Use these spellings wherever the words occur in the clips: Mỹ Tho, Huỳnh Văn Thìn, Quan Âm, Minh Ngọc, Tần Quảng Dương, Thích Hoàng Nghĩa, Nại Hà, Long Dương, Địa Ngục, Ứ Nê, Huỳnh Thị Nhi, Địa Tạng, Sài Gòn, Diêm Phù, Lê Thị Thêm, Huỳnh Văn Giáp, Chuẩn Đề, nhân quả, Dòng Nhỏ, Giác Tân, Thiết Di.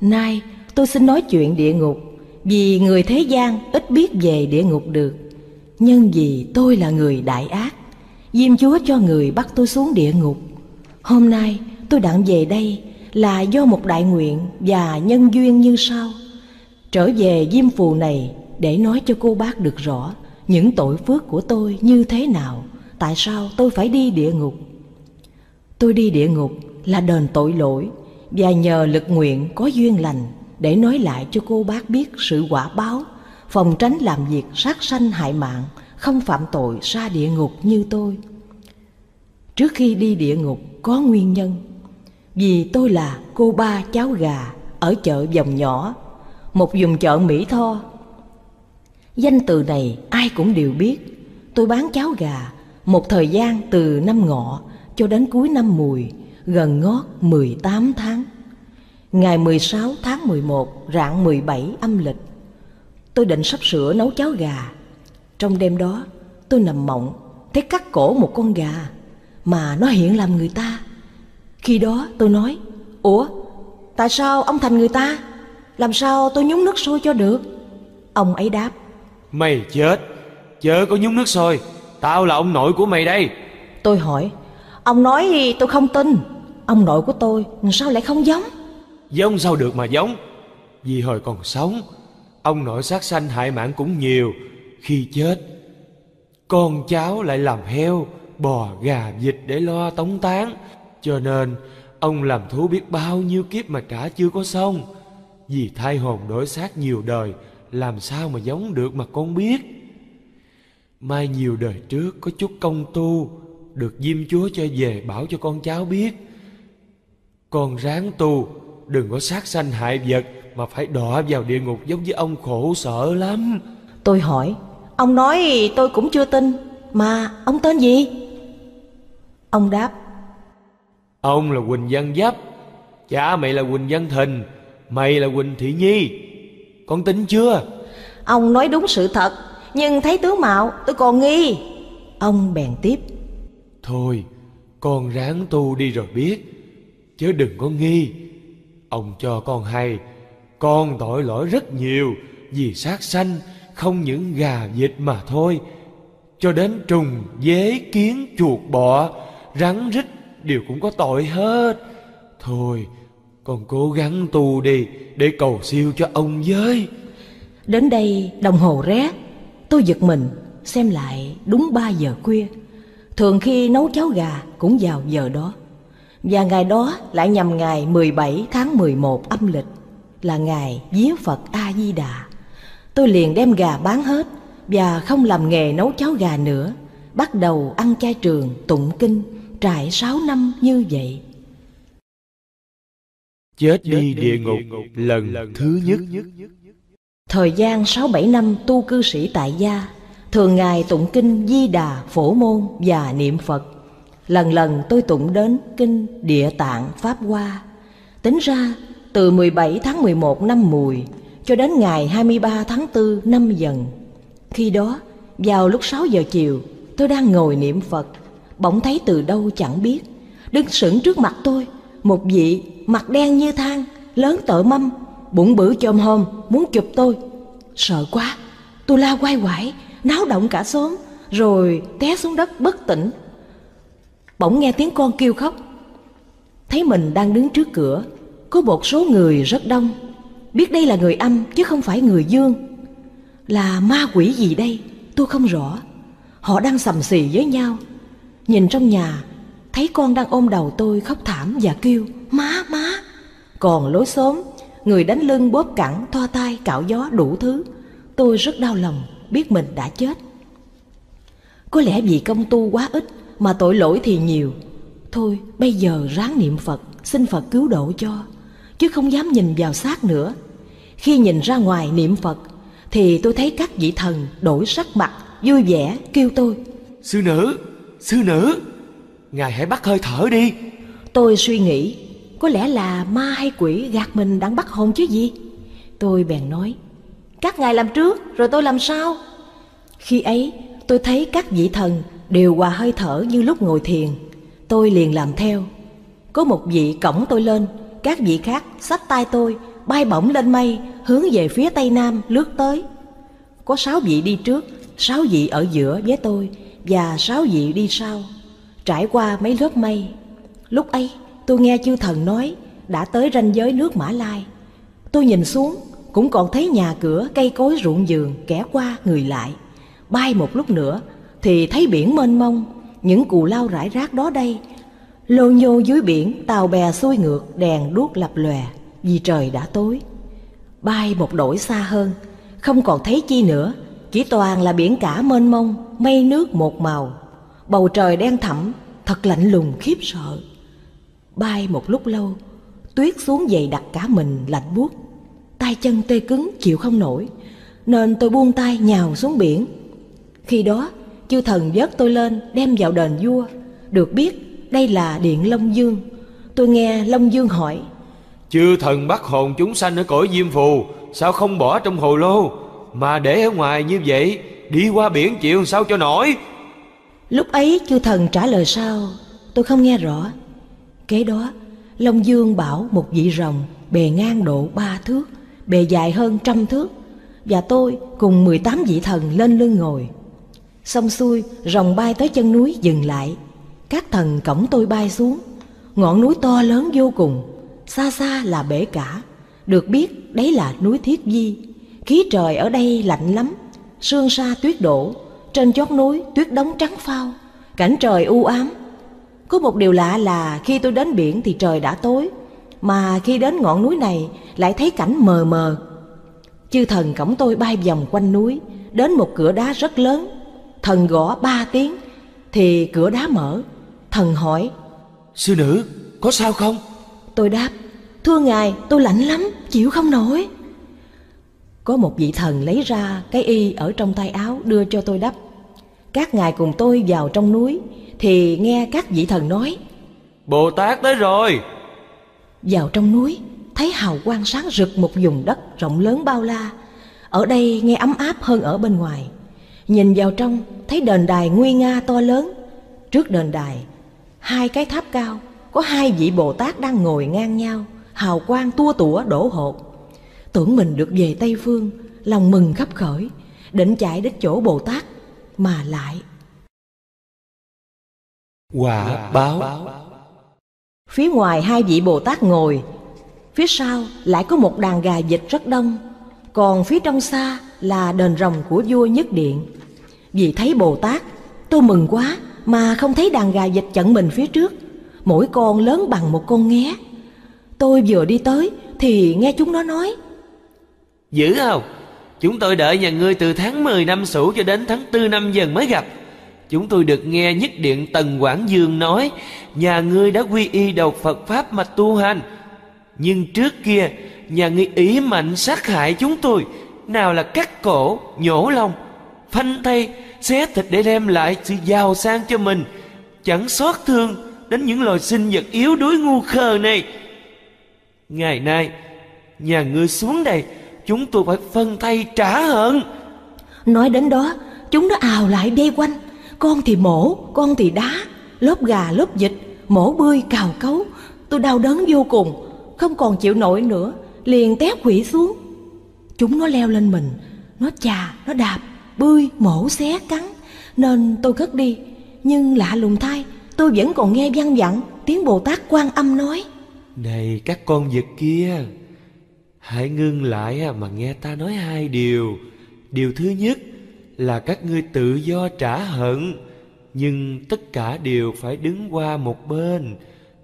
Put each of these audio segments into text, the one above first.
Nay tôi xin nói chuyện địa ngục, vì người thế gian ít biết về địa ngục được. Nhưng vì tôi là người đại ác, Diêm Chúa cho người bắt tôi xuống địa ngục. Hôm nay tôi đặng về đây là do một đại nguyện và nhân duyên như sau. Trở về Diêm Phù này để nói cho cô bác được rõ những tội phước của tôi như thế nào, tại sao tôi phải đi địa ngục. Tôi đi địa ngục là đền tội lỗi, và nhờ lực nguyện có duyên lành để nói lại cho cô bác biết sự quả báo, phòng tránh làm việc sát sanh hại mạng, không phạm tội xa địa ngục như tôi. Trước khi đi địa ngục có nguyên nhân, vì tôi là cô ba cháu gà ở chợ Dòng Nhỏ, một vùng chợ Mỹ Tho. Danh từ này ai cũng đều biết. Tôi bán cháo gà một thời gian từ năm Ngọ cho đến cuối năm Mùi, gần ngót 18 tháng. Ngày 16 tháng 11 rạng 17 âm lịch, tôi định sắp sửa nấu cháo gà. Trong đêm đó tôi nằm mộng thấy cắt cổ một con gà mà nó hiện làm người ta. Khi đó tôi nói: "Ủa, tại sao ông thành người ta? Làm sao tôi nhúng nước sôi cho được?" Ông ấy đáp: "Mày chết, chớ có nhúng nước sôi, tao là ông nội của mày đây." Tôi hỏi: "Ông nói tôi không tin, ông nội của tôi sao lại không giống?" "Giống sao được mà giống, vì hồi còn sống, ông nội sát sanh hại mạng cũng nhiều. Khi chết, con cháu lại làm heo, bò, gà, vịt để lo tống táng. Cho nên, ông làm thú biết bao nhiêu kiếp mà cả chưa có xong. Vì thay hồn đổi xác nhiều đời, làm sao mà giống được mà con biết. Mai nhiều đời trước có chút công tu, được Diêm Chúa cho về bảo cho con cháu biết. Con ráng tu, đừng có sát sanh hại vật mà phải đọa vào địa ngục giống với ông, khổ sở lắm." Tôi hỏi: "Ông nói tôi cũng chưa tin, mà ông tên gì?" Ông đáp: "Ông là Huỳnh Văn Giáp, cha mày là Huỳnh Văn Thìn, mày là Huỳnh Thị Nhi. Con tính chưa?" Ông nói đúng sự thật, nhưng thấy tướng mạo tôi còn nghi. Ông bèn tiếp: "Thôi, con ráng tu đi rồi biết, chứ đừng có nghi. Ông cho con hay, con tội lỗi rất nhiều, vì sát sanh không những gà vịt mà thôi, cho đến trùng, dế, kiến, chuột, bọ, rắn, rít đều cũng có tội hết. Thôi, con cố gắng tu đi để cầu siêu cho ông với." Đến đây đồng hồ ré, tôi giật mình xem lại đúng 3 giờ khuya. Thường khi nấu cháo gà cũng vào giờ đó, và ngày đó lại nhằm ngày 17 tháng 11 âm lịch, là ngày vía Phật A Di Đà. Tôi liền đem gà bán hết và không làm nghề nấu cháo gà nữa, bắt đầu ăn chay trường, tụng kinh, trải 6 năm như vậy. Chết đi địa ngục lần thứ nhất. Thời gian 6-7 năm tu cư sĩ tại gia, thường ngày tụng kinh Di Đà, Phổ Môn và niệm Phật. Lần lần tôi tụng đến kinh Địa Tạng Pháp Hoa. Tính ra từ 17 tháng 11 năm Mùi cho đến ngày 23 tháng 4 năm Dần. Khi đó vào lúc 6 giờ chiều, tôi đang ngồi niệm Phật, bỗng thấy từ đâu chẳng biết đứng sững trước mặt tôi một vị mặt đen như than, lớn tợ mâm, bụng bự chồm hòm, muốn chụp tôi. Sợ quá, tôi la quay quải, náo động cả xóm, rồi té xuống đất bất tỉnh. Bỗng nghe tiếng con kêu khóc. Thấy mình đang đứng trước cửa, có một số người rất đông. Biết đây là người âm chứ không phải người dương. Là ma quỷ gì đây tôi không rõ. Họ đang sầm xì với nhau. Nhìn trong nhà thấy con đang ôm đầu tôi khóc thảm và kêu má má. Còn lối xóm người đánh lưng, bóp cẳng, thoa tai, cạo gió đủ thứ. Tôi rất đau lòng, biết mình đã chết. Có lẽ vì công tu quá ít mà tội lỗi thì nhiều. Thôi bây giờ ráng niệm Phật, xin Phật cứu độ cho, chứ không dám nhìn vào xác nữa. Khi nhìn ra ngoài niệm Phật thì tôi thấy các vị thần đổi sắc mặt, vui vẻ kêu tôi: "Sư nữ, sư nữ, ngài hãy bắt hơi thở đi." Tôi suy nghĩ có lẽ là ma hay quỷ gạt mình đang bắt hồn chứ gì. Tôi bèn nói: "Các ngài làm trước rồi tôi làm sau." Khi ấy tôi thấy các vị thần đều hòa hơi thở như lúc ngồi thiền. Tôi liền làm theo. Có một vị cõng tôi lên, các vị khác xách tay tôi bay bổng lên mây, hướng về phía tây nam lướt tới. Có 6 vị đi trước, 6 vị ở giữa với tôi, và 6 vị đi sau, trải qua mấy lớp mây. Lúc ấy tôi nghe chư thần nói đã tới ranh giới nước Mã Lai. Tôi nhìn xuống cũng còn thấy nhà cửa, cây cối, ruộng vườn, kẻ qua người lại. Bay một lúc nữa thì thấy biển mênh mông, những cù lao rải rác đó đây, lô nhô dưới biển, tàu bè xuôi ngược, đèn đuốc lập lòe, vì trời đã tối. Bay một đổi xa hơn, không còn thấy chi nữa, chỉ toàn là biển cả mênh mông, mây nước một màu, bầu trời đen thẳm, thật lạnh lùng khiếp sợ. Bay một lúc lâu, tuyết xuống dày đặc cả mình, lạnh buốt, tay chân tê cứng chịu không nổi, nên tôi buông tay nhào xuống biển. Khi đó chư thần vớt tôi lên đem vào đền vua. Được biết đây là điện Long Dương. Tôi nghe Long Dương hỏi: "Chư thần bắt hồn chúng sanh ở cõi Diêm Phù, sao không bỏ trong hồ lô mà để ở ngoài như vậy? Đi qua biển chịu sao cho nổi?" Lúc ấy chư thần trả lời sao tôi không nghe rõ. Kế đó Long Dương bảo một vị rồng bề ngang độ 3 thước, bề dài hơn 100 thước, và tôi cùng 18 vị thần lên lưng ngồi. Xong xuôi, rồng bay tới chân núi dừng lại. Các thần cõng tôi bay xuống. Ngọn núi to lớn vô cùng, xa xa là bể cả. Được biết đấy là núi Thiết Di. Khí trời ở đây lạnh lắm, sương sa tuyết đổ, trên chót núi tuyết đóng trắng phao, cảnh trời u ám. Có một điều lạ là khi tôi đến biển thì trời đã tối, mà khi đến ngọn núi này lại thấy cảnh mờ mờ. Chư thần cõng tôi bay vòng quanh núi, đến một cửa đá rất lớn. Thần gõ 3 tiếng thì cửa đá mở. Thần hỏi: "Sư nữ, có sao không?" Tôi đáp: "Thưa ngài, tôi lạnh lắm, chịu không nổi." Có một vị thần lấy ra cái y ở trong tay áo đưa cho tôi đắp. Các ngài cùng tôi vào trong núi thì nghe các vị thần nói: "Bồ Tát tới rồi." Vào trong núi thấy hào quang sáng rực một vùng đất rộng lớn bao la. Ở đây nghe ấm áp hơn ở bên ngoài. Nhìn vào trong thấy đền đài nguy nga to lớn. Trước đền đài 2 cái tháp cao, có 2 vị Bồ Tát đang ngồi ngang nhau, hào quang tua tủa đổ hột. Tưởng mình được về Tây Phương, lòng mừng khắp khởi, định chạy đến chỗ Bồ Tát, mà lại quả báo. Phía ngoài 2 vị Bồ Tát ngồi, phía sau lại có một đàn gà vịt rất đông, còn phía trong xa là đền rồng của vua Nhất Điện. Vì thấy Bồ Tát, tôi mừng quá mà không thấy đàn gà vịt chặn mình phía trước, mỗi con lớn bằng một con nghé. Tôi vừa đi tới thì nghe chúng nó nói: "Dữ không? Chúng tôi đợi nhà ngươi từ tháng 10 năm Sửu cho đến tháng 4 năm Dần mới gặp. Chúng tôi được nghe Nhất Điện Tần Quảng Dương nói nhà ngươi đã quy y đầu Phật Pháp mà tu hành. Nhưng trước kia nhà ngươi ý mạnh sát hại chúng tôi, nào là cắt cổ, nhổ lòng, phanh tay, xé thịt để đem lại sự giàu sang cho mình, chẳng xót thương đến những loài sinh vật yếu đuối ngu khờ này. Ngày nay nhà ngươi xuống đây, chúng tôi phải phân tay trả hận." Nói đến đó chúng nó ào lại vây quanh, con thì mổ, con thì đá, lốp gà lốp vịt, mổ bươi cào cấu. Tôi đau đớn vô cùng, không còn chịu nổi nữa, liền té quỵ xuống. Chúng nó leo lên mình, nó chà, nó đạp, bươi, mổ, xé, cắn, nên tôi ngất đi. Nhưng lạ lùng thay, tôi vẫn còn nghe văng vẳng tiếng Bồ Tát Quan Âm nói: "Này các con vật kia, hãy ngưng lại mà nghe ta nói 2 điều. Điều thứ nhất là các ngươi tự do trả hận, nhưng tất cả đều phải đứng qua một bên.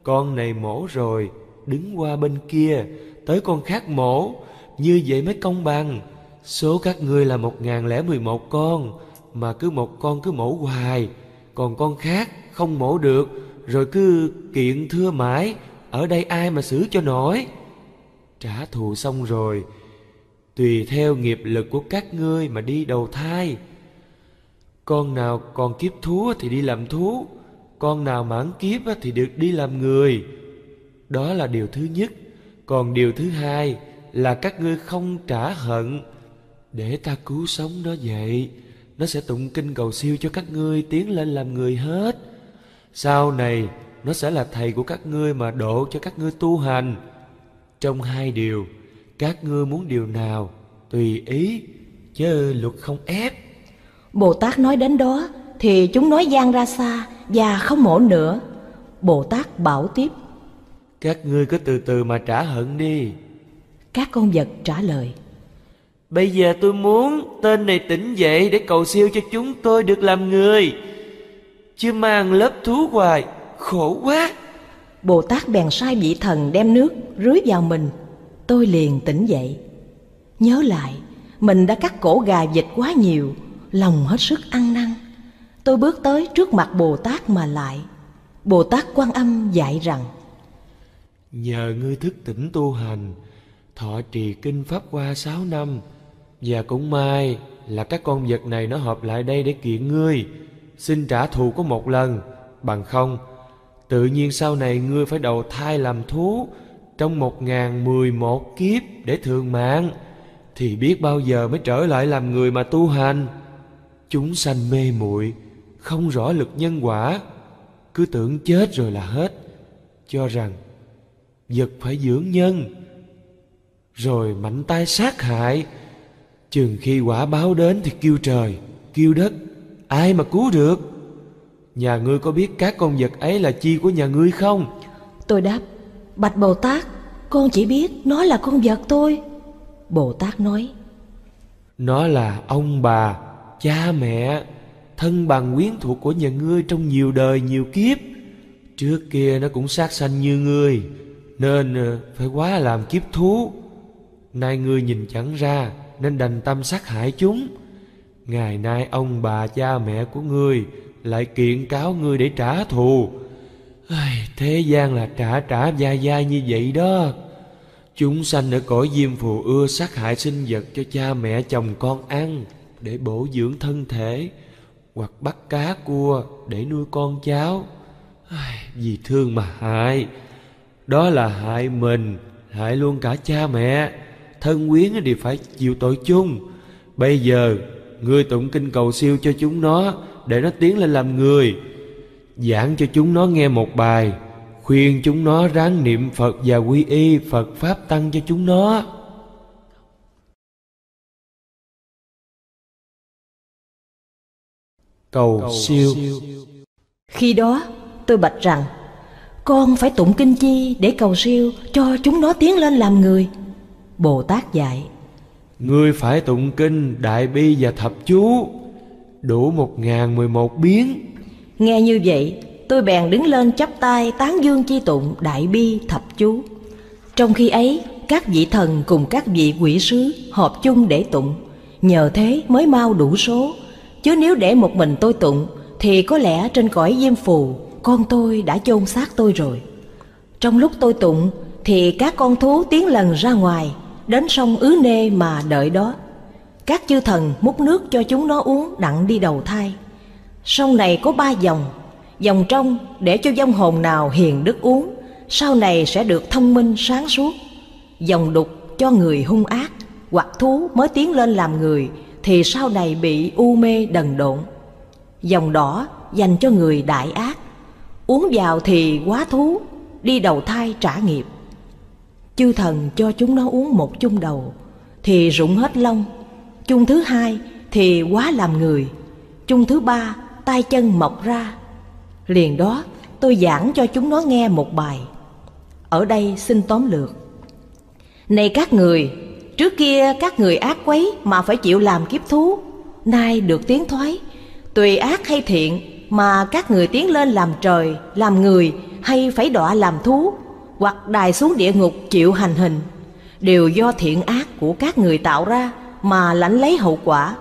Con này mổ rồi, đứng qua bên kia, tới con khác mổ, như vậy mới công bằng. Số các ngươi là 1011 con, mà cứ một con cứ mổ hoài, còn con khác không mổ được, rồi cứ kiện thưa mãi. Ở đây ai mà xử cho nổi? Trả thù xong rồi, tùy theo nghiệp lực của các ngươi mà đi đầu thai. Con nào còn kiếp thú thì đi làm thú, con nào mãn kiếp thì được đi làm người." Đó là điều thứ nhất. Còn điều thứ hai là các ngươi không trả hận, để ta cứu sống nó vậy, nó sẽ tụng kinh cầu siêu cho các ngươi tiến lên làm người hết. Sau này nó sẽ là thầy của các ngươi mà độ cho các ngươi tu hành. Trong 2 điều Các ngươi muốn điều nào tùy ý, chứ luật không ép. Bồ Tát nói đến đó thì chúng nói giang ra xa và không mổ nữa. Bồ Tát bảo tiếp: Các ngươi cứ từ từ mà trả hận đi. Các con vật trả lời: Bây giờ tôi muốn tên này tỉnh dậy để cầu siêu cho chúng tôi được làm người, chứ mang lớp thú hoài khổ quá. Bồ Tát bèn sai vị thần đem nước rưới vào mình. Tôi liền tỉnh dậy, nhớ lại mình đã cắt cổ gà vịt quá nhiều, lòng hết sức ăn năn. Tôi bước tới trước mặt Bồ Tát mà lại. Bồ Tát Quan Âm dạy rằng: Nhờ ngươi thức tỉnh tu hành, thọ trì kinh pháp qua 6 năm, và cũng may là các con vật này nó hợp lại đây để kiện ngươi, xin trả thù có một lần. Bằng không, tự nhiên sau này ngươi phải đầu thai làm thú trong 1011 kiếp để thường mạng, thì biết bao giờ mới trở lại làm người mà tu hành. Chúng sanh mê muội, không rõ lực nhân quả, cứ tưởng chết rồi là hết, cho rằng vật phải dưỡng nhân, rồi mạnh tay sát hại. Chừng khi quả báo đến thì kêu trời, kêu đất, ai mà cứu được? Nhà ngươi có biết các con vật ấy là chi của nhà ngươi không? Tôi đáp: Bạch Bồ Tát, con chỉ biết nó là con vật tôi. Bồ Tát nói: Nó là ông bà, cha mẹ, thân bằng quyến thuộc của nhà ngươi trong nhiều đời nhiều kiếp. Trước kia nó cũng sát sanh như ngươi, nên phải quá làm kiếp thú. Nay ngươi nhìn chẳng ra nên đành tâm sát hại chúng. Ngày nay ông bà cha mẹ của ngươi lại kiện cáo ngươi để trả thù. Thế gian là trả dai dai như vậy đó. Chúng sanh ở cõi Diêm Phù ưa sát hại sinh vật cho cha mẹ chồng con ăn để bổ dưỡng thân thể, hoặc bắt cá cua để nuôi con cháu. Vì thương mà hại, đó là hại mình, hại luôn cả cha mẹ. Thân quyến thì phải chịu tội chung. Bây giờ ngươi tụng kinh cầu siêu cho chúng nó để nó tiến lên làm người, giảng cho chúng nó nghe một bài, khuyên chúng nó ráng niệm Phật và quy y Phật Pháp Tăng cho chúng nó. Cầu siêu. Khi đó tôi bạch rằng: Con phải tụng kinh chi để cầu siêu cho chúng nó tiến lên làm người? Bồ Tát dạy: Ngươi phải tụng kinh Đại Bi và Thập Chú, đủ 1011 biến. Nghe như vậy, tôi bèn đứng lên chắp tay tán dương chi tụng Đại Bi Thập Chú. Trong khi ấy, các vị thần cùng các vị quỷ sứ họp chung để tụng, nhờ thế mới mau đủ số. Chứ nếu để một mình tôi tụng thì có lẽ trên cõi Diêm Phù con tôi đã chôn xác tôi rồi. Trong lúc tôi tụng thì các con thú tiến lần ra ngoài, đến sông Ứ Nê mà đợi đó. Các chư thần múc nước cho chúng nó uống đặng đi đầu thai. Sông này có 3 dòng. Dòng trong để cho vong hồn nào hiền đức uống, sau này sẽ được thông minh sáng suốt. Dòng đục cho người hung ác hoặc thú mới tiến lên làm người, thì sau này bị u mê đần độn. Dòng đỏ dành cho người đại ác, uống vào thì quá thú, đi đầu thai trả nghiệp. Chư thần cho chúng nó uống 1 chung đầu thì rụng hết lông. Chung thứ 2 thì quá làm người. Chung thứ 3 tay chân mọc ra. Liền đó tôi giảng cho chúng nó nghe một bài. Ở đây xin tóm lược: Này các người, trước kia các người ác quấy mà phải chịu làm kiếp thú, nay được tiến thoái. Tùy ác hay thiện mà các người tiến lên làm trời, làm người, hay phải đọa làm thú, hoặc đày xuống địa ngục chịu hành hình, đều do thiện ác của các người tạo ra mà lãnh lấy hậu quả.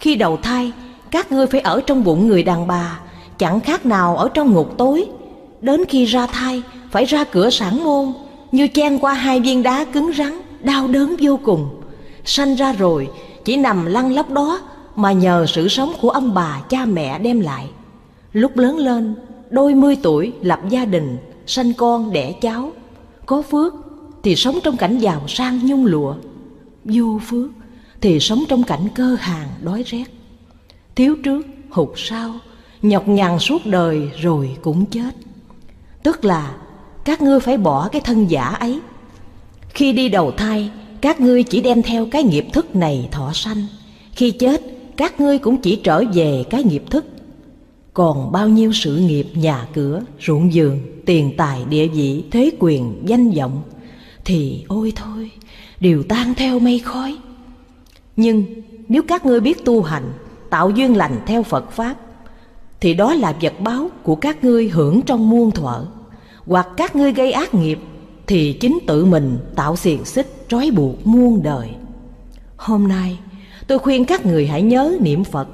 Khi đầu thai, các ngươi phải ở trong bụng người đàn bà, chẳng khác nào ở trong ngục tối. Đến khi ra thai, phải ra cửa sản môn, như chen qua 2 viên đá cứng rắn, đau đớn vô cùng. Sanh ra rồi, chỉ nằm lăn lóc đó mà nhờ sự sống của ông bà cha mẹ đem lại. Lúc lớn lên, đôi 10 tuổi lập gia đình, sanh con đẻ cháu, có phước thì sống trong cảnh giàu sang nhung lụa, vô phước thì sống trong cảnh cơ hàn đói rét. Thiếu trước, hụt sau, nhọc nhằn suốt đời rồi cũng chết. Tức là các ngươi phải bỏ cái thân giả ấy. Khi đi đầu thai, các ngươi chỉ đem theo cái nghiệp thức này thọ sanh. Khi chết, các ngươi cũng chỉ trở về cái nghiệp thức. Còn bao nhiêu sự nghiệp, nhà cửa, ruộng vườn, tiền tài, địa vị, thế quyền, danh vọng, thì ôi thôi, đều tan theo mây khói. Nhưng nếu các ngươi biết tu hành, tạo duyên lành theo Phật Pháp, thì đó là vật báo của các ngươi hưởng trong muôn thuở. Hoặc các ngươi gây ác nghiệp, thì chính tự mình tạo xiềng xích trói buộc muôn đời. Hôm nay tôi khuyên các người hãy nhớ niệm Phật.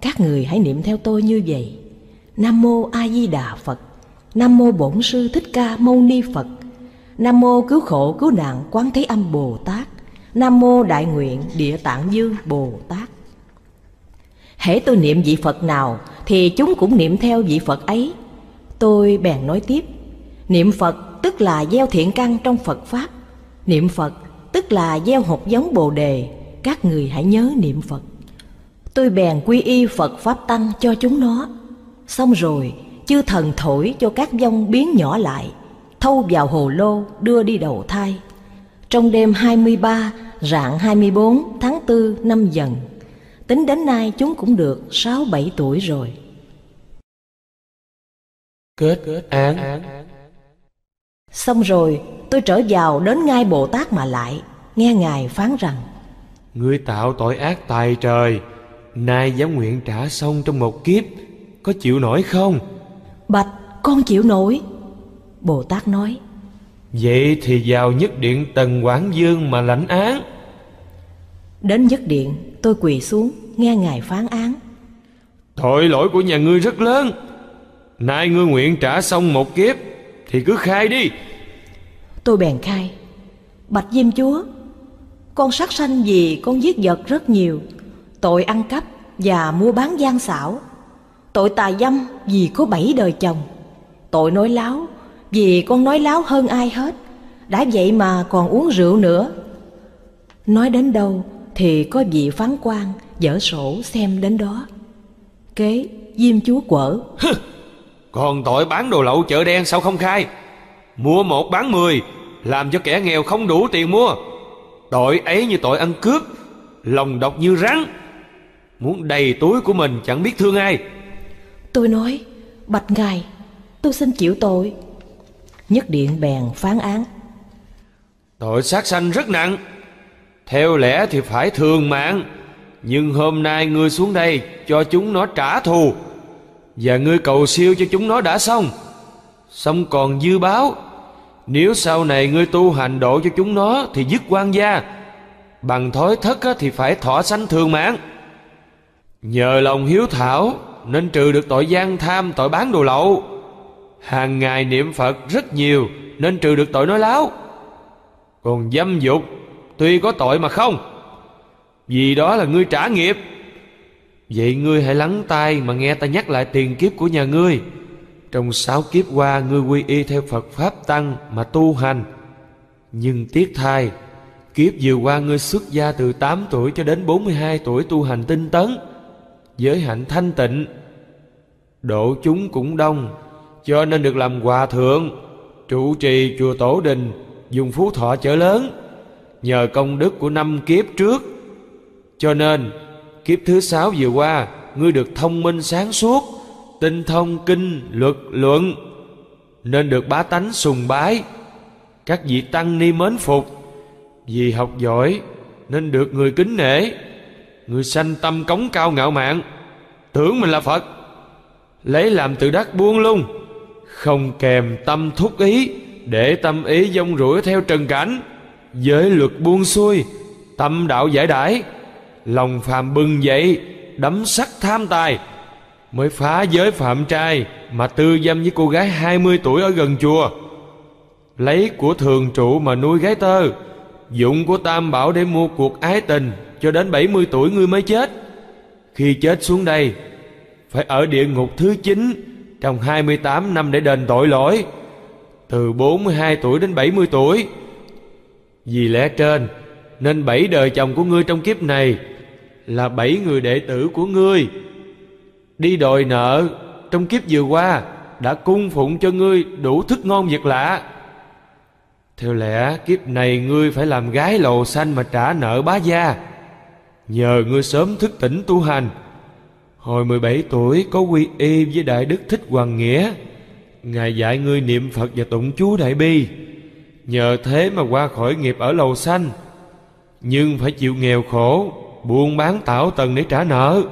Các người hãy niệm theo tôi như vậy: Nam Mô A Di Đà Phật, Nam Mô Bổn Sư Thích Ca Mâu Ni Phật, Nam Mô Cứu Khổ Cứu Nạn Quán Thế Âm Bồ Tát, Nam Mô Đại Nguyện Địa Tạng Vương Bồ Tát. Hễ tôi niệm vị Phật nào thì chúng cũng niệm theo vị Phật ấy. Tôi bèn nói tiếp: niệm Phật tức là gieo thiện căn trong Phật Pháp. Niệm Phật tức là gieo hạt giống Bồ Đề. Các người hãy nhớ niệm Phật. Tôi bèn quy y Phật Pháp Tăng cho chúng nó. Xong rồi, chư thần thổi cho các vong biến nhỏ lại, thâu vào hồ lô, đưa đi đầu thai. Trong đêm 23, rạng 24 tháng 4 năm Dần, tính đến nay chúng cũng được 6-7 tuổi rồi. Kết án. Xong rồi, tôi trở vào đến ngay Bồ Tát mà lại, nghe Ngài phán rằng: Ngươi tạo tội ác tài trời, nay dám nguyện trả xong trong một kiếp, có chịu nổi không? Bạch, con chịu nổi. Bồ Tát nói: Vậy thì vào nhất điện Tần Quảng Dương mà lãnh án. Đến nhất điện, tôi quỳ xuống, nghe Ngài phán án: Tội lỗi của nhà ngươi rất lớn, nay ngươi nguyện trả xong một kiếp thì cứ khai đi. Tôi bèn khai: Bạch Diêm Chúa, con sát sanh vì con giết vật rất nhiều, tội ăn cắp và mua bán gian xảo, tội tà dâm vì có 7 đời chồng, tội nói láo vì con nói láo hơn ai hết, đã vậy mà còn uống rượu nữa. Nói đến đâu thì có vị phán quan dở sổ xem đến đó. Kế Diêm Chúa quở: Còn tội bán đồ lậu chợ đen sao không khai? Mua 1 bán 10, làm cho kẻ nghèo không đủ tiền mua. Tội ấy như tội ăn cướp, lòng độc như rắn, muốn đầy túi của mình chẳng biết thương ai. Tôi nói: Bạch Ngài, tôi xin chịu tội. Nhất điện bèn phán án: Tội sát sanh rất nặng, theo lẽ thì phải thường mạng, nhưng hôm nay ngươi xuống đây cho chúng nó trả thù, và ngươi cầu siêu cho chúng nó đã xong, xong còn dư báo. Nếu sau này ngươi tu hành độ cho chúng nó thì dứt quan gia, bằng thói thất thì phải thọ sanh thường mạng. Nhờ lòng hiếu thảo nên trừ được tội gian tham, tội bán đồ lậu. Hàng ngày niệm Phật rất nhiều nên trừ được tội nói láo. Còn dâm dục tuy có tội mà không, vì đó là ngươi trả nghiệp. Vậy ngươi hãy lắng tai mà nghe ta nhắc lại tiền kiếp của nhà ngươi. Trong 6 kiếp qua, ngươi quy y theo Phật Pháp Tăng mà tu hành. Nhưng tiếc thay, kiếp vừa qua ngươi xuất gia từ 8 tuổi cho đến 42 tuổi tu hành tinh tấn, giới hạnh thanh tịnh, độ chúng cũng đông, cho nên được làm hòa thượng, trụ trì chùa Tổ Đình, dùng Phú Thọ chợ lớn. Nhờ công đức của 5 kiếp trước, cho nên kiếp thứ 6 vừa qua, ngươi được thông minh sáng suốt, tinh thông kinh luật luận, nên được bá tánh sùng bái, các vị tăng ni mến phục. Vì học giỏi nên được người kính nể. Người sanh tâm cống cao ngạo mạn, tưởng mình là Phật, lấy làm tự đắc buông lung, không kèm tâm thúc ý, để tâm ý dông rủi theo trần cảnh, giới luật buông xuôi, tâm đạo giải đãi, lòng phàm bừng dậy, đấm sắc tham tài, mới phá giới phạm trai mà tư dâm với cô gái 20 tuổi ở gần chùa, lấy của thường trụ mà nuôi gái tơ, dụng của tam bảo để mua cuộc ái tình. Cho đến 70 tuổi ngươi mới chết. Khi chết xuống đây, phải ở địa ngục thứ 9 trong 28 năm để đền tội lỗi, từ 42 tuổi đến 70 tuổi. Vì lẽ trên nên 7 đời chồng của ngươi trong kiếp này là 7 người đệ tử của ngươi, đi đòi nợ. Trong kiếp vừa qua đã cung phụng cho ngươi đủ thức ngon việc lạ. Theo lẽ kiếp này ngươi phải làm gái lầu xanh mà trả nợ bá gia. Nhờ ngươi sớm thức tỉnh tu hành, hồi 17 tuổi có quy y với Đại Đức Thích Hoàng Nghĩa. Ngài dạy ngươi niệm Phật và tụng chú Đại Bi. Nhờ thế mà qua khỏi nghiệp ở lầu xanh, nhưng phải chịu nghèo khổ, buôn bán tảo tần để trả nợ,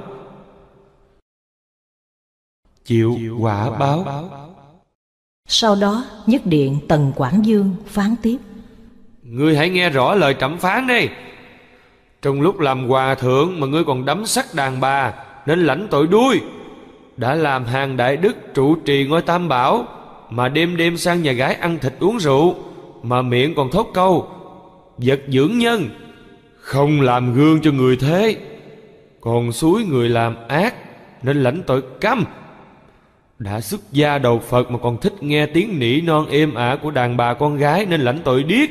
chịu quả báo. Sau đó Nhất Điện Tần Quảng Dương phán tiếp: Ngươi hãy nghe rõ lời trẫm phán đi. Trong lúc làm hòa thượng mà ngươi còn đấm sắt đàn bà nên lãnh tội đuôi. Đã làm hàng đại đức trụ trì ngôi Tam Bảo mà đêm đêm sang nhà gái ăn thịt uống rượu, mà miệng còn thốt câu vật dưỡng nhân, không làm gương cho người thế, còn xúi người làm ác nên lãnh tội câm. Đã xuất gia đầu Phật mà còn thích nghe tiếng nỉ non êm ả của đàn bà con gái nên lãnh tội điếc.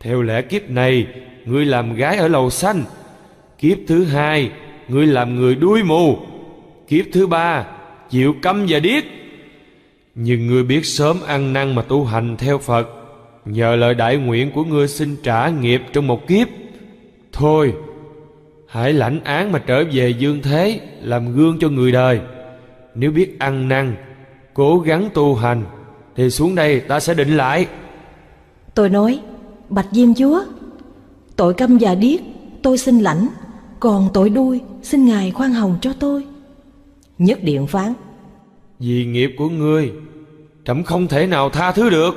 Theo lẽ kiếp này ngươi làm gái ở lầu xanh, kiếp thứ hai ngươi làm người đuôi mù, kiếp thứ ba chịu câm và điếc. Nhưng ngươi biết sớm ăn năn mà tu hành theo Phật, nhờ lời đại nguyện của ngươi xin trả nghiệp trong một kiếp. Thôi, hãy lãnh án mà trở về dương thế, làm gương cho người đời. Nếu biết ăn năn, cố gắng tu hành, thì xuống đây ta sẽ định lại. Tôi nói: Bạch Diêm Chúa, tội câm và điếc tôi xin lãnh, còn tội đuôi xin Ngài khoan hồng cho tôi. Nhất Điện phán: Vì nghiệp của ngươi, trẫm không thể nào tha thứ được.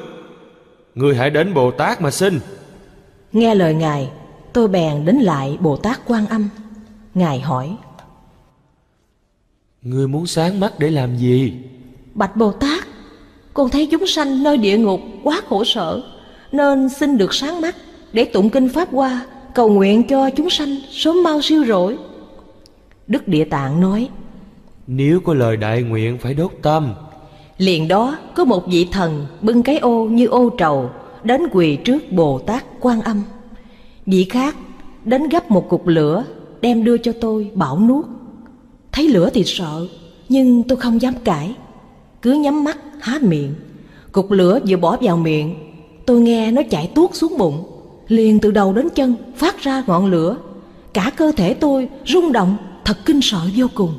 Ngươi hãy đến Bồ Tát mà xin. Nghe lời Ngài, tôi bèn đến lại Bồ Tát Quan Âm. Ngài hỏi: Ngươi muốn sáng mắt để làm gì? Bạch Bồ Tát, con thấy chúng sanh nơi địa ngục quá khổ sở, nên xin được sáng mắt để tụng kinh Pháp Hoa, cầu nguyện cho chúng sanh sớm mau siêu rỗi. Đức Địa Tạng nói: Nếu có lời đại nguyện phải đốt tâm. Liền đó có một vị thần bưng cái ô như ô trầu đến quỳ trước Bồ Tát Quan Âm. Vị khác đến gấp một cục lửa đem đưa cho tôi bảo nuốt. Thấy lửa thì sợ, nhưng tôi không dám cãi, cứ nhắm mắt há miệng. Cục lửa vừa bỏ vào miệng, tôi nghe nó chảy tuốt xuống bụng, liền từ đầu đến chân phát ra ngọn lửa. Cả cơ thể tôi rung động, thật kinh sợ vô cùng.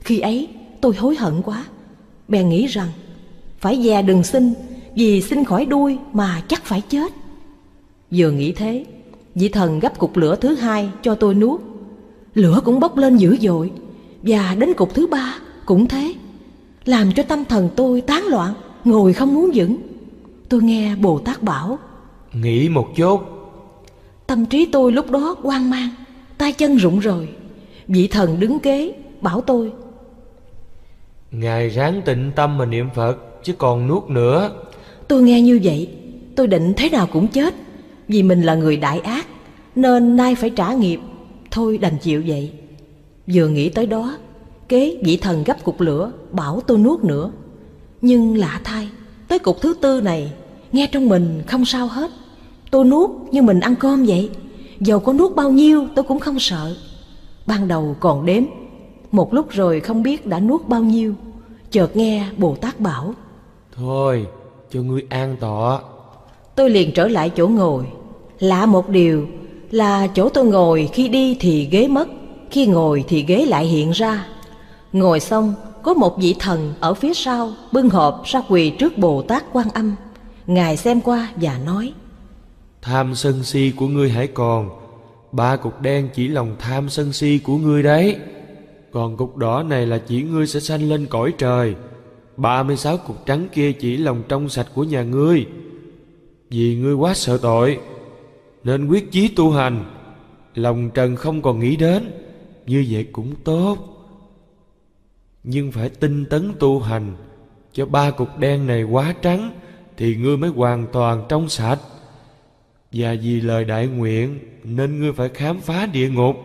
Khi ấy tôi hối hận quá, bèn nghĩ rằng phải dè đừng xin, vì xin khỏi đuôi mà chắc phải chết. Vừa nghĩ thế, vị thần gấp cục lửa thứ hai cho tôi nuốt. Lửa cũng bốc lên dữ dội, và đến cục thứ ba cũng thế, làm cho tâm thần tôi tán loạn, ngồi không muốn vững. Tôi nghe Bồ Tát bảo: Nghĩ một chút. Tâm trí tôi lúc đó hoang mang, tay chân rụng rời. Vị thần đứng kế bảo tôi: Ngài ráng tịnh tâm mà niệm Phật, chứ còn nuốt nữa. Tôi nghe như vậy, tôi định thế nào cũng chết, vì mình là người đại ác nên nay phải trả nghiệp, thôi đành chịu vậy. Vừa nghĩ tới đó, kế vị thần gấp cục lửa bảo tôi nuốt nữa. Nhưng lạ thay, tới cục thứ tư này, nghe trong mình không sao hết. Tôi nuốt như mình ăn cơm vậy, dầu có nuốt bao nhiêu tôi cũng không sợ. Ban đầu còn đếm, một lúc rồi không biết đã nuốt bao nhiêu. Chợt nghe Bồ Tát bảo: Thôi, cho ngươi an tọa. Tôi liền trở lại chỗ ngồi. Lạ một điều là chỗ tôi ngồi khi đi thì ghế mất, khi ngồi thì ghế lại hiện ra. Ngồi xong, có một vị thần ở phía sau bưng hộp ra quỳ trước Bồ Tát Quan Âm. Ngài xem qua và nói: Tham sân si của ngươi hãy còn. Ba cục đen chỉ lòng tham sân si của ngươi đấy. Còn cục đỏ này là chỉ ngươi sẽ sanh lên cõi trời. 36 cục trắng kia chỉ lòng trong sạch của nhà ngươi. Vì ngươi quá sợ tội nên quyết chí tu hành, lòng trần không còn nghĩ đến. Như vậy cũng tốt, nhưng phải tinh tấn tu hành, cho ba cục đen này quá trắng thì ngươi mới hoàn toàn trong sạch. Và vì lời đại nguyện nên ngươi phải khám phá địa ngục.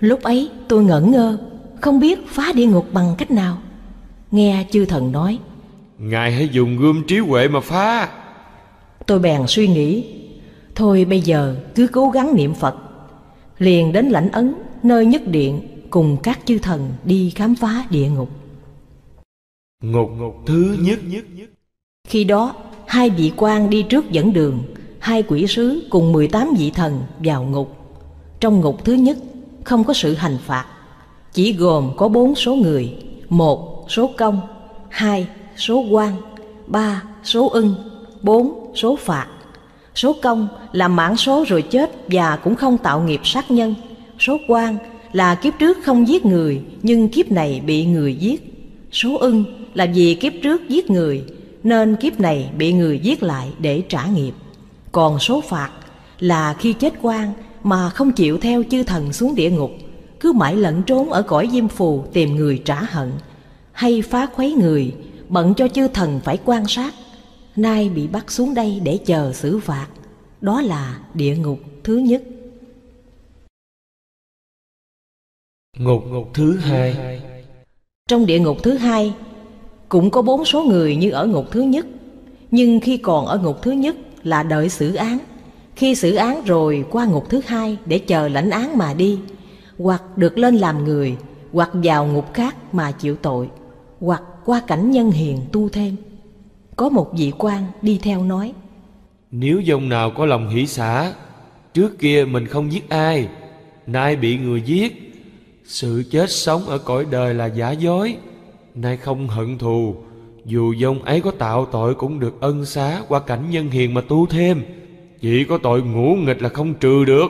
Lúc ấy tôi ngẩn ngơ, không biết phá địa ngục bằng cách nào. Nghe chư thần nói: Ngài hãy dùng gươm trí huệ mà phá. Tôi bèn suy nghĩ, thôi bây giờ cứ cố gắng niệm Phật. Liền đến lãnh ấn nơi Nhất Điện cùng các chư thần đi khám phá địa ngục. Ngục thứ nhất. Khi đó hai vị quan đi trước dẫn đường, hai quỷ sứ cùng 18 vị thần vào ngục. Trong ngục thứ nhất không có sự hành phạt, chỉ gồm có 4 số người: 1. Số công, 2. Số quan, 3. Số ưng, 4. Số phạt. Số công là mãn số rồi chết và cũng không tạo nghiệp sát nhân. Số quan là kiếp trước không giết người nhưng kiếp này bị người giết. Số ưng là vì kiếp trước giết người nên kiếp này bị người giết lại để trả nghiệp. Còn số phạt là khi chết oan mà không chịu theo chư thần xuống địa ngục, cứ mãi lẩn trốn ở cõi diêm phù tìm người trả hận, hay phá khuấy người, bận cho chư thần phải quan sát, nay bị bắt xuống đây để chờ xử phạt. Đó là địa ngục thứ nhất. Ngục thứ hai. Trong địa ngục thứ hai cũng có 4 số người như ở ngục thứ nhất, nhưng khi còn ở ngục thứ nhất là đợi xử án, khi xử án rồi qua ngục thứ hai để chờ lãnh án mà đi, hoặc được lên làm người, hoặc vào ngục khác mà chịu tội, hoặc qua cảnh nhân hiền tu thêm. Có một vị quan đi theo nói: nếu dòng nào có lòng hỷ xả, trước kia mình không giết ai, nay bị người giết, sự chết sống ở cõi đời là giả dối, nay không hận thù, dù dòng ấy có tạo tội cũng được ân xá qua cảnh nhân hiền mà tu thêm, chỉ có tội ngũ nghịch là không trừ được.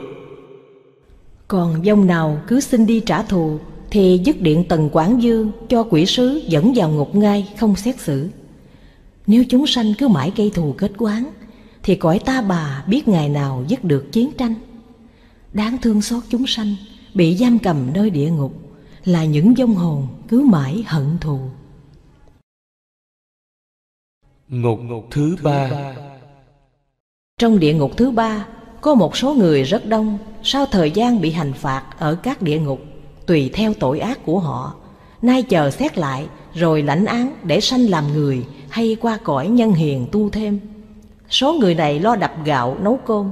Còn dòng nào cứ xin đi trả thù thì dứt điện Tần Quảng Dương cho quỷ sứ dẫn vào ngục ngay, không xét xử. Nếu chúng sanh cứ mãi gây thù kết oán thì cõi ta bà biết ngày nào dứt được chiến tranh. Đáng thương xót chúng sanh bị giam cầm nơi địa ngục là những vong hồn cứ mãi hận thù. Ngục thứ ba. Trong địa ngục thứ ba có một số người rất đông, sau thời gian bị hành phạt ở các địa ngục tùy theo tội ác của họ, nay chờ xét lại rồi lãnh án để sanh làm người hay qua cõi nhân hiền tu thêm. Số người này lo đập gạo nấu cơm.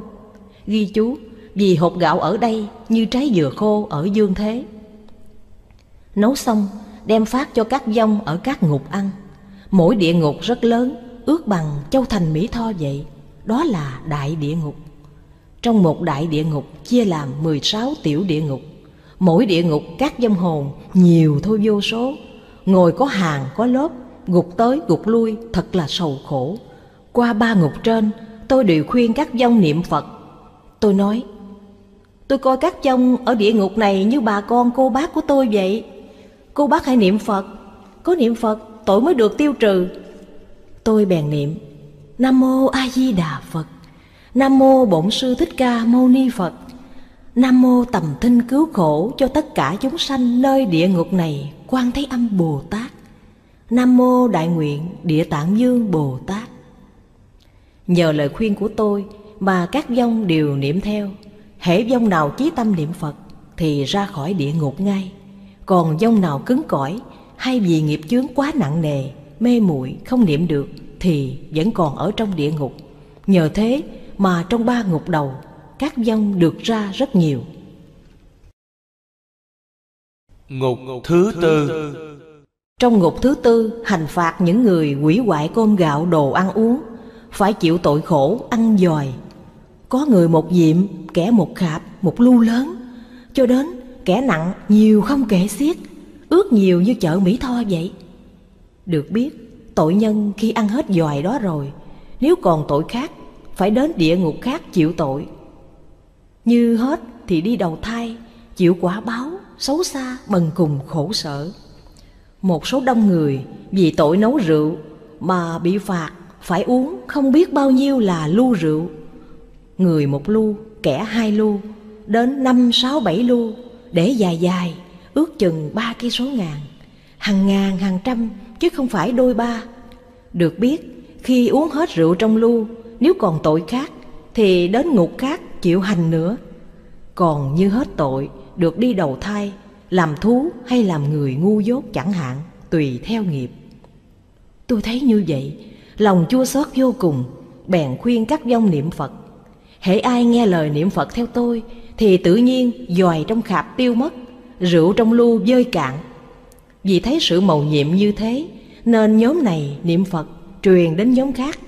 Ghi chú: vì hột gạo ở đây như trái dừa khô ở dương thế. Nấu xong đem phát cho các vong ở các ngục ăn. Mỗi địa ngục rất lớn, ước bằng châu thành Mỹ Tho vậy. Đó là đại địa ngục. Trong một đại địa ngục chia làm 16 tiểu địa ngục. Mỗi địa ngục các vong hồn nhiều thôi vô số, ngồi có hàng có lớp, gục tới gục lui thật là sầu khổ. Qua 3 ngục trên tôi đều khuyên các vong niệm Phật. Tôi nói: tôi coi các vong ở địa ngục này như bà con cô bác của tôi vậy. Cô bác hãy niệm Phật, có niệm Phật tội mới được tiêu trừ. Tôi bèn niệm: Nam Mô A Di Đà Phật, Nam Mô Bổn Sư Thích Ca Mâu Ni Phật, Nam Mô Tầm Thinh Cứu Khổ cho tất cả chúng sanh nơi địa ngục này Quan Thế Âm Bồ Tát, Nam Mô Đại Nguyện Địa Tạng Vương Bồ Tát. Nhờ lời khuyên của tôi mà các vong đều niệm theo. Hễ vong nào chí tâm niệm Phật thì ra khỏi địa ngục ngay. Còn vong nào cứng cỏi hay vì nghiệp chướng quá nặng nề, mê muội không niệm được thì vẫn còn ở trong địa ngục. Nhờ thế mà trong 3 ngục đầu các vong được ra rất nhiều. Ngục thứ tư. Trong ngục thứ tư hành phạt những người hủy hoại cơm gạo đồ ăn uống, phải chịu tội khổ ăn giòi. Có người một diệm, kẻ một khạp, một lu lớn, cho đến kẻ nặng nhiều không kể xiết, ước nhiều như chợ Mỹ Tho vậy. Được biết tội nhân khi ăn hết giòi đó rồi, nếu còn tội khác phải đến địa ngục khác chịu tội. Như hết thì đi đầu thai, chịu quả báo xấu xa bần cùng khổ sở. Một số đông người vì tội nấu rượu mà bị phạt phải uống không biết bao nhiêu là lu rượu. Người một lu, kẻ 2 lu, đến 5, 6, 7 lu, để dài dài, ước chừng 3 cây số ngàn, hàng trăm, chứ không phải đôi ba. Được biết, khi uống hết rượu trong lu, nếu còn tội khác, thì đến ngục khác chịu hành nữa. Còn như hết tội, được đi đầu thai, làm thú hay làm người ngu dốt chẳng hạn, tùy theo nghiệp. Tôi thấy như vậy, lòng chua xót vô cùng, bèn khuyên các vong niệm Phật. Hễ ai nghe lời niệm Phật theo tôi thì tự nhiên giòi trong khạp tiêu mất, rượu trong lu vơi cạn. Vì thấy sự mầu nhiệm như thế nên nhóm này niệm Phật truyền đến nhóm khác.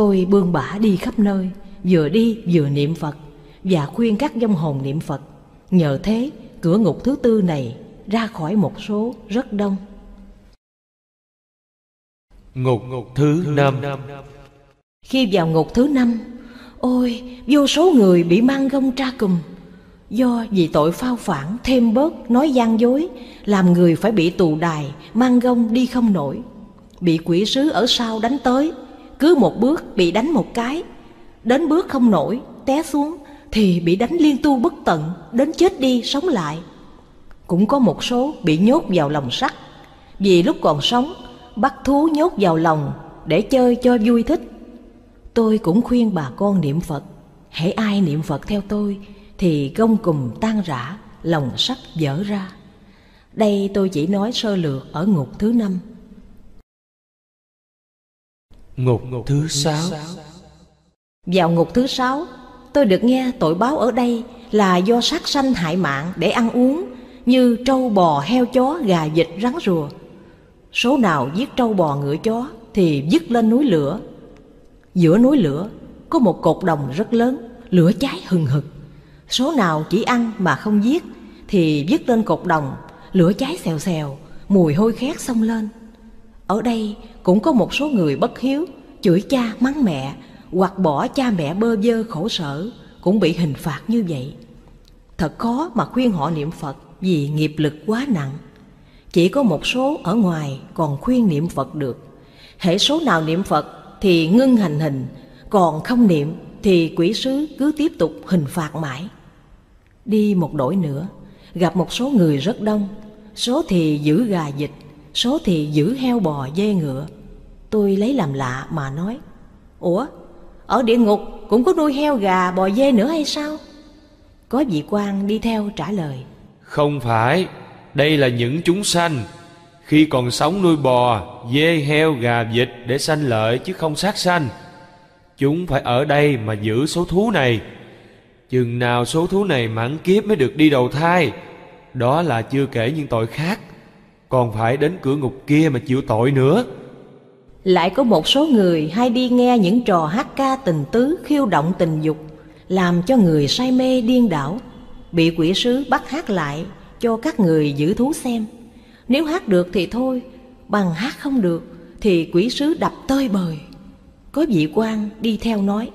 Tôi bươn bả đi khắp nơi, vừa đi vừa niệm Phật và khuyên các vong hồn niệm Phật. Nhờ thế, cửa ngục thứ tư này ra khỏi một số rất đông. Ngục thứ năm. Khi vào ngục thứ năm, ôi, vô số người bị mang gông tra cùm, do vì tội phao phản, thêm bớt, nói gian dối, làm người phải bị tù đài, mang gông đi không nổi. Bị quỷ sứ ở sau đánh tới, cứ một bước bị đánh một cái, đến bước không nổi, té xuống thì bị đánh liên tu bất tận, đến chết đi sống lại. Cũng có một số bị nhốt vào lồng sắt, vì lúc còn sống bắt thú nhốt vào lồng để chơi cho vui thích. Tôi cũng khuyên bà con niệm Phật, hễ ai niệm Phật theo tôi thì gông cùm tan rã, lồng sắt vỡ ra. Đây tôi chỉ nói sơ lược ở ngục thứ năm. Ngục thứ sáu. Vào ngục thứ sáu, tôi được nghe tội báo ở đây là do sát sanh hại mạng để ăn uống, như trâu bò, heo chó, gà vịt, rắn rùa. Số nào giết trâu bò ngựa chó thì vứt lên núi lửa. Giữa núi lửa có một cột đồng rất lớn, lửa cháy hừng hực. Số nào chỉ ăn mà không giết thì vứt lên cột đồng, lửa cháy xèo xèo, mùi hôi khét xông lên. Ở đây cũng có một số người bất hiếu, chửi cha mắng mẹ, hoặc bỏ cha mẹ bơ vơ khổ sở, cũng bị hình phạt như vậy. Thật khó mà khuyên họ niệm Phật vì nghiệp lực quá nặng. Chỉ có một số ở ngoài còn khuyên niệm Phật được. Hễ số nào niệm Phật thì ngưng hành hình, còn không niệm thì quỷ sứ cứ tiếp tục hình phạt mãi. Đi một đổi nữa, gặp một số người rất đông, số thì giữ gà vịt, số thì giữ heo bò dê ngựa. Tôi lấy làm lạ mà nói: "Ủa, ở địa ngục cũng có nuôi heo gà bò dê nữa hay sao?" Có vị quan đi theo trả lời: "Không phải, đây là những chúng sanh khi còn sống nuôi bò, dê, heo, gà, vịt để sanh lợi chứ không sát sanh. Chúng phải ở đây mà giữ số thú này. Chừng nào số thú này mãn kiếp mới được đi đầu thai. Đó là chưa kể những tội khác, còn phải đến cửa ngục kia mà chịu tội nữa." Lại có một số người hay đi nghe những trò hát ca tình tứ, khiêu động tình dục, làm cho người say mê điên đảo, bị quỷ sứ bắt hát lại cho các người giữ thú xem. Nếu hát được thì thôi, bằng hát không được thì quỷ sứ đập tơi bời. Có vị quan đi theo nói: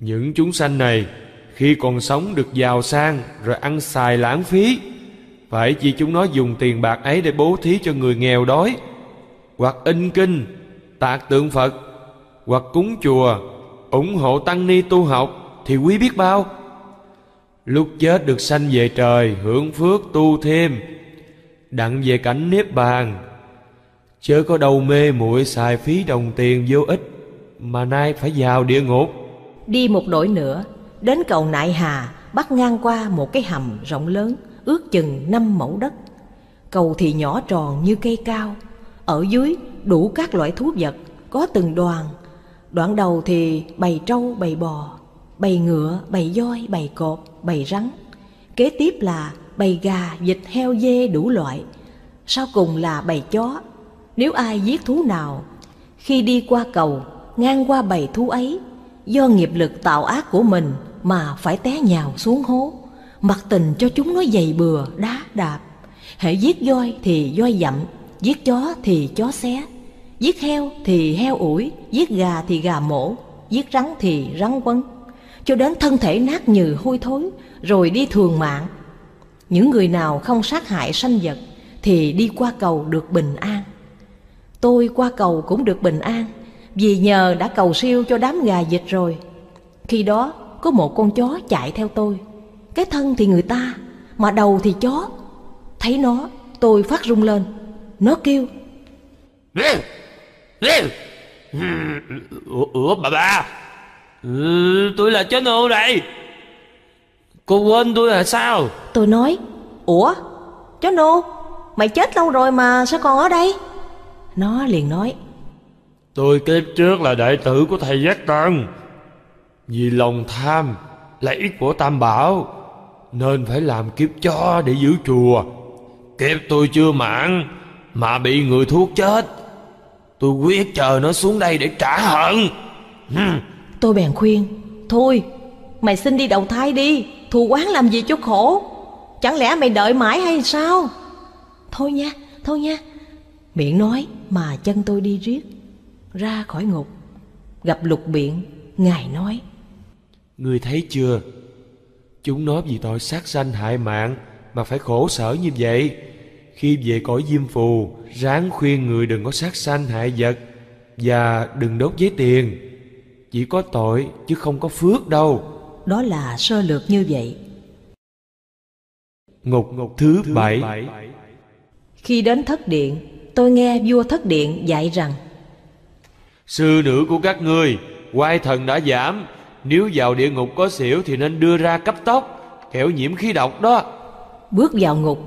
"Những chúng sanh này khi còn sống được giàu sang rồi ăn xài lãng phí, phải chi chúng nó dùng tiền bạc ấy để bố thí cho người nghèo đói, hoặc in kinh, tạc tượng Phật, hoặc cúng chùa, ủng hộ tăng ni tu học thì quý biết bao. Lúc chết được sanh về trời hưởng phước tu thêm, đặng về cảnh Niết Bàn. Chớ có đâu mê muội xài phí đồng tiền vô ích mà nay phải vào địa ngục." Đi một đội nữa, đến cầu Nại Hà, bắt ngang qua một cái hầm rộng lớn, ước chừng 5 mẫu đất. Cầu thì nhỏ tròn như cây cao, ở dưới đủ các loại thú vật, có từng đoàn. Đoạn đầu thì bày trâu, bày bò, bày ngựa, bày voi, bày cột, bày rắn. Kế tiếp là bày gà, vịt, heo, dê đủ loại. Sau cùng là bày chó. Nếu ai giết thú nào, khi đi qua cầu, ngang qua bầy thú ấy, do nghiệp lực tạo ác của mình mà phải té nhào xuống hố, mặc tình cho chúng nó giày bừa, đá đạp. Hễ giết voi thì voi dậm, giết chó thì chó xé, giết heo thì heo ủi, giết gà thì gà mổ, giết rắn thì rắn quấn, cho đến thân thể nát nhừ hôi thối, rồi đi thường mạng. Những người nào không sát hại sanh vật thì đi qua cầu được bình an. Tôi qua cầu cũng được bình an, vì nhờ đã cầu siêu cho đám gà vịt rồi. Khi đó có một con chó chạy theo tôi, cái thân thì người ta mà đầu thì chó. Thấy nó tôi phát run lên. Nó kêu: "Ủa bà, tôi là chó nô đây, cô quên tôi là sao?" Tôi nói: "Ủa chó nô, mày chết lâu rồi mà sao còn ở đây?" Nó liền nói: "Tôi kiếp trước là đệ tử của thầy Giác Tân, vì lòng tham lợi ích của Tam Bảo nên phải làm kiếp chó để giữ chùa. Kiếp tôi chưa mãn mà bị người thuốc chết. Tôi quyết chờ nó xuống đây để trả hận." Tôi bèn khuyên: thôi mày xin đi đầu thai đi, thù oán làm gì cho khổ, chẳng lẽ mày đợi mãi hay sao? Thôi nha, thôi nha. Miệng nói mà chân tôi đi riết ra khỏi ngục. Gặp Lục Biện, ngài nói: ngươi thấy chưa, chúng nó vì tội sát sanh hại mạng mà phải khổ sở như vậy. Khi về cõi Diêm Phù, ráng khuyên người đừng có sát sanh hại vật và đừng đốt giấy tiền. Chỉ có tội chứ không có phước đâu. Đó là sơ lược như vậy. Ngục thứ bảy. Khi đến Thất Điện, tôi nghe vua Thất Điện dạy rằng: sư nữ của các ngươi, oai thần đã giảm, nếu vào địa ngục có xỉu thì nên đưa ra cấp tốc, kẻo nhiễm khí độc đó. Bước vào ngục,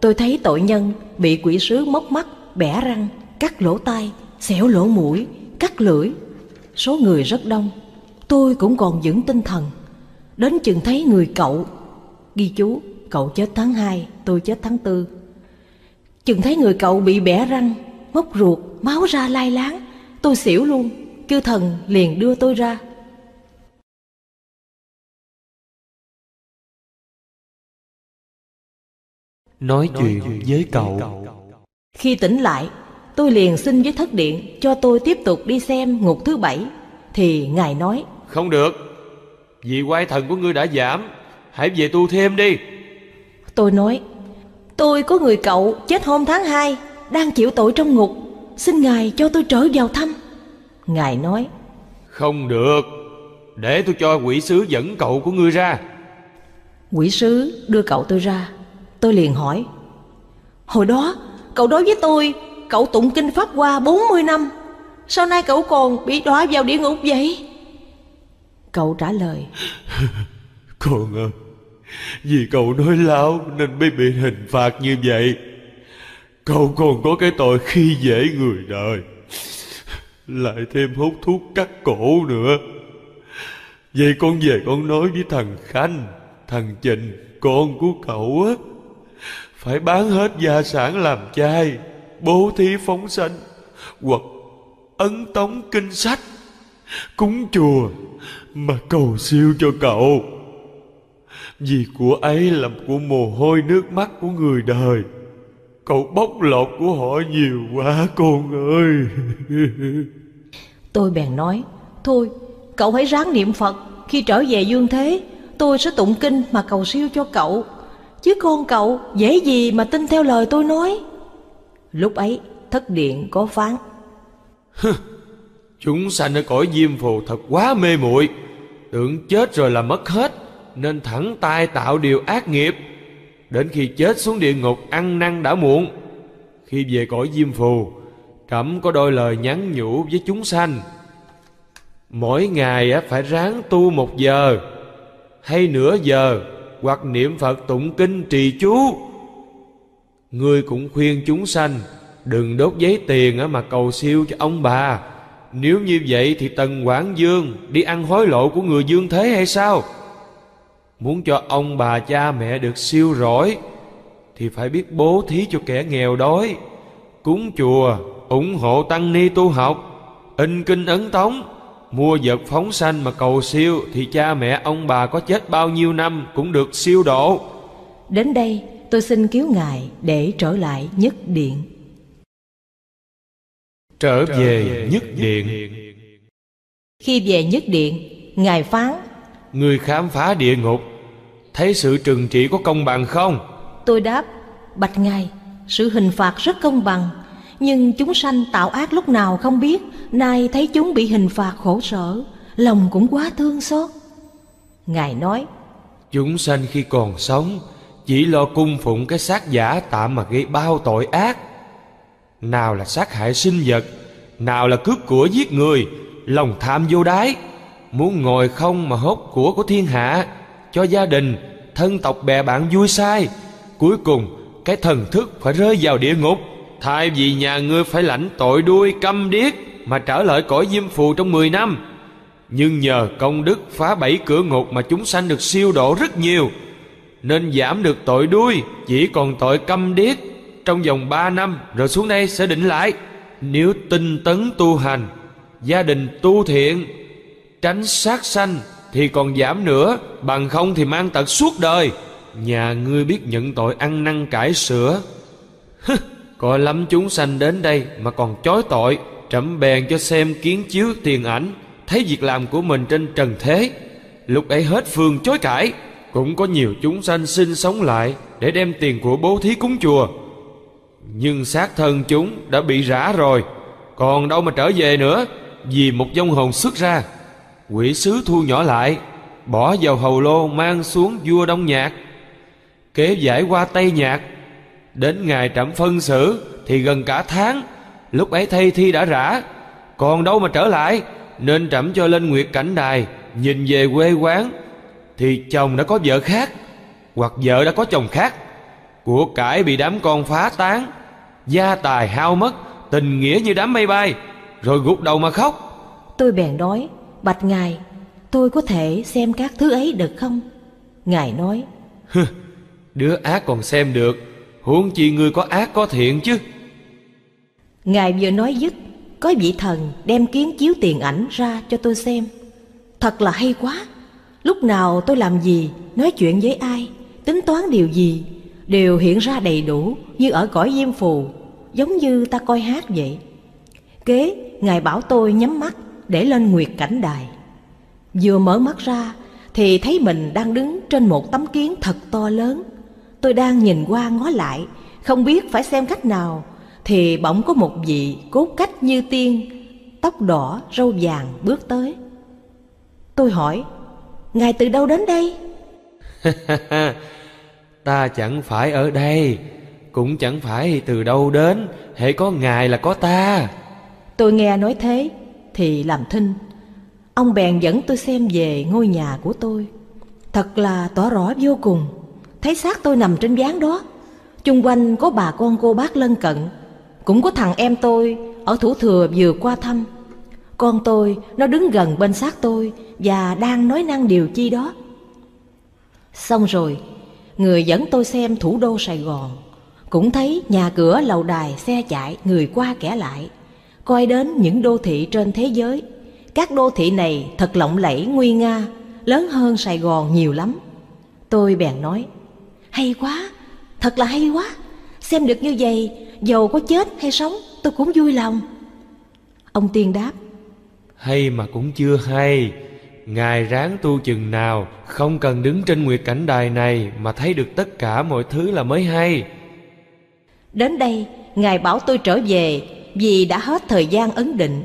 tôi thấy tội nhân bị quỷ sứ móc mắt, bẻ răng, cắt lỗ tai, xẻo lỗ mũi, cắt lưỡi. Số người rất đông, tôi cũng còn vững tinh thần. Đến chừng thấy người cậu, ghi chú cậu chết tháng 2, tôi chết tháng 4. Chừng thấy người cậu bị bẻ răng, móc ruột, máu ra lai láng, tôi xỉu luôn. Chư thần liền đưa tôi ra. Nói chuyện với cậu. Khi tỉnh lại, tôi liền xin với Thất Điện cho tôi tiếp tục đi xem ngục thứ bảy. Thì ngài nói: không được, vì oai thần của ngươi đã giảm, hãy về tu thêm đi. Tôi nói: tôi có người cậu chết hôm tháng 2, đang chịu tội trong ngục, xin ngài cho tôi trở vào thăm. Ngài nói: không được, để tôi cho quỷ sứ dẫn cậu của ngươi ra. Quỷ sứ đưa cậu tôi ra. Tôi liền hỏi: hồi đó cậu đối với tôi, cậu tụng kinh Pháp Hoa 40 năm, sao nay cậu còn bị đọa vào địa ngục vậy? Cậu trả lời: con ơi, vì cậu nói láo nên mới bị hình phạt như vậy. Cậu còn có cái tội khi dễ người đời, lại thêm hút thuốc cắt cổ nữa. Vậy con về con nói với thằng Khanh, thằng Trình, con của cậu á, phải bán hết gia sản làm chay, bố thí phóng sanh, hoặc ấn tống kinh sách, cúng chùa mà cầu siêu cho cậu. Vì của ấy làm của mồ hôi nước mắt của người đời, cậu bóc lột của họ nhiều quá con ơi. Tôi bèn nói: thôi cậu hãy ráng niệm Phật, khi trở về dương thế tôi sẽ tụng kinh mà cầu siêu cho cậu, chứ con cậu dễ gì mà tin theo lời tôi nói. Lúc ấy Thất Điện có phán: chúng sanh ở cõi Diêm Phù thật quá mê muội, tưởng chết rồi là mất hết, nên thẳng tay tạo điều ác nghiệp. Đến khi chết xuống địa ngục ăn năn đã muộn. Khi về cõi Diêm Phù, trẫm có đôi lời nhắn nhủ với chúng sanh: mỗi ngày phải ráng tu 1 giờ hay nửa giờ, hoặc niệm Phật tụng kinh trì chú. Ngươi cũng khuyên chúng sanh đừng đốt giấy tiền mà cầu siêu cho ông bà. Nếu như vậy thì Tần Quảng Dương đi ăn hối lộ của người dương thế hay sao? Muốn cho ông bà cha mẹ được siêu rỗi thì phải biết bố thí cho kẻ nghèo đói, cúng chùa, ủng hộ tăng ni tu học, in kinh ấn tống, mua vật phóng sanh mà cầu siêu, thì cha mẹ ông bà có chết bao nhiêu năm cũng được siêu độ. Đến đây tôi xin cứu ngài để trở lại Nhất Điện. Trở về Nhất Điện. Khi về Nhất Điện, ngài phán: người khám phá địa ngục, thấy sự trừng trị có công bằng không? Tôi đáp: bạch ngài, sự hình phạt rất công bằng, nhưng chúng sanh tạo ác lúc nào không biết, nay thấy chúng bị hình phạt khổ sở, lòng cũng quá thương xót. Ngài nói: chúng sanh khi còn sống chỉ lo cung phụng cái xác giả tạm mà gây bao tội ác, nào là sát hại sinh vật, nào là cướp của giết người, lòng tham vô đáy, muốn ngồi không mà hốt của thiên hạ, cho gia đình, thân tộc bè bạn vui sai. Cuối cùng cái thần thức phải rơi vào địa ngục. Thay vì nhà ngươi phải lãnh tội đuôi câm điếc mà trở lại cõi Diêm Phù trong 10 năm, nhưng nhờ công đức phá 7 cửa ngục mà chúng sanh được siêu độ rất nhiều, nên giảm được tội đuôi, chỉ còn tội câm điếc trong vòng 3 năm rồi xuống đây sẽ định lại. Nếu tinh tấn tu hành, gia đình tu thiện, tránh sát sanh thì còn giảm nữa, bằng không thì mang tật suốt đời. Nhà ngươi biết nhận tội ăn năn cải sửa. Hứ, coi lắm chúng sanh đến đây mà còn chối tội. Trẫm bèn cho xem kiến chiếu tiền ảnh, thấy việc làm của mình trên trần thế, lúc ấy hết phương chối cãi. Cũng có nhiều chúng sanh sinh sống lại để đem tiền của bố thí cúng chùa, nhưng xác thân chúng đã bị rã rồi, còn đâu mà trở về nữa. Vì một vong hồn xuất ra, quỷ sứ thu nhỏ lại, bỏ vào hầu lô mang xuống vua Đông Nhạc, kế giải qua Tây Nhạc. Đến ngày trẫm phân xử thì gần cả tháng, lúc ấy thây thi đã rã, còn đâu mà trở lại. Nên trẫm cho lên Nguyệt Cảnh Đài, nhìn về quê quán thì chồng đã có vợ khác, hoặc vợ đã có chồng khác, của cải bị đám con phá tán, gia tài hao mất, tình nghĩa như đám mây bay, rồi gục đầu mà khóc. Tôi bèn nói: Bạch ngài, tôi có thể xem các thứ ấy được không? Ngài nói: Đứa ác còn xem được, huống chi ngươi có ác có thiện chứ. Ngài vừa nói dứt, có vị thần đem kiến chiếu tiền ảnh ra cho tôi xem. Thật là hay quá. Lúc nào tôi làm gì, nói chuyện với ai, tính toán điều gì, đều hiện ra đầy đủ như ở cõi Diêm Phù, giống như ta coi hát vậy. Kế, ngài bảo tôi nhắm mắt để lên Nguyệt Cảnh Đài. Vừa mở mắt ra thì thấy mình đang đứng trên một tấm kiến thật to lớn. Tôi đang nhìn qua ngó lại, không biết phải xem cách nào, thì bỗng có một vị cốt cách như tiên, tóc đỏ, râu vàng bước tới. Tôi hỏi: Ngài từ đâu đến đây? Ta chẳng phải ở đây, cũng chẳng phải từ đâu đến, hễ có ngài là có ta. Tôi nghe nói thế thì làm thinh. Ông bèn dẫn tôi xem về ngôi nhà của tôi. Thật là tỏ rõ vô cùng. Thấy xác tôi nằm trên ván đó, chung quanh có bà con cô bác lân cận, cũng có thằng em tôi ở Thủ Thừa vừa qua thăm. Con tôi nó đứng gần bên xác tôi và đang nói năng điều chi đó. Xong rồi, người dẫn tôi xem thủ đô Sài Gòn, cũng thấy nhà cửa lầu đài xe chạy, người qua kẻ lại. Coi đến những đô thị trên thế giới, các đô thị này thật lộng lẫy nguy nga, lớn hơn Sài Gòn nhiều lắm. Tôi bèn nói: Hay quá, thật là hay quá. Xem được như vậy, dầu có chết hay sống tôi cũng vui lòng. Ông tiên đáp: Hay mà cũng chưa hay. Ngài ráng tu chừng nào, không cần đứng trên Nguyệt Cảnh Đài này mà thấy được tất cả mọi thứ là mới hay. Đến đây, ngài bảo tôi trở về vì đã hết thời gian ấn định.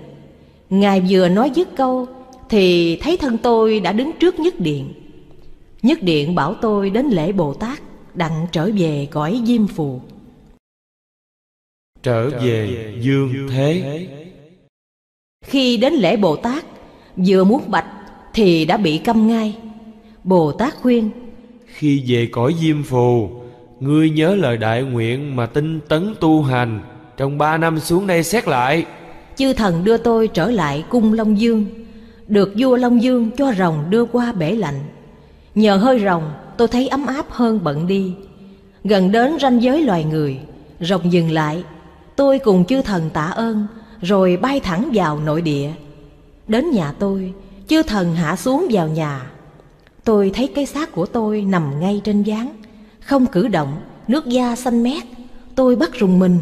Ngài vừa nói dứt câu thì thấy thân tôi đã đứng trước Nhất Điện. Nhất Điện bảo tôi đến lễ Bồ Tát, đặng trở về cõi Diêm Phù. Trở về dương thế. Khi đến lễ Bồ Tát, vừa muốn bạch thì đã bị câm ngay. Bồ Tát khuyên: Khi về cõi Diêm Phù, ngươi nhớ lời đại nguyện mà tinh tấn tu hành, trong 3 năm xuống đây xét lại. Chư thần đưa tôi trở lại cung Long Dương, được vua Long Dương cho rồng đưa qua bể lạnh. Nhờ hơi rồng tôi thấy ấm áp hơn bận đi. Gần đến ranh giới loài người, rồng dừng lại. Tôi cùng chư thần tạ ơn rồi bay thẳng vào nội địa. Đến nhà tôi, chư thần hạ xuống vào nhà. Tôi thấy cái xác của tôi nằm ngay trên ván, không cử động, nước da xanh mét. Tôi bắt rùng mình.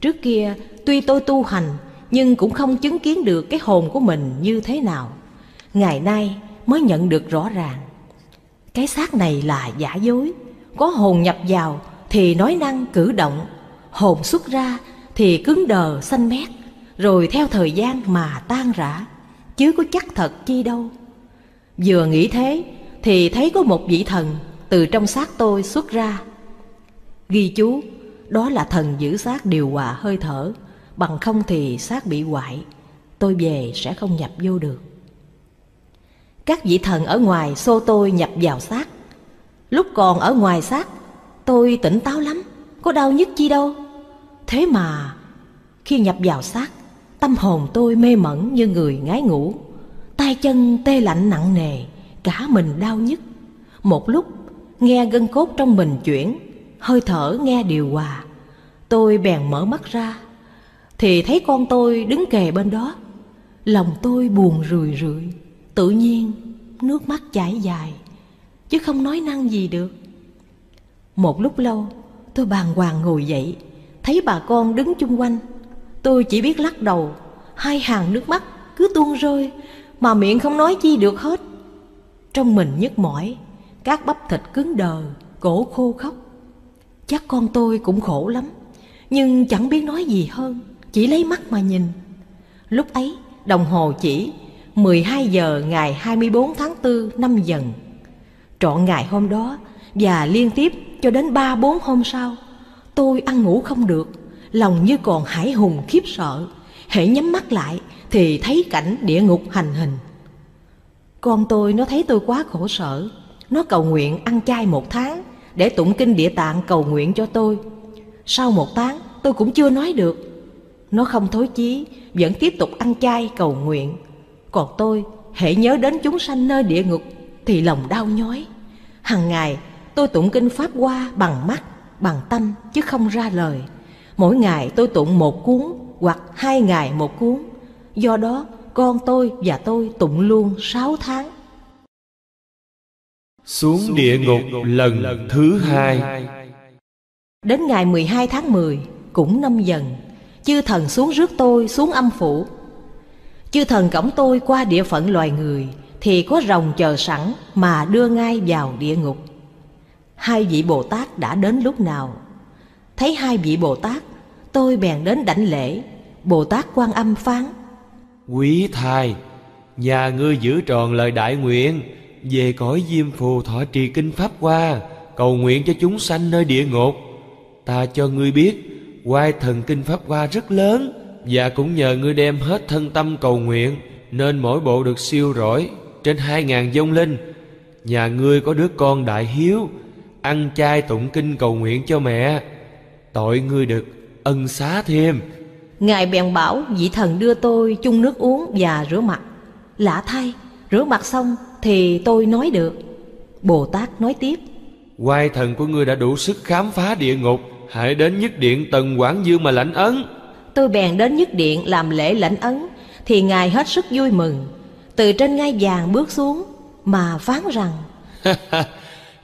Trước kia tuy tôi tu hành nhưng cũng không chứng kiến được cái hồn của mình như thế nào, ngày nay mới nhận được rõ ràng. Cái xác này là giả dối. Có hồn nhập vào thì nói năng cử động, hồn xuất ra thì cứng đờ xanh mét, rồi theo thời gian mà tan rã, chứ có chắc thật chi đâu. Vừa nghĩ thế thì thấy có một vị thần từ trong xác tôi xuất ra. Ghi chú: đó là thần giữ xác điều hòa hơi thở, bằng không thì xác bị hoại, tôi về sẽ không nhập vô được. Các vị thần ở ngoài xô tôi nhập vào xác. Lúc còn ở ngoài xác, tôi tỉnh táo lắm, có đau nhức chi đâu. Thế mà khi nhập vào xác, tâm hồn tôi mê mẩn như người ngái ngủ, tay chân tê lạnh nặng nề, cả mình đau nhức. Một lúc nghe gân cốt trong mình chuyển, hơi thở nghe điều hòa. Tôi bèn mở mắt ra thì thấy con tôi đứng kề bên đó. Lòng tôi buồn rười rượi, tự nhiên nước mắt chảy dài, chứ không nói năng gì được. Một lúc lâu tôi bàng hoàng ngồi dậy, thấy bà con đứng chung quanh. Tôi chỉ biết lắc đầu, hai hàng nước mắt cứ tuôn rơi mà miệng không nói chi được hết. Trong mình nhức mỏi, các bắp thịt cứng đờ, cổ khô khóc. Chắc con tôi cũng khổ lắm, nhưng chẳng biết nói gì hơn, chỉ lấy mắt mà nhìn. Lúc ấy đồng hồ chỉ 12 giờ ngày 24 tháng 4 năm Dần. Trọn ngày hôm đó và liên tiếp cho đến 3-4 hôm sau, tôi ăn ngủ không được, lòng như còn hãi hùng khiếp sợ. Hễ nhắm mắt lại thì thấy cảnh địa ngục hành hình. Con tôi nó thấy tôi quá khổ sở, nó cầu nguyện ăn chay 1 tháng để tụng kinh Địa Tạng cầu nguyện cho tôi. Sau 1 tháng tôi cũng chưa nói được. Nó không thối chí, vẫn tiếp tục ăn chay cầu nguyện. Còn tôi hễ nhớ đến chúng sanh nơi địa ngục thì lòng đau nhói. Hằng ngày tôi tụng kinh Pháp Hoa bằng mắt, bằng tâm chứ không ra lời. Mỗi ngày tôi tụng 1 cuốn hoặc 2 ngày 1 cuốn. Do đó con tôi và tôi tụng luôn 6 tháng. Xuống địa ngục lần thứ 2. Đến ngày 12 tháng 10 cũng năm Dần, chư thần xuống rước tôi xuống âm phủ. Chư thần cõng tôi qua địa phận loài người thì có rồng chờ sẵn mà đưa ngay vào địa ngục. Hai vị Bồ Tát đã đến lúc nào. Thấy hai vị Bồ Tát, tôi bèn đến đảnh lễ. Bồ Tát Quan Âm phán: Quý thầy, nhà ngươi giữ tròn lời đại nguyện, về cõi Diêm Phù thọ trì kinh Pháp Hoa, cầu nguyện cho chúng sanh nơi địa ngục. Ta cho ngươi biết, quai thần kinh Pháp Hoa rất lớn, và cũng nhờ ngươi đem hết thân tâm cầu nguyện, nên mỗi bộ được siêu rỗi trên 2000 vong linh. Nhà ngươi có đứa con đại hiếu, ăn chay tụng kinh cầu nguyện cho mẹ, tội ngươi được ân xá thêm. Ngài bèn bảo vị thần đưa tôi chung nước uống và rửa mặt. Lạ thay, rửa mặt xong thì tôi nói được. Bồ Tát nói tiếp: Quai thần của ngươi đã đủ sức khám phá địa ngục, hãy đến Nhất Điện Tần Quảng Dương mà lãnh ấn. Tôi bèn đến Nhất Điện làm lễ lãnh ấn, thì Ngài hết sức vui mừng, từ trên ngai vàng bước xuống mà phán rằng: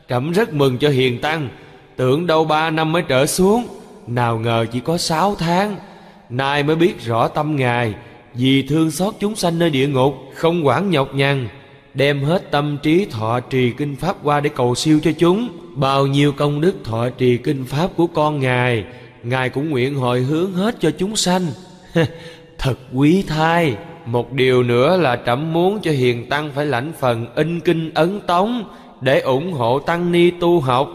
Trẫm rất mừng cho hiền tăng, tưởng đâu 3 năm mới trở xuống, nào ngờ chỉ có 6 tháng. Nay mới biết rõ tâm Ngài, vì thương xót chúng sanh nơi địa ngục, không quản nhọc nhằn, đem hết tâm trí thọ trì kinh Pháp Hoa để cầu siêu cho chúng. Bao nhiêu công đức thọ trì kinh Pháp của con Ngài, Ngài cũng nguyện hồi hướng hết cho chúng sanh. Thật quý thai. Một điều nữa là trẫm muốn cho hiền tăng phải lãnh phần in kinh ấn tống để ủng hộ tăng ni tu học,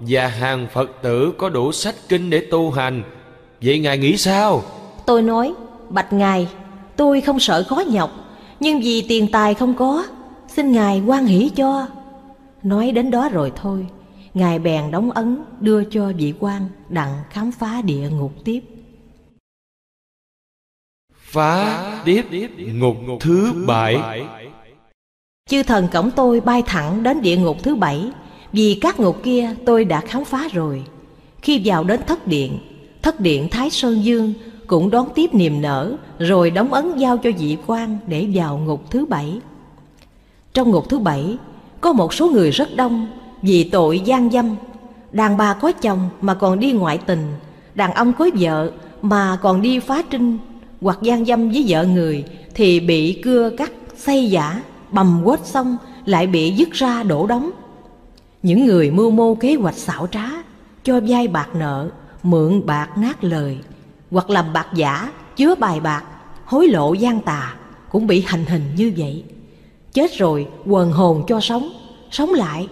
và hàng Phật tử có đủ sách kinh để tu hành. Vậy Ngài nghĩ sao? Tôi nói: Bạch Ngài, tôi không sợ khó nhọc, nhưng vì tiền tài không có, xin Ngài hoan hỷ cho. Nói đến đó rồi thôi, Ngài bèn đóng ấn đưa cho vị quan đặng khám phá địa ngục tiếp. Phá tiếp ngục thứ 7. Chư thần cõng tôi bay thẳng đến địa ngục thứ 7. Vì các ngục kia tôi đã khám phá rồi. Khi vào đến Thất điện Thái Sơn Dương cũng đón tiếp niềm nở, rồi đóng ấn giao cho vị quan để vào ngục thứ 7. Trong ngục thứ 7 có một số người rất đông vì tội gian dâm. Đàn bà có chồng mà còn đi ngoại tình, đàn ông có vợ mà còn đi phá trinh hoặc gian dâm với vợ người, thì bị cưa cắt, xây giả, bầm quết xong lại bị dứt ra đổ đóng. Những người mưu mô kế hoạch xảo trá, cho vay bạc nợ, mượn bạc nát lời, hoặc làm bạc giả, chứa bài bạc, hối lộ gian tà, cũng bị hành hình như vậy. Chết rồi quần hồn cho sống, sống lại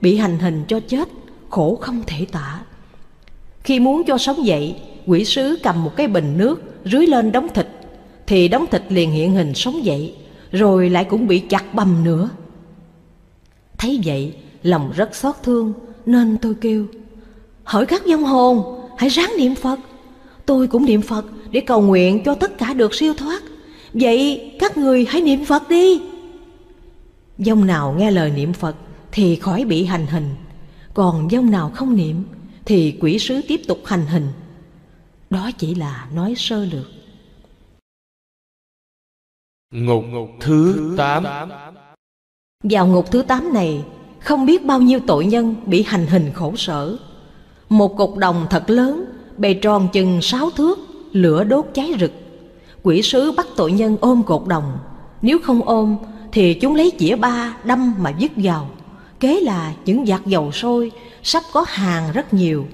bị hành hình cho chết, khổ không thể tả. Khi muốn cho sống dậy, quỷ sứ cầm một cái bình nước rưới lên đống thịt, thì đống thịt liền hiện hình sống dậy, rồi lại cũng bị chặt bầm nữa. Thấy vậy lòng rất xót thương, nên tôi kêu: Hỡi các vong hồn, hãy ráng niệm Phật. Tôi cũng niệm Phật để cầu nguyện cho tất cả được siêu thoát. Vậy các người hãy niệm Phật đi. Vong nào nghe lời niệm Phật thì khỏi bị hành hình, còn vong nào không niệm thì quỷ sứ tiếp tục hành hình. Đó chỉ là nói sơ lược. Ngục thứ 8. Vào ngục thứ 8 này, không biết bao nhiêu tội nhân bị hành hình khổ sở. Một cột đồng thật lớn, bề tròn chừng 6 thước, lửa đốt cháy rực. Quỷ sứ bắt tội nhân ôm cột đồng, nếu không ôm thì chúng lấy chĩa ba đâm mà vứt vào. Kế là những vạt dầu sôi, sắp có hàng rất nhiều,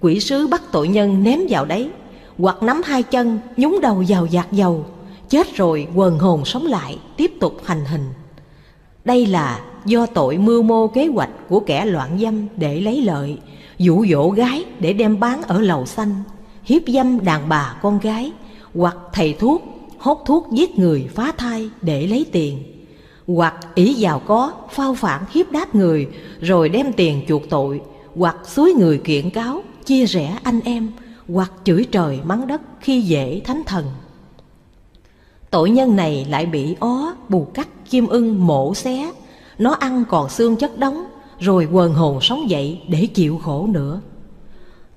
quỷ sứ bắt tội nhân ném vào đấy, hoặc nắm hai chân nhúng đầu vào vạt dầu, chết rồi quần hồn sống lại tiếp tục hành hình. Đây là do tội mưu mô kế hoạch của kẻ loạn dâm để lấy lợi, dụ dỗ gái để đem bán ở lầu xanh, hiếp dâm đàn bà con gái, hoặc thầy thuốc hốt thuốc giết người phá thai để lấy tiền, hoặc ỷ giàu có phao phản hiếp đáp người rồi đem tiền chuộc tội, hoặc xúi người kiện cáo chia rẽ anh em, hoặc chửi trời mắng đất khi dễ thánh thần. Tội nhân này lại bị ó, bù cắt, chim ưng mổ xé, nó ăn còn xương chất đóng, rồi quần hồn sống dậy để chịu khổ nữa.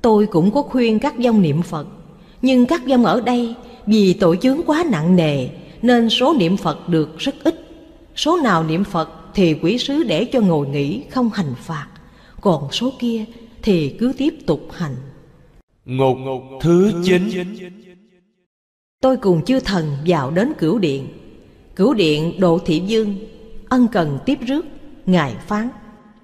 Tôi cũng có khuyên các vong niệm Phật, nhưng các vong ở đây vì tội chướng quá nặng nề nên số niệm Phật được rất ít. Số nào niệm Phật thì quỷ sứ để cho ngồi nghỉ không hành phạt, còn số kia thì cứ tiếp tục hành. Ngục thứ 9. Tôi cùng chư thần vào đến Cửu Điện. Cửu Điện Độ Thị Vương ân cần tiếp rước. Ngài phán: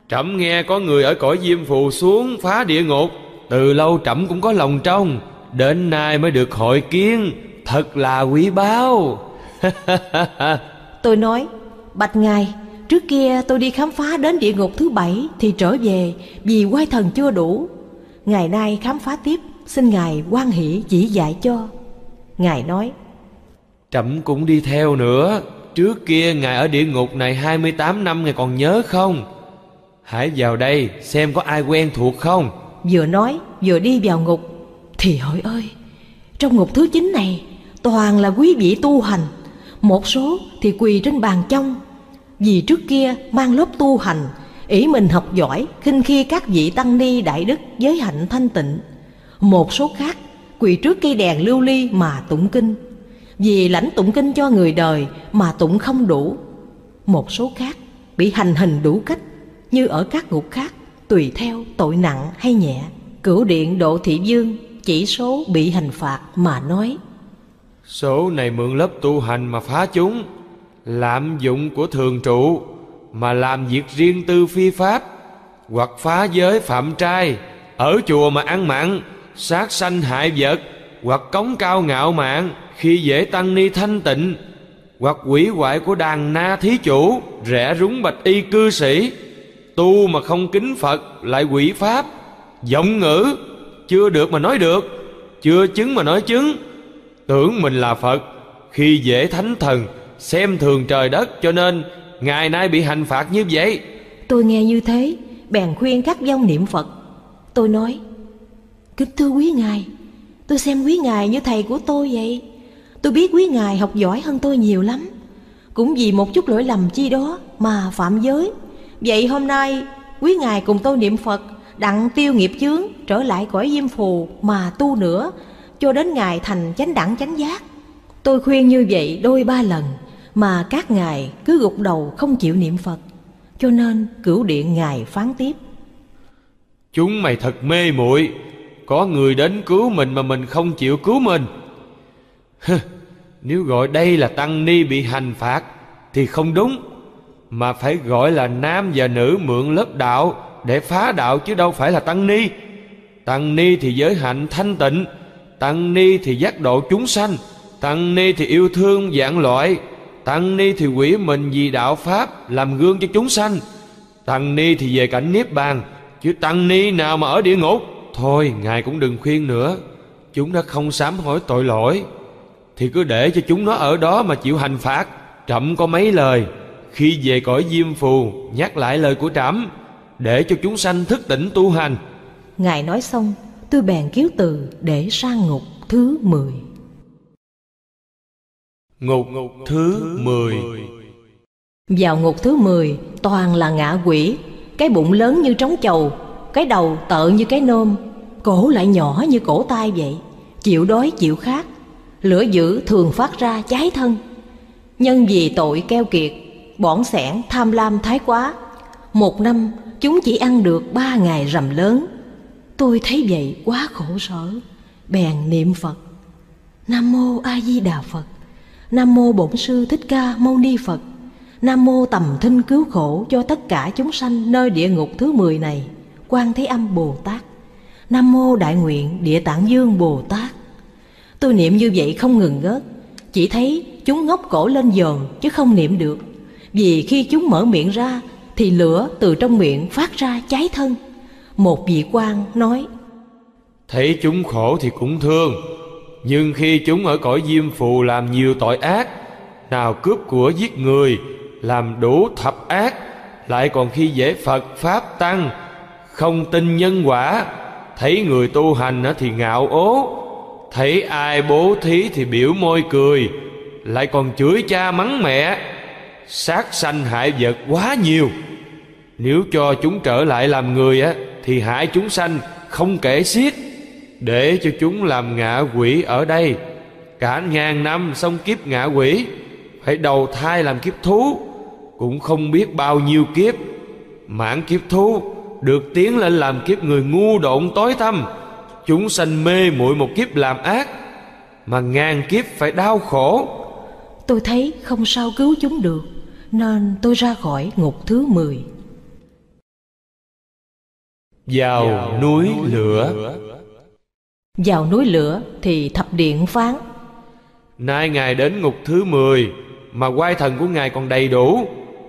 Trẫm nghe có người ở cõi Diêm Phù xuống phá địa ngục, từ lâu trẫm cũng có lòng trong, đến nay mới được hội kiến, thật là quý báu. Tôi nói: Bạch Ngài, trước kia tôi đi khám phá đến địa ngục thứ 7 thì trở về vì quay thần chưa đủ. Ngày nay khám phá tiếp, xin Ngài hoan hỷ chỉ dạy cho. Ngài nói: Trẫm cũng đi theo nữa. Trước kia Ngài ở địa ngục này 28 năm, Ngài còn nhớ không? Hãy vào đây xem có ai quen thuộc không. Vừa nói vừa đi vào ngục. Thì hỡi ơi, trong ngục thứ 9 này toàn là quý vị tu hành. Một số thì quỳ trên bàn trong, vì trước kia mang lớp tu hành, ỷ mình học giỏi, khinh khi các vị tăng ni đại đức giới hạnh thanh tịnh. Một số khác quỳ trước cây đèn lưu ly mà tụng kinh, vì lãnh tụng kinh cho người đời mà tụng không đủ. Một số khác bị hành hình đủ cách, như ở các ngục khác, tùy theo tội nặng hay nhẹ. Cửu Điện Độ Thị Vương chỉ số bị hành phạt mà nói: Số này mượn lớp tu hành mà phá chúng, lạm dụng của thường trụ mà làm việc riêng tư phi pháp, hoặc phá giới phạm trai, ở chùa mà ăn mặn, sát sanh hại vật, hoặc cống cao ngạo mạn, khi dễ tăng ni thanh tịnh, hoặc hủy hoại của đàn na thí chủ, rẽ rúng bạch y cư sĩ, tu mà không kính Phật, lại hủy pháp, vọng ngữ, chưa được mà nói được, chưa chứng mà nói chứng, tưởng mình là Phật, khi dễ thánh thần, xem thường trời đất, cho nên ngày nay bị hành phạt như vậy. Tôi nghe như thế, bèn khuyên các vong niệm Phật. Tôi nói: Kính thưa quý Ngài, tôi xem quý Ngài như thầy của tôi vậy. Tôi biết quý Ngài học giỏi hơn tôi nhiều lắm, cũng vì một chút lỗi lầm chi đó mà phạm giới. Vậy hôm nay quý Ngài cùng tôi niệm Phật, đặng tiêu nghiệp chướng, trở lại cõi Diêm Phù mà tu nữa, cho đến Ngài thành chánh đẳng chánh giác. Tôi khuyên như vậy đôi ba lần mà các Ngài cứ gục đầu không chịu niệm Phật. Cho nên Cửu Điện Ngài phán tiếp: Chúng mày thật mê muội. Có người đến cứu mình mà mình không chịu cứu mình. Nếu gọi đây là tăng ni bị hành phạt thì không đúng, mà phải gọi là nam và nữ mượn lớp đạo để phá đạo, chứ đâu phải là tăng ni. Tăng ni thì giới hạnh thanh tịnh, tăng ni thì giác độ chúng sanh, tăng ni thì yêu thương vạn loại, tăng ni thì quỷ mình vì đạo pháp làm gương cho chúng sanh, tăng ni thì về cảnh niết bàn, chứ tăng ni nào mà ở địa ngục. Thôi Ngài cũng đừng khuyên nữa, chúng đã không sám hối tội lỗi thì cứ để cho chúng nó ở đó mà chịu hành phạt. Trẫm có mấy lời, khi về cõi Diêm Phù nhắc lại lời của trẫm, để cho chúng sanh thức tỉnh tu hành. Ngài nói xong, tôi bèn kiếu từ để sang ngục thứ 10. Ngục thứ 10. Vào ngục thứ 10 toàn là ngạ quỷ, cái bụng lớn như trống chầu, cái đầu tợ như cái nôm, cổ lại nhỏ như cổ tay vậy, chịu đói chịu khát, lửa dữ thường phát ra cháy thân. nhân vì tội keo kiệt, bỏn xẻn tham lam thái quá, một năm chúng chỉ ăn được 3 ngày rằm lớn. Tôi thấy vậy quá khổ sở, bèn niệm Phật: Nam mô A Di Đà Phật, Nam mô Bổn Sư Thích Ca Mâu Ni Phật, Nam mô Tầm Thinh Cứu Khổ cho tất cả chúng sanh nơi địa ngục thứ 10 này, Quan Thế Âm Bồ Tát, Nam mô Đại Nguyện Địa Tạng Dương Bồ Tát. Tôi niệm như vậy không ngừng ngớt, chỉ thấy chúng ngóc cổ lên dồn chứ không niệm được. Vì khi chúng mở miệng ra thì lửa từ trong miệng phát ra cháy thân. Một vị quan nói: Thấy chúng khổ thì cũng thương, nhưng khi chúng ở cõi Diêm Phù làm nhiều tội ác, nào cướp của giết người, làm đủ thập ác, lại còn khi dễ Phật Pháp Tăng, không tin nhân quả, thấy người tu hành thì ngạo ố, thấy ai bố thí thì biểu môi cười, lại còn chửi cha mắng mẹ, sát sanh hại vật quá nhiều. Nếu cho chúng trở lại làm người thì hại chúng sanh không kể xiết, để cho chúng làm ngạ quỷ ở đây, cả ngàn năm xong kiếp ngạ quỷ, phải đầu thai làm kiếp thú, cũng không biết bao nhiêu kiếp. Mãn kiếp thú được tiến lên làm kiếp người ngu độn tối tăm, chúng sanh mê muội một kiếp làm ác, mà ngàn kiếp phải đau khổ. Tôi thấy không sao cứu chúng được, nên tôi ra khỏi ngục thứ 10. Vào núi lửa. Vào núi lửa thì thập điện phán: Nay Ngài đến ngục thứ 10 mà quai thần của Ngài còn đầy đủ,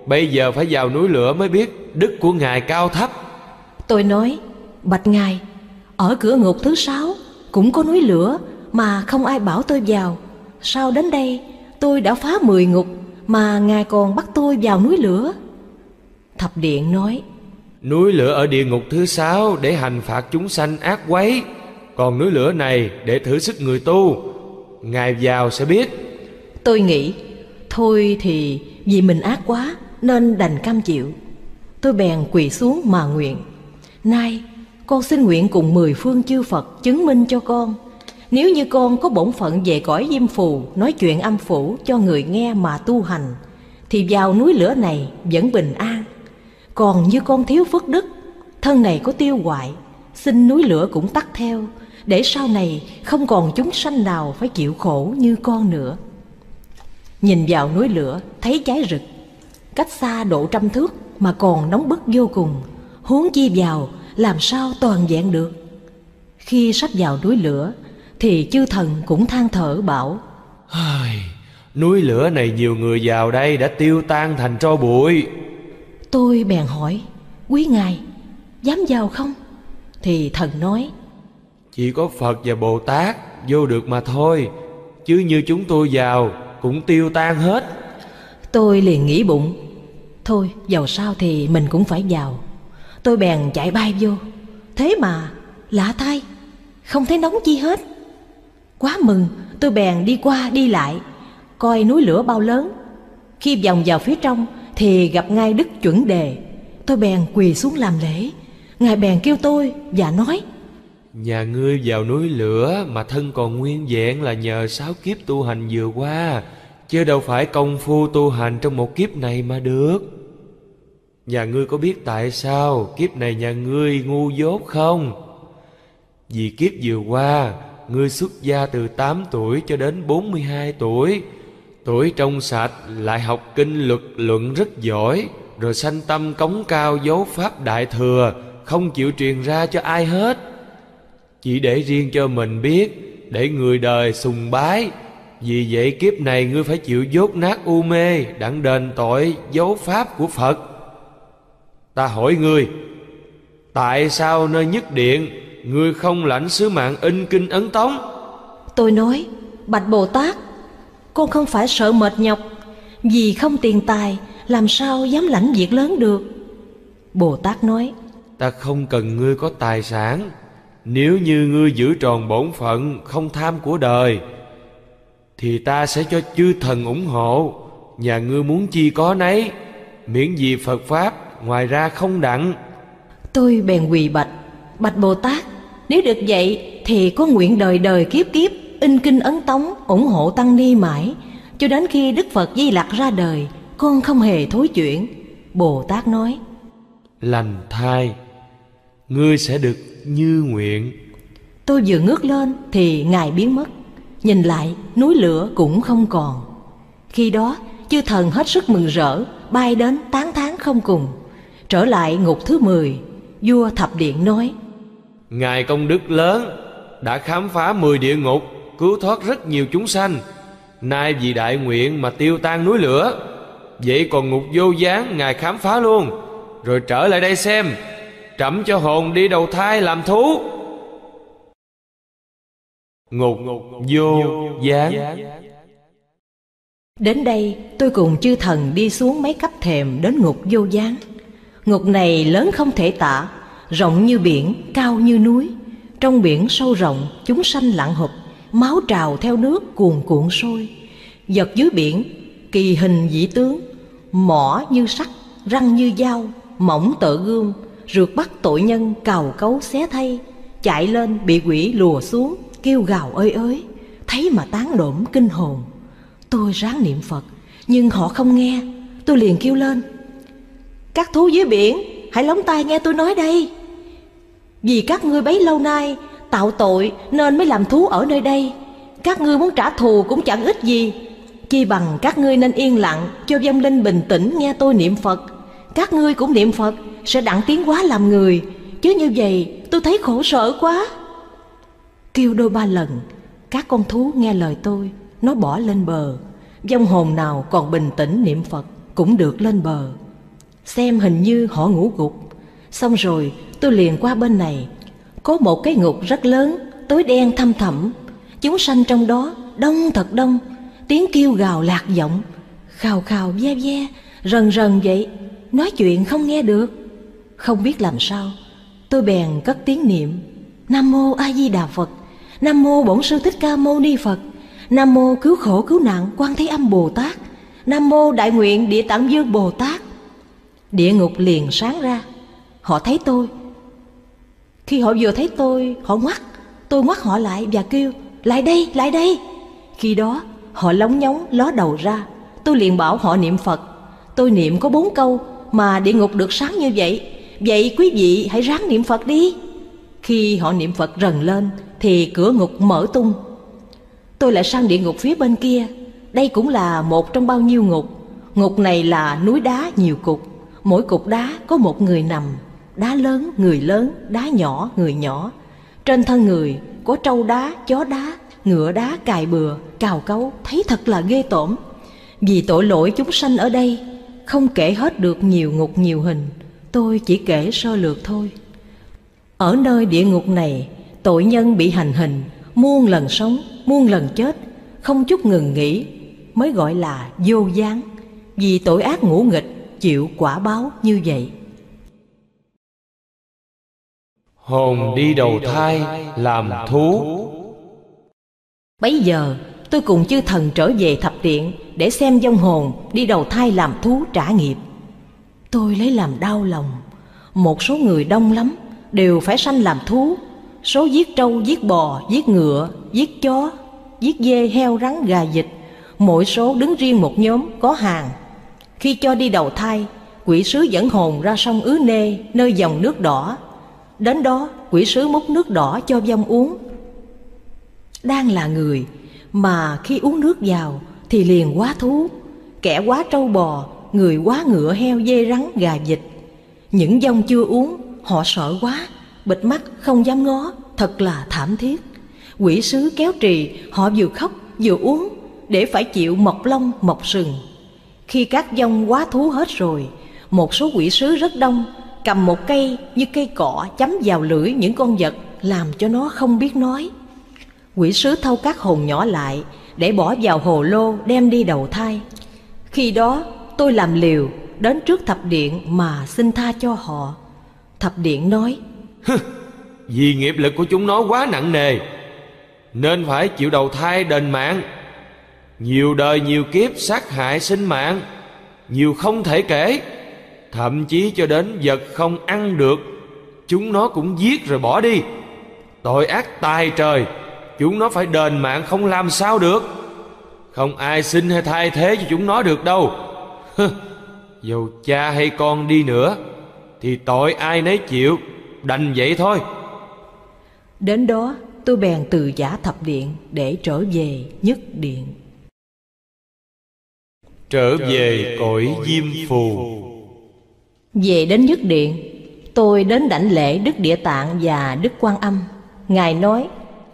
bây giờ phải vào núi lửa mới biết đức của Ngài cao thấp. Tôi nói: Bạch Ngài, ở cửa ngục thứ 6 cũng có núi lửa mà không ai bảo tôi vào. Sao đến đây tôi đã phá 10 ngục mà Ngài còn bắt tôi vào núi lửa? Thập điện nói: Núi lửa ở địa ngục thứ 6 để hành phạt chúng sanh ác quấy, còn núi lửa này để thử sức người tu. Ngài vào sẽ biết. Tôi nghĩ thôi thì vì mình ác quá nên đành cam chịu. Tôi bèn quỳ xuống mà nguyện: Nay con xin nguyện cùng 10 phương chư Phật chứng minh cho con, nếu như con có bổn phận về cõi Diêm Phù nói chuyện âm phủ cho người nghe mà tu hành, thì vào núi lửa này vẫn bình an. Còn như con thiếu phước đức, thân này có tiêu hoại, xin núi lửa cũng tắt theo, để sau này không còn chúng sanh nào phải chịu khổ như con nữa. Nhìn vào núi lửa thấy cháy rực, cách xa độ 100 thước mà còn nóng bức vô cùng, huống chi vào làm sao toàn vẹn được. Khi sắp vào núi lửa thì chư thần cũng than thở bảo: Núi lửa này nhiều người vào đây đã tiêu tan thành tro bụi. Tôi bèn hỏi: Quý Ngài dám vào không? Thì thần nói: Chỉ có Phật và Bồ Tát vô được mà thôi, chứ như chúng tôi vào cũng tiêu tan hết. Tôi liền nghĩ bụng: Thôi dầu sao thì mình cũng phải vào. Tôi bèn chạy bay vô, thế mà lạ thay, không thấy nóng chi hết. Quá mừng, tôi bèn đi qua đi lại coi núi lửa bao lớn. Khi vòng vào phía trong thì gặp ngay Đức Chuẩn Đề. Tôi bèn quỳ xuống làm lễ. Ngài bèn kêu tôi và nói: Nhà ngươi vào núi lửa mà thân còn nguyên vẹn là nhờ 6 kiếp tu hành vừa qua, chứ đâu phải công phu tu hành trong một kiếp này mà được. Nhà ngươi có biết tại sao kiếp này nhà ngươi ngu dốt không? Vì kiếp vừa qua ngươi xuất gia từ 8 tuổi cho đến 42 tuổi, tuổi trong sạch, lại học kinh luật luận rất giỏi, rồi sanh tâm cống cao dấu pháp đại thừa, không chịu truyền ra cho ai hết, chỉ để riêng cho mình biết, để người đời sùng bái. Vì vậy kiếp này ngươi phải chịu dốt nát u mê, đặng đền tội dấu pháp của Phật. Ta hỏi ngươi, tại sao nơi nhất điện ngươi không lãnh sứ mạng in kinh ấn tống? Tôi nói: Bạch Bồ Tát, con không phải sợ mệt nhọc, vì không tiền tài làm sao dám lãnh việc lớn được. Bồ Tát nói: Ta không cần ngươi có tài sản, nếu như ngươi giữ tròn bổn phận, không tham của đời, thì ta sẽ cho chư thần ủng hộ. Nhà ngươi muốn chi có nấy, miễn gì Phật Pháp, ngoài ra không đặng. Tôi bèn quỳ bạch: Bạch Bồ Tát, nếu được vậy thì có nguyện đời đời kiếp kiếp in kinh ấn tống ủng hộ tăng ni mãi, Cho đến khi Đức Phật Di Lặc ra đời, con không hề thối chuyển. Bồ Tát nói: Lành thay, ngươi sẽ được như nguyện. Tôi vừa ngước lên thì Ngài biến mất. Nhìn lại, núi lửa cũng không còn. Khi đó, chư thần hết sức mừng rỡ, bay đến tán thán không cùng. Trở lại ngục thứ 10, vua Thập Điện nói: Ngài công đức lớn, đã khám phá 10 địa ngục, cứu thoát rất nhiều chúng sanh. Nay vì đại nguyện mà tiêu tan núi lửa. Vậy còn ngục vô gián Ngài khám phá luôn, rồi trở lại đây xem. Trẫm cho hồn đi đầu thai làm thú. Ngục vô gián. Đến đây tôi cùng chư thần đi xuống mấy cấp thềm đến ngục vô gián. Ngục này lớn không thể tả, rộng như biển, cao như núi. Trong biển sâu rộng, chúng sanh lặn hụp, máu trào theo nước cuồn cuộn sôi. Vật dưới biển, kỳ hình dị tướng, mỏ như sắt, răng như dao, mỏng tợ gươm, rượt bắt tội nhân cào cấu xé thay. Chạy lên bị quỷ lùa xuống, kêu gào ơi ới, thấy mà tán đổm kinh hồn. Tôi ráng niệm Phật, nhưng họ không nghe. Tôi liền kêu lên: Các thú dưới biển, hãy lóng tai nghe tôi nói đây. Vì các ngươi bấy lâu nay tạo tội nên mới làm thú ở nơi đây. Các ngươi muốn trả thù cũng chẳng ích gì, chi bằng các ngươi nên yên lặng, cho vong linh bình tĩnh nghe tôi niệm Phật. Các ngươi cũng niệm Phật, sẽ đặng tiến hóa làm người. Chứ như vậy tôi thấy khổ sở quá. Kêu đôi ba lần, các con thú nghe lời tôi, nó bỏ lên bờ. Vong hồn nào còn bình tĩnh niệm Phật cũng được lên bờ. Xem hình như họ ngủ gục. Xong rồi tôi liền qua bên này. Có một cái ngục rất lớn, tối đen thăm thẳm. Chúng sanh trong đó đông thật đông, tiếng kêu gào lạc giọng, khào khào ve ve, rần rần vậy, nói chuyện không nghe được. Không biết làm sao, tôi bèn cất tiếng niệm: Nam mô A Di Đà Phật, Nam mô Bổn Sư Thích Ca Mâu Ni Phật, Nam mô Cứu Khổ Cứu Nạn Quan Thế Âm Bồ Tát, Nam mô Đại Nguyện Địa Tạng Vương Bồ Tát. Địa ngục liền sáng ra. Họ thấy tôi. Khi họ vừa thấy tôi, họ ngoắt. Tôi ngoắt họ lại và kêu: Lại đây, lại đây. Khi đó họ lóng nhóng ló đầu ra. Tôi liền bảo họ niệm Phật. Tôi niệm có 4 câu mà địa ngục được sáng như vậy. Vậy quý vị hãy ráng niệm Phật đi. Khi họ niệm Phật rần lên thì cửa ngục mở tung. Tôi lại sang địa ngục phía bên kia. Đây cũng là một trong bao nhiêu ngục. Ngục này là núi đá nhiều cục. Mỗi cục đá có một người nằm. Đá lớn, người lớn, đá nhỏ, người nhỏ. Trên thân người có trâu đá, chó đá, ngựa đá, cài bừa, cào cấu, thấy thật là ghê tởm. Vì tội lỗi chúng sanh ở đây, không kể hết được nhiều ngục nhiều hình. Tôi chỉ kể sơ lược thôi. Ở nơi địa ngục này, tội nhân bị hành hình, muôn lần sống, muôn lần chết, không chút ngừng nghỉ, mới gọi là vô gián. Vì tội ác ngũ nghịch, chịu quả báo như vậy. Hồn đi đầu thai làm thú. Bấy giờ tôi cùng chư thần trở về Thập Điện để xem vong hồn đi đầu thai làm thú trả nghiệp. Tôi lấy làm đau lòng. Một số người đông lắm, đều phải sanh làm thú. Số giết trâu, giết bò, giết ngựa, giết chó, giết dê, heo, rắn, gà, vịt. Mỗi số đứng riêng một nhóm có hàng. Khi cho đi đầu thai, quỷ sứ dẫn hồn ra sông Ứ Nê, nơi dòng nước đỏ. Đến đó, quỷ sứ múc nước đỏ cho vong uống. Đang là người, mà khi uống nước vào thì liền hóa thú. Kẻ hóa trâu bò, người hóa ngựa, heo, dê, rắn, gà, vịt. Những vong chưa uống, họ sợ quá, bịt mắt không dám ngó, thật là thảm thiết. Quỷ sứ kéo trì, họ vừa khóc vừa uống, để phải chịu mọc lông, mọc sừng. Khi các vong hóa thú hết rồi, một số quỷ sứ rất đông, cầm một cây như cây cọ chấm vào lưỡi những con vật, làm cho nó không biết nói. Quỷ sứ thâu các hồn nhỏ lại, để bỏ vào hồ lô đem đi đầu thai. Khi đó tôi làm liều, đến trước Thập Điện mà xin tha cho họ. Thập Điện nói: Vì nghiệp lực của chúng nó quá nặng nề, nên phải chịu đầu thai đền mạng. Nhiều đời nhiều kiếp sát hại sinh mạng, nhiều không thể kể. Thậm chí cho đến vật không ăn được, chúng nó cũng giết rồi bỏ đi. Tội ác tài trời, chúng nó phải đền mạng không làm sao được. không ai xin hay thay thế cho chúng nó được đâu. Dù cha hay con đi nữa thì tội ai nấy chịu, đành vậy thôi. Đến đó tôi bèn từ giả thập điện để trở về nhất điện. Trở về cõi Diêm Phù. Về đến nhất điện, tôi đến đảnh lễ Đức Địa Tạng và Đức Quan Âm. Ngài nói: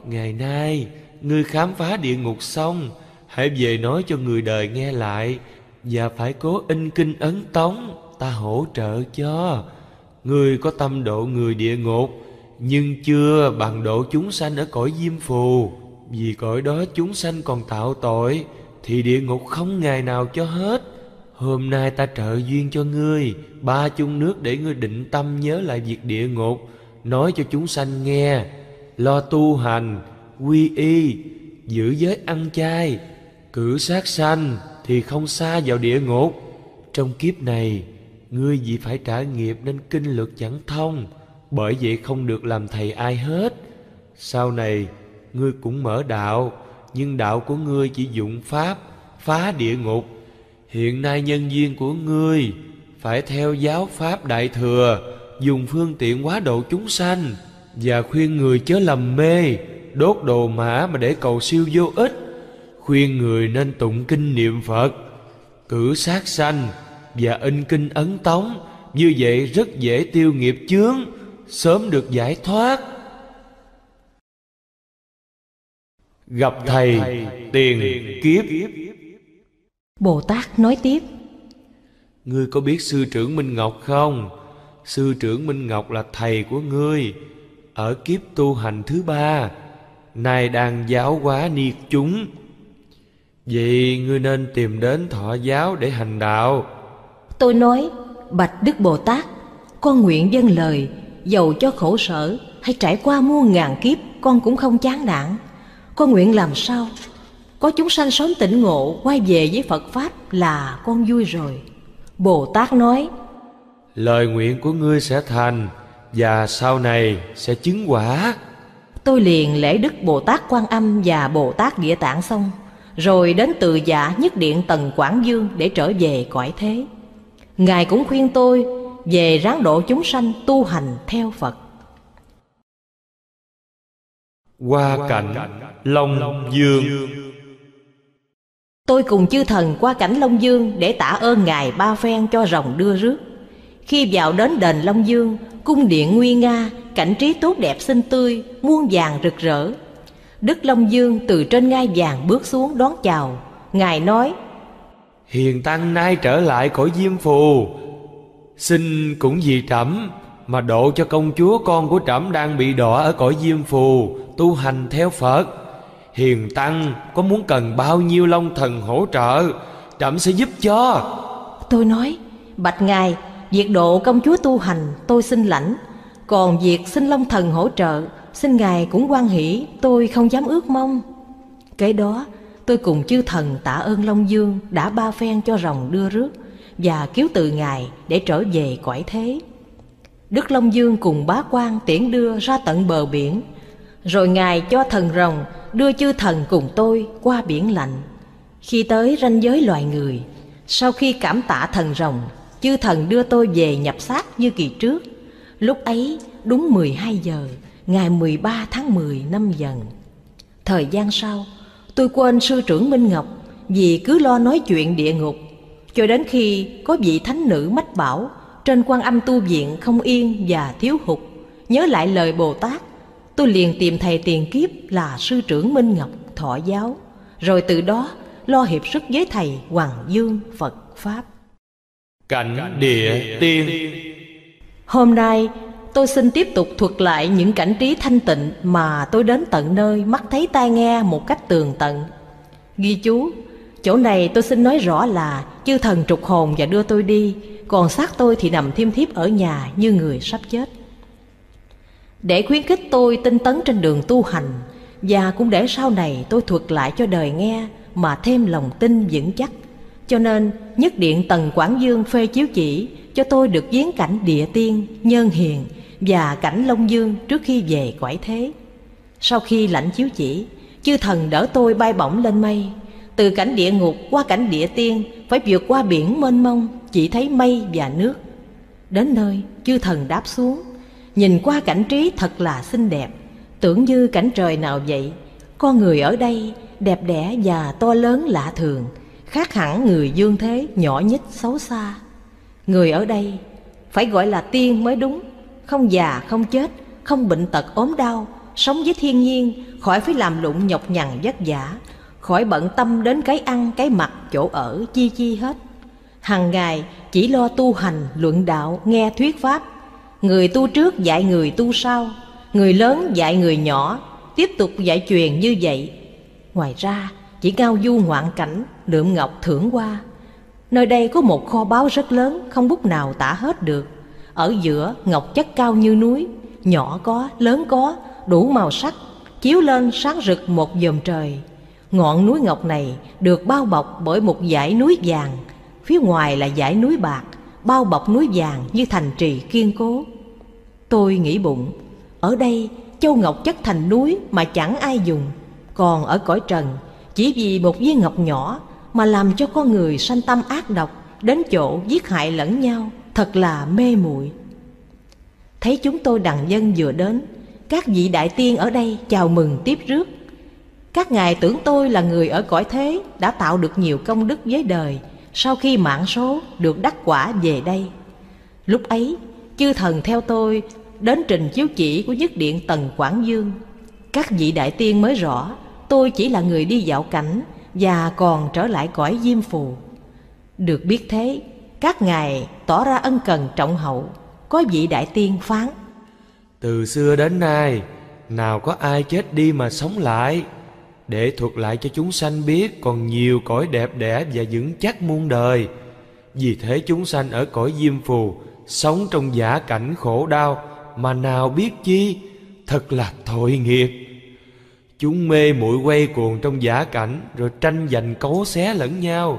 ngày nay ngươi khám phá địa ngục xong, hãy về nói cho người đời nghe lại, và phải cố in kinh ấn tống, ta hỗ trợ cho. Ngươi có tâm độ người địa ngục, nhưng chưa bằng độ chúng sanh ở cõi Diêm Phù. Vì cõi đó chúng sanh còn tạo tội, thì địa ngục không ngày nào cho hết. Hôm nay ta trợ duyên cho ngươi 3 chung nước để ngươi định tâm nhớ lại việc địa ngục, nói cho chúng sanh nghe, lo tu hành, quy y, giữ giới ăn chay, cử sát sanh thì không xa vào địa ngục. Trong kiếp này, ngươi vì phải trả nghiệp nên kinh luật chẳng thông, bởi vậy không được làm thầy ai hết. Sau này, ngươi cũng mở đạo, nhưng đạo của ngươi chỉ dụng pháp phá địa ngục. Hiện nay nhân duyên của ngươi phải theo giáo pháp Đại Thừa, dùng phương tiện hóa độ chúng sanh, và khuyên người chớ lầm mê, đốt đồ mã mà để cầu siêu vô ích. Khuyên người nên tụng kinh niệm Phật, cử sát sanh và in kinh ấn tống. Như vậy rất dễ tiêu nghiệp chướng, sớm được giải thoát. Gặp thầy tiền kiếp. Bồ Tát nói tiếp: ngươi có biết sư trưởng Minh Ngọc không? Sư trưởng Minh Ngọc là thầy của ngươi, ở kiếp tu hành thứ 3, nay đang giáo hóa ni chúng. Vậy ngươi nên tìm đến thọ giáo để hành đạo. Tôi nói: bạch Đức Bồ Tát, con nguyện dâng lời, dầu cho khổ sở hay trải qua muôn ngàn kiếp, con cũng không chán nản. Con nguyện làm sao có chúng sanh sớm tỉnh ngộ, quay về với Phật Pháp là con vui rồi. Bồ Tát nói: lời nguyện của ngươi sẽ thành, và sau này sẽ chứng quả. Tôi liền lễ Đức Bồ Tát Quan Âm và Bồ Tát Địa Tạng xong, rồi đến từ giả nhất điện Tần Quảng Dương để trở về cõi thế. Ngài cũng khuyên tôi về ráng độ chúng sanh tu hành theo Phật. Qua cảnh Long Dương. Tôi cùng chư thần qua cảnh Long Dương để tạ ơn Ngài 3 phen cho rồng đưa rước. Khi vào đến đền Long Dương, cung điện nguy nga, cảnh trí tốt đẹp xinh tươi, muôn vàng rực rỡ. Đức Long Dương từ trên ngai vàng bước xuống đón chào. Ngài nói: hiền tăng nay trở lại cõi Diêm Phù, xin cũng vì trẫm mà độ cho công chúa con của trẫm đang bị đọa ở cõi Diêm Phù, tu hành theo Phật. Hiền tăng có muốn cần bao nhiêu long thần hỗ trợ, trẫm sẽ giúp cho. Tôi nói: bạch Ngài, việc độ công chúa tu hành tôi xin lãnh, còn việc xin long thần hỗ trợ, xin Ngài cũng hoan hỷ, tôi không dám ước mong. Cái đó tôi cùng chư thần tạ ơn Long Dương đã 3 phen cho rồng đưa rước và cứu từ Ngài để trở về cõi thế. Đức Long Dương cùng bá quan tiễn đưa ra tận bờ biển, rồi Ngài cho thần rồng đưa chư thần cùng tôi qua biển lạnh. Khi tới ranh giới loài người, sau khi cảm tạ thần rồng, chư thần đưa tôi về nhập xác như kỳ trước. Lúc ấy đúng 12 giờ ngày 13 tháng 10 năm Dần. Thời gian sau, tôi quên sư trưởng Minh Ngọc vì cứ lo nói chuyện địa ngục, cho đến khi có vị thánh nữ mách bảo trên Quan Âm tu viện không yên và thiếu hụt, nhớ lại lời Bồ Tát, tôi liền tìm thầy tiền kiếp là sư trưởng Minh Ngọc thọ giáo, rồi từ đó lo hiệp sức với thầy Hoàng Dương Phật Pháp. Cảnh địa tiên. Hôm nay tôi xin tiếp tục thuật lại những cảnh trí thanh tịnh mà tôi đến tận nơi, mắt thấy tai nghe một cách tường tận. Ghi chú, chỗ này tôi xin nói rõ là chư thần trục hồn và đưa tôi đi, còn xác tôi thì nằm thiêm thiếp ở nhà như người sắp chết. Để khuyến khích tôi tinh tấn trên đường tu hành, và cũng để sau này tôi thuật lại cho đời nghe mà thêm lòng tin vững chắc, cho nên nhất điện Tần Quảng Dương phê chiếu chỉ cho tôi được viếng cảnh địa tiên, nhân hiền và cảnh Long Dương trước khi về cõi thế. Sau khi lãnh chiếu chỉ, chư thần đỡ tôi bay bổng lên mây. Từ cảnh địa ngục qua cảnh địa tiên, phải vượt qua biển mênh mông, chỉ thấy mây và nước. Đến nơi, chư thần đáp xuống, nhìn qua cảnh trí thật là xinh đẹp, tưởng như cảnh trời nào vậy. Con người ở đây đẹp đẽ và to lớn lạ thường, khác hẳn người dương thế nhỏ nhít xấu xa. Người ở đây phải gọi là tiên mới đúng, không già không chết, không bệnh tật ốm đau, sống với thiên nhiên, khỏi phải làm lụng nhọc nhằn vất vả, khỏi bận tâm đến cái ăn, cái mặc, chỗ ở, chi chi hết. Hằng ngày chỉ lo tu hành, luận đạo, nghe thuyết pháp. Người tu trước dạy người tu sau, người lớn dạy người nhỏ, tiếp tục dạy truyền như vậy. Ngoài ra, chỉ ngao du ngoạn cảnh, lượm ngọc thưởng qua. Nơi đây có một kho báu rất lớn, không bút nào tả hết được. Ở giữa, ngọc chất cao như núi, nhỏ có, lớn có, đủ màu sắc, chiếu lên sáng rực một dòm trời. Ngọn núi ngọc này được bao bọc bởi một dải núi vàng, phía ngoài là dải núi bạc, bao bọc núi vàng như thành trì kiên cố. Tôi nghĩ bụng, ở đây châu ngọc chất thành núi mà chẳng ai dùng, còn ở cõi trần chỉ vì một viên ngọc nhỏ mà làm cho con người sanh tâm ác độc, đến chỗ giết hại lẫn nhau, thật là mê muội. Thấy chúng tôi đàn dân vừa đến, các vị đại tiên ở đây chào mừng tiếp rước. Các ngài tưởng tôi là người ở cõi thế, đã tạo được nhiều công đức với đời, sau khi mạng số được đắc quả về đây. Lúc ấy, chư thần theo tôi đến trình chiếu chỉ của nhất điện Tần Quảng Dương. Các vị đại tiên mới rõ, tôi chỉ là người đi dạo cảnh và còn trở lại cõi Diêm Phù. Được biết thế, các ngài tỏ ra ân cần trọng hậu. Có vị đại tiên phán: từ xưa đến nay, nào có ai chết đi mà sống lại, để thuật lại cho chúng sanh biết còn nhiều cõi đẹp đẽ và vững chắc muôn đời. Vì thế chúng sanh ở cõi Diêm Phù sống trong giả cảnh khổ đau mà nào biết chi, thật là tội nghiệp. Chúng mê muội quay cuồng trong giả cảnh, rồi tranh giành cấu xé lẫn nhau,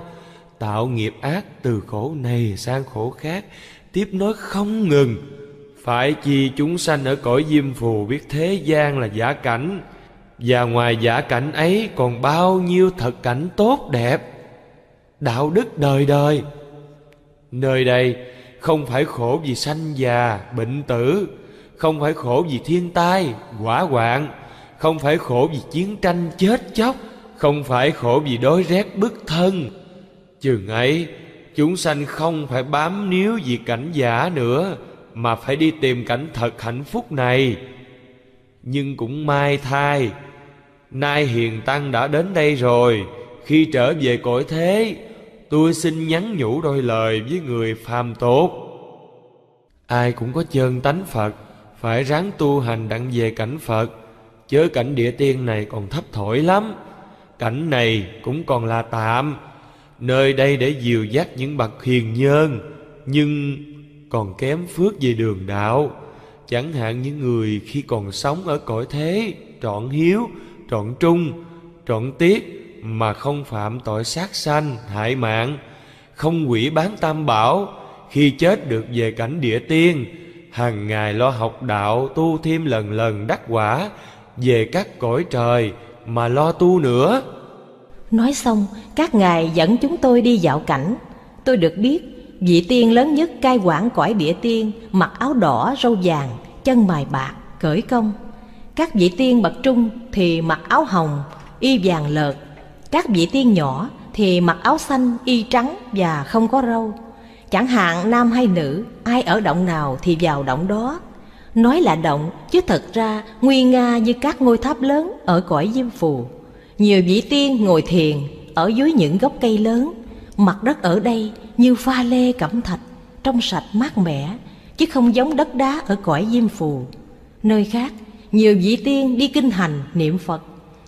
tạo nghiệp ác từ khổ này sang khổ khác, tiếp nối không ngừng. Phải chi chúng sanh ở cõi Diêm Phù biết thế gian là giả cảnh, và ngoài giả cảnh ấy còn bao nhiêu thật cảnh tốt đẹp, đạo đức đời đời. Nơi đây không phải khổ vì sanh già, bệnh tử, không phải khổ vì thiên tai, hỏa hoạn, không phải khổ vì chiến tranh chết chóc, không phải khổ vì đói rét bức thân. Chừng ấy, chúng sanh không phải bám níu vì cảnh giả nữa, mà phải đi tìm cảnh thật hạnh phúc này. Nhưng cũng may thay, nay hiền tăng đã đến đây rồi. Khi trở về cõi thế, tôi xin nhắn nhủ đôi lời với người phàm tốt. Ai cũng có chân tánh Phật, phải ráng tu hành đặng về cảnh Phật, chớ cảnh địa tiên này còn thấp thổi lắm. Cảnh này cũng còn là tạm, nơi đây để dìu dắt những bậc hiền nhân, nhưng còn kém phước về đường đạo. Chẳng hạn những người khi còn sống ở cõi thế trọn hiếu, trọn trung, trọn tiết mà không phạm tội sát sanh, hại mạng, không quỷ bán tam bảo, khi chết được về cảnh địa tiên, hàng ngày lo học đạo tu thêm lần lần đắc quả về các cõi trời mà lo tu nữa. Nói xong, các ngài dẫn chúng tôi đi dạo cảnh. Tôi được biết vị tiên lớn nhất cai quản cõi địa tiên, mặc áo đỏ, râu vàng, chân mài bạc, cởi công. Các vị tiên bậc trung thì mặc áo hồng, y vàng lợt. Các vị tiên nhỏ thì mặc áo xanh, y trắng và không có râu. Chẳng hạn nam hay nữ, ai ở động nào thì vào động đó. Nói là động, chứ thật ra nguy nga như các ngôi tháp lớn ở cõi Diêm Phù. Nhiều vị tiên ngồi thiền ở dưới những gốc cây lớn. Mặt đất ở đây như pha lê cẩm thạch, trong sạch mát mẻ, chứ không giống đất đá ở cõi Diêm Phù. Nơi khác, nhiều vị tiên đi kinh hành niệm Phật,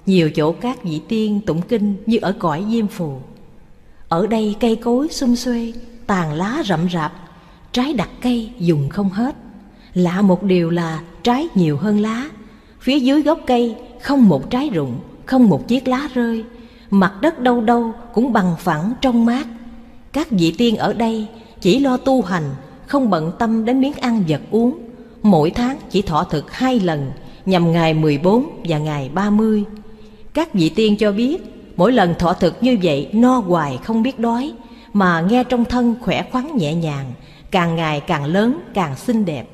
nhiều chỗ các vị tiên tụng kinh như ở cõi Diêm Phù. Ở đây cây cối xum xuê, tàn lá rậm rạp, trái đặc cây dùng không hết. Lạ một điều là trái nhiều hơn lá. Phía dưới gốc cây không một trái rụng, không một chiếc lá rơi. Mặt đất đâu đâu cũng bằng phẳng trong mát. Các vị tiên ở đây chỉ lo tu hành, không bận tâm đến miếng ăn vật uống. Mỗi tháng chỉ thọ thực 2 lần, nhằm ngày 14 và ngày 30. Các vị tiên cho biết Mỗi lần thọ thực như vậy, no hoài không biết đói, mà nghe trong thân khỏe khoắn nhẹ nhàng, càng ngày càng lớn, càng xinh đẹp.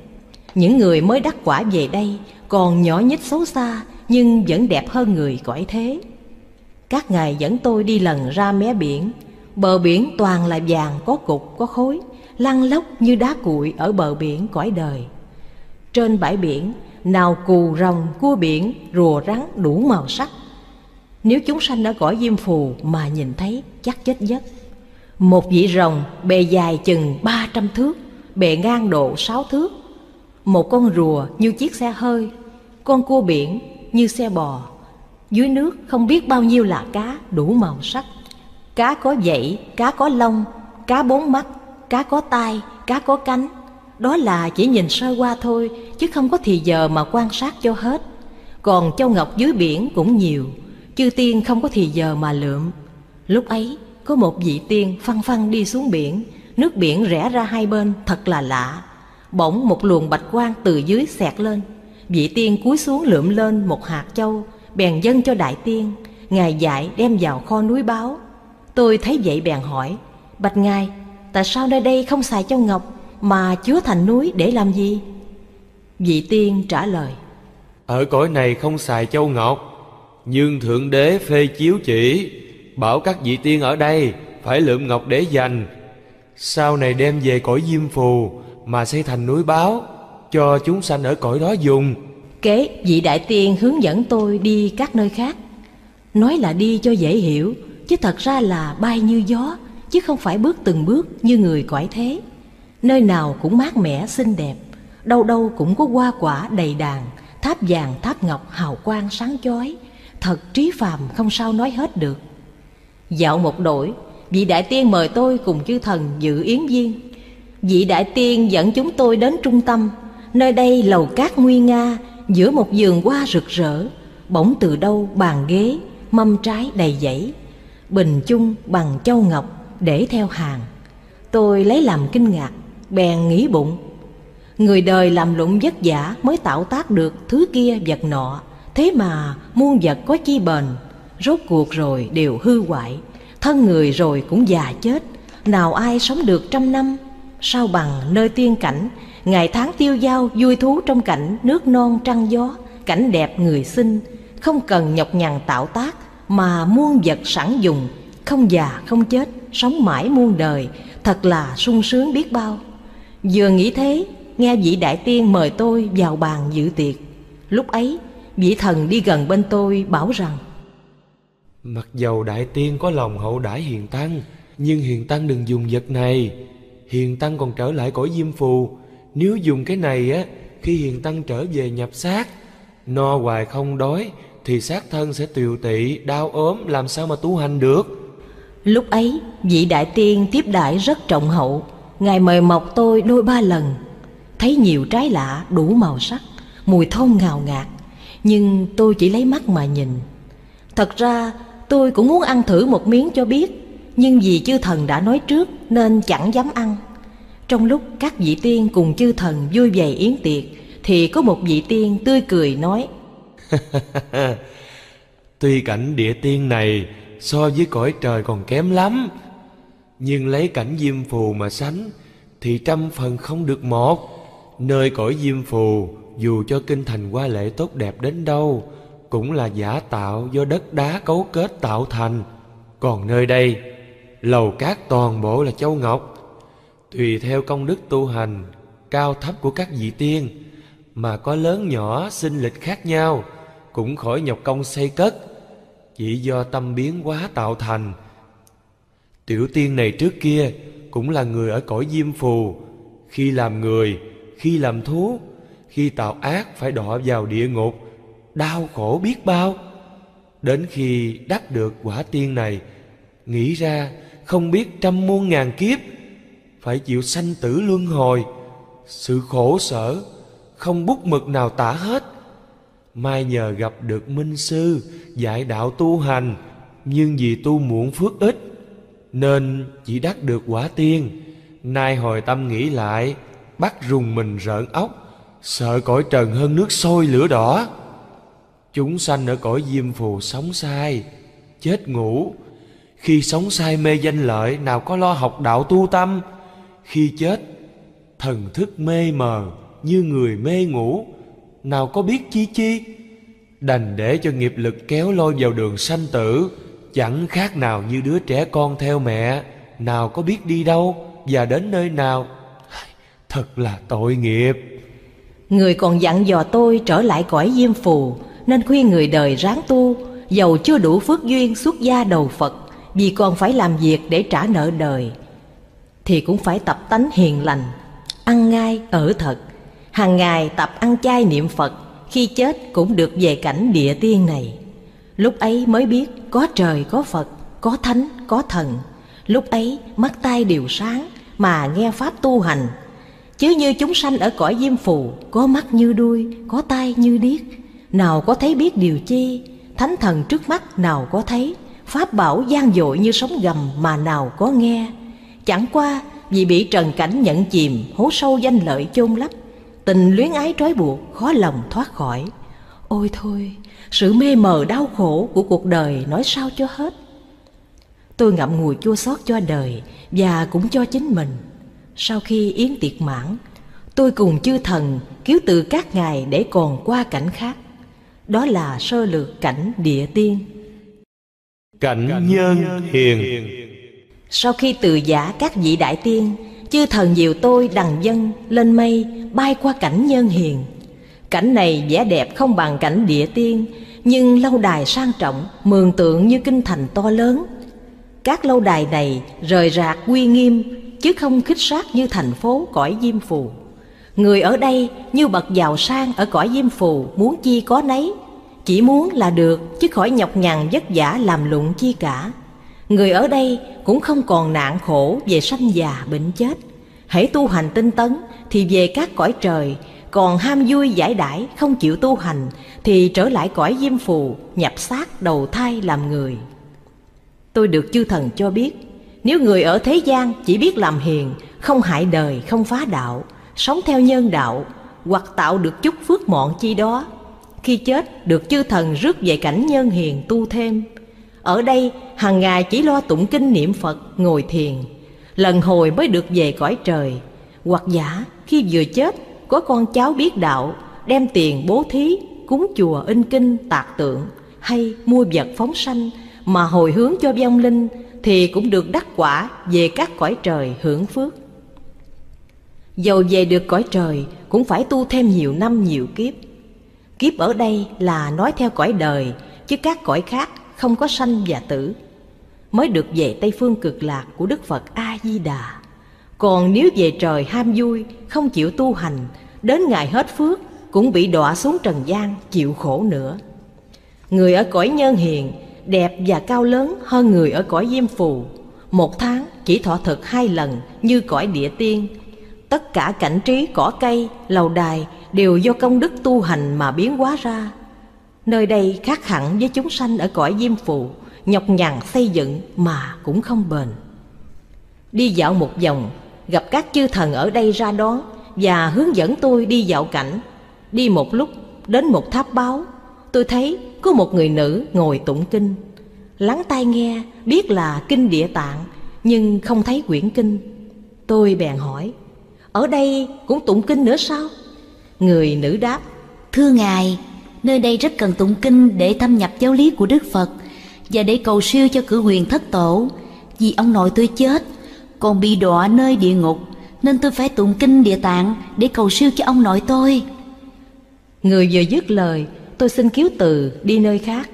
Những người mới đắc quả về đây còn nhỏ nhít xấu xa, nhưng vẫn đẹp hơn người cõi thế. Các ngài dẫn tôi đi lần ra mé biển. Bờ biển toàn là vàng, có cục, có khối, lăn lóc như đá cuội ở bờ biển cõi đời. Trên bãi biển, nào cù rồng, cua biển, rùa rắn đủ màu sắc. Nếu chúng sanh ở cõi Diêm Phù mà nhìn thấy chắc chết giấc. Một vị rồng bề dài chừng 300 thước, bề ngang độ 6 thước. Một con rùa như chiếc xe hơi, con cua biển như xe bò. Dưới nước không biết bao nhiêu là cá đủ màu sắc. Cá có vảy, cá có lông, cá bốn mắt, cá có tai, cá có cánh. Đó là chỉ nhìn sơ qua thôi, chứ không có thì giờ mà quan sát cho hết. Còn châu ngọc dưới biển cũng nhiều, chư tiên không có thì giờ mà lượm. Lúc ấy có một vị tiên phăng phăng đi xuống biển. Nước biển rẽ ra hai bên thật là lạ. Bỗng một luồng bạch quang từ dưới xẹt lên. Vị tiên cúi xuống lượm lên một hạt châu, bèn dâng cho đại tiên. Ngài dạy đem vào kho núi báu. Tôi thấy vậy bèn hỏi: Bạch ngài, tại sao nơi đây không xài châu ngọc mà chứa thành núi để làm gì? Vị tiên trả lời: Ở cõi này không xài châu ngọc, nhưng Thượng Đế phê chiếu chỉ, bảo các vị tiên ở đây phải lượm ngọc để dành, sau này đem về cõi Diêm Phù mà xây thành núi báo cho chúng sanh ở cõi đó dùng. Kế vị đại tiên hướng dẫn tôi đi các nơi khác. Nói là đi cho dễ hiểu, chứ thật ra là bay như gió, chứ không phải bước từng bước như người cõi thế. Nơi nào cũng mát mẻ xinh đẹp, đâu đâu cũng có hoa quả đầy đàn, tháp vàng tháp ngọc hào quang sáng chói, thật trí phàm không sao nói hết được. Dạo một đổi, vị đại tiên mời tôi cùng chư thần dự yến viên. Vị đại tiên dẫn chúng tôi đến trung tâm. Nơi đây lầu cát nguy nga, giữa một vườn hoa rực rỡ. Bỗng từ đâu bàn ghế, mâm trái đầy dãy, bình chung bằng châu ngọc để theo hàng. Tôi lấy làm kinh ngạc, bèn nghĩ bụng: người đời làm lụng vất vả mới tạo tác được thứ kia vật nọ, thế mà muôn vật có chi bền, rốt cuộc rồi đều hư hoại. Thân người rồi cũng già chết, nào ai sống được 100 năm. Sao bằng nơi tiên cảnh, ngày tháng tiêu dao vui thú trong cảnh nước non trăng gió, cảnh đẹp người xinh, không cần nhọc nhằn tạo tác mà muôn vật sẵn dùng, không già không chết, sống mãi muôn đời, thật là sung sướng biết bao. Vừa nghĩ thế, nghe vị đại tiên mời tôi vào bàn dự tiệc. Lúc ấy vị thần đi gần bên tôi bảo rằng: Mặc dầu đại tiên có lòng hậu đãi hiền tăng, nhưng hiền tăng đừng dùng vật này. Hiền tăng còn trở lại cõi Diêm Phù, nếu dùng cái này á, khi hiền tăng trở về nhập xác, no hoài không đói, thì xác thân sẽ tiều tị, đau ốm, làm sao mà tu hành được. Lúc ấy vị đại tiên tiếp đãi rất trọng hậu. Ngài mời mọc tôi đôi ba lần. Thấy nhiều trái lạ đủ màu sắc, mùi thơm ngào ngạt, nhưng tôi chỉ lấy mắt mà nhìn. Thật ra tôi cũng muốn ăn thử một miếng cho biết, nhưng vì chư thần đã nói trước nên chẳng dám ăn. Trong lúc các vị tiên cùng chư thần vui vẻ yến tiệc, thì có một vị tiên tươi cười nói: Tuy cảnh địa tiên này so với cõi trời còn kém lắm, nhưng lấy cảnh Diêm Phù mà sánh thì 100% không được một. Nơi cõi Diêm Phù, dù cho kinh thành hoa lệ tốt đẹp đến đâu, cũng là giả tạo do đất đá cấu kết tạo thành. Còn nơi đây, lầu cát toàn bộ là châu ngọc. Tùy theo công đức tu hành cao thấp của các vị tiên mà có lớn nhỏ xinh lịch khác nhau, cũng khỏi nhọc công xây cất, chỉ do tâm biến hóa tạo thành. Tiểu tiên này trước kia cũng là người ở cõi Diêm Phù, khi làm người, khi làm thú, khi tạo ác phải đọa vào địa ngục, đau khổ biết bao. Đến khi đắc được quả tiên này, nghĩ ra không biết trăm muôn ngàn kiếp phải chịu sanh tử luân hồi, sự khổ sở không bút mực nào tả hết. Mai nhờ gặp được minh sư dạy đạo tu hành, nhưng vì tu muộn phước ít nên chỉ đắc được quả tiên. Nay hồi tâm nghĩ lại, bắt rùng mình rợn óc, sợ cõi trần hơn nước sôi lửa đỏ. Chúng sanh ở cõi Diêm Phù sống sai, chết ngủ. Khi sống say mê danh lợi, nào có lo học đạo tu tâm. Khi chết, thần thức mê mờ như người mê ngủ, nào có biết chi chi. Đành để cho nghiệp lực kéo lôi vào đường sanh tử, chẳng khác nào như đứa trẻ con theo mẹ, nào có biết đi đâu và đến nơi nào. Thật là tội nghiệp. Người còn dặn dò tôi trở lại cõi Diêm Phù, nên khuyên người đời ráng tu, dầu chưa đủ phước duyên xuất gia đầu Phật, vì còn phải làm việc để trả nợ đời, thì cũng phải tập tánh hiền lành, ăn ngay ở thật, hàng ngày tập ăn chay niệm Phật, khi chết cũng được về cảnh địa tiên này. Lúc ấy mới biết có trời có Phật, có thánh có thần. Lúc ấy mắt tai đều sáng mà nghe pháp tu hành. Chứ như chúng sanh ở cõi Diêm Phù, có mắt như đuôi, có tai như điếc, nào có thấy biết điều chi. Thánh thần trước mắt nào có thấy, pháp bảo gian dội như sóng gầm mà nào có nghe. Chẳng qua vì bị trần cảnh nhận chìm, hố sâu danh lợi chôn lấp, tình luyến ái trói buộc, khó lòng thoát khỏi. Ôi thôi, sự mê mờ đau khổ của cuộc đời nói sao cho hết. Tôi ngậm ngùi chua xót cho đời và cũng cho chính mình. Sau khi yến tiệc mãn, tôi cùng chư thần cứu từ các ngài để còn qua cảnh khác. Đó là sơ lược cảnh địa tiên. Cảnh nhân hiền. Sau khi từ giả các vị đại tiên, chư thần dìu tôi đằng vân lên mây, bay qua cảnh nhân hiền. Cảnh này vẻ đẹp không bằng cảnh địa tiên, nhưng lâu đài sang trọng, mường tượng như kinh thành to lớn. Các lâu đài này rời rạc uy nghiêm, chứ không khích sát như thành phố cõi Diêm Phù. Người ở đây như bậc giàu sang ở cõi Diêm Phù, muốn chi có nấy, chỉ muốn là được, chứ khỏi nhọc nhằn vất vả làm lụng chi cả. Người ở đây cũng không còn nạn khổ về sanh già bệnh chết. Hãy tu hành tinh tấn thì về các cõi trời, còn ham vui giải đãi không chịu tu hành thì trở lại cõi Diêm Phù, nhập xác đầu thai làm người. Tôi được chư thần cho biết, nếu người ở thế gian chỉ biết làm hiền, không hại đời, không phá đạo, sống theo nhân đạo, hoặc tạo được chút phước mọn chi đó, khi chết được chư thần rước về cảnh nhân hiền tu thêm. Ở đây hàng ngày chỉ lo tụng kinh niệm Phật, ngồi thiền, lần hồi mới được về cõi trời. Hoặc giả khi vừa chết, có con cháu biết đạo, đem tiền bố thí, cúng chùa in kinh tạc tượng, hay mua vật phóng sanh mà hồi hướng cho vong linh, thì cũng được đắc quả về các cõi trời hưởng phước. Dầu về được cõi trời cũng phải tu thêm nhiều năm nhiều kiếp. Kiếp ở đây là nói theo cõi đời, chứ các cõi khác không có sanh và tử. Mới được về Tây Phương Cực Lạc của Đức Phật A Di Đà. Còn nếu về trời ham vui, không chịu tu hành, đến ngày hết phước cũng bị đọa xuống trần gian chịu khổ nữa. Người ở cõi nhân hiền đẹp và cao lớn hơn người ở cõi Diêm Phù. Một tháng chỉ thọ thực 2 lần như cõi địa tiên. Tất cả cảnh trí, cỏ cây, lầu đài đều do công đức tu hành mà biến hóa ra. Nơi đây khác hẳn với chúng sanh ở cõi Diêm Phù, nhọc nhằn xây dựng mà cũng không bền. Đi dạo một vòng, gặp các chư thần ở đây ra đón và hướng dẫn tôi đi dạo cảnh. Đi một lúc, đến một tháp báo, tôi thấy có một người nữ ngồi tụng kinh. Lắng tai nghe, biết là kinh Địa Tạng, nhưng không thấy quyển kinh. Tôi bèn hỏi, ở đây cũng tụng kinh nữa sao? Người nữ đáp, thưa ngài, nơi đây rất cần tụng kinh để thâm nhập giáo lý của Đức Phật và để cầu siêu cho cửu huyền thất tổ. Vì ông nội tôi chết, còn bị đọa nơi địa ngục, nên tôi phải tụng kinh Địa Tạng để cầu siêu cho ông nội tôi. Người vừa dứt lời, tôi xin kiếu từ đi nơi khác.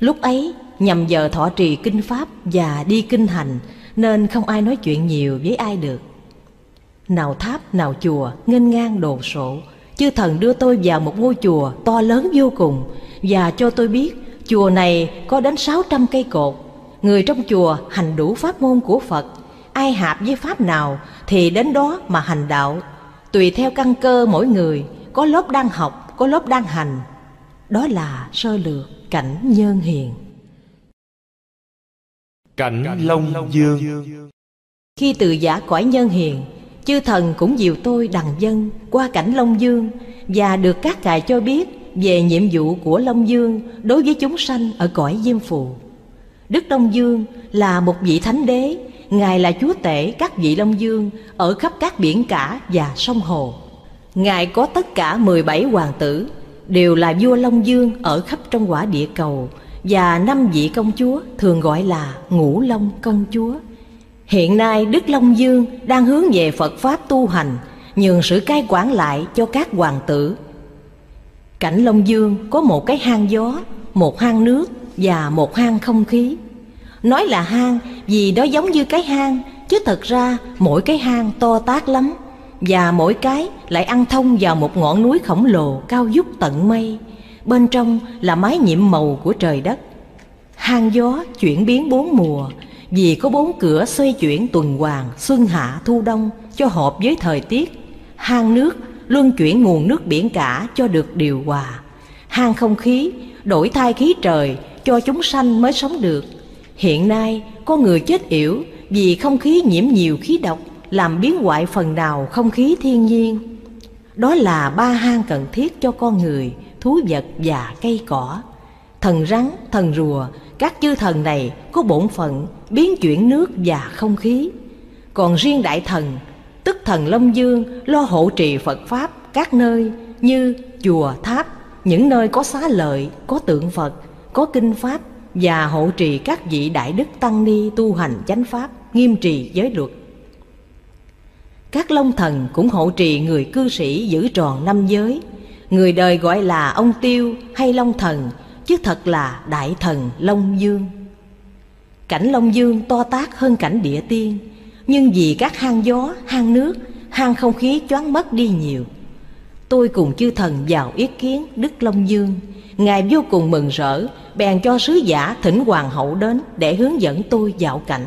Lúc ấy nhằm giờ thọ trì kinh pháp và đi kinh hành, nên không ai nói chuyện nhiều với ai được. Nào tháp nào chùa nghênh ngang đồ sộ. Chư thần đưa tôi vào một ngôi chùa to lớn vô cùng, và cho tôi biết chùa này có đến 600 cây cột. Người trong chùa hành đủ pháp môn của Phật, ai hạp với pháp nào thì đến đó mà hành đạo, tùy theo căn cơ mỗi người. Có lớp đang học, có lớp đang hành. Đó là sơ lược cảnh nhân hiền. Cảnh Long Dương. Khi từ giả cõi nhân hiền, chư thần cũng dìu tôi đằng vân qua cảnh Long Dương, và được các ngài cho biết về nhiệm vụ của Long Dương đối với chúng sanh ở cõi Diêm Phù. Đức Long Dương là một vị thánh đế, Ngài là chúa tể các vị Long Dương ở khắp các biển cả và sông hồ. Ngài có tất cả 17 hoàng tử, đều là vua Long Dương ở khắp trong quả địa cầu, và 5 vị công chúa thường gọi là Ngũ Long công chúa. Hiện nay Đức Long Dương đang hướng về Phật Pháp tu hành, nhường sự cai quản lại cho các hoàng tử. Cảnh Long Dương có một cái hang gió, một hang nước và một hang không khí. Nói là hang vì nó giống như cái hang, chứ thật ra mỗi cái hang to tát lắm, và mỗi cái lại ăn thông vào một ngọn núi khổng lồ cao vút tận mây. Bên trong là mái nhiệm màu của trời đất. Hang gió chuyển biến 4 mùa, vì có 4 cửa xoay chuyển tuần hoàn xuân hạ thu đông cho hợp với thời tiết. Hang nước luân chuyển nguồn nước biển cả cho được điều hòa. Hang không khí đổi thay khí trời cho chúng sanh mới sống được. Hiện nay có người chết yểu vì không khí nhiễm nhiều khí độc, làm biến hoại phần nào không khí thiên nhiên. Đó là 3 hang cần thiết cho con người, thú vật và cây cỏ. Thần rắn, thần rùa, các chư thần này có bổn phận biến chuyển nước và không khí. Còn riêng đại thần, tức thần Long Dương, lo hộ trì Phật Pháp các nơi như chùa, tháp, những nơi có xá lợi, có tượng Phật, có kinh Pháp, và hộ trì các vị đại đức tăng ni tu hành chánh Pháp, nghiêm trì giới luật. Các Long Thần cũng hộ trì người cư sĩ giữ tròn 5 giới. Người đời gọi là ông Tiêu hay Long Thần, chứ thật là Đại Thần Long Dương. Cảnh Long Dương to tát hơn cảnh Địa Tiên, nhưng vì các hang gió, hang nước, hang không khí choáng mất đi nhiều. Tôi cùng chư thần vào ý kiến Đức Long Dương. Ngài vô cùng mừng rỡ, bèn cho sứ giả thỉnh Hoàng hậu đến để hướng dẫn tôi dạo cảnh.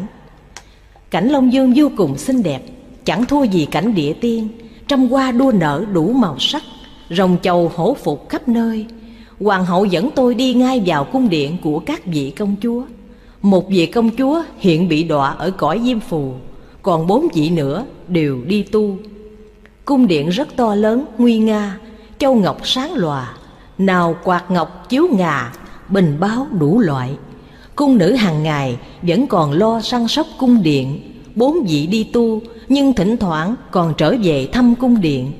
Cảnh Long Dương vô cùng xinh đẹp, chẳng thua gì cảnh Địa Tiên, trăm hoa đua nở đủ màu sắc, rồng chầu hổ phục khắp nơi. Hoàng hậu dẫn tôi đi ngay vào cung điện của các vị công chúa. Một vị công chúa hiện bị đọa ở cõi Diêm Phù, còn 4 vị nữa đều đi tu. Cung điện rất to lớn, nguy nga, châu ngọc sáng lòa, nào quạt ngọc chiếu ngà, bình báo đủ loại. Cung nữ hàng ngày vẫn còn lo săn sóc cung điện. 4 vị đi tu nhưng thỉnh thoảng còn trở về thăm cung điện.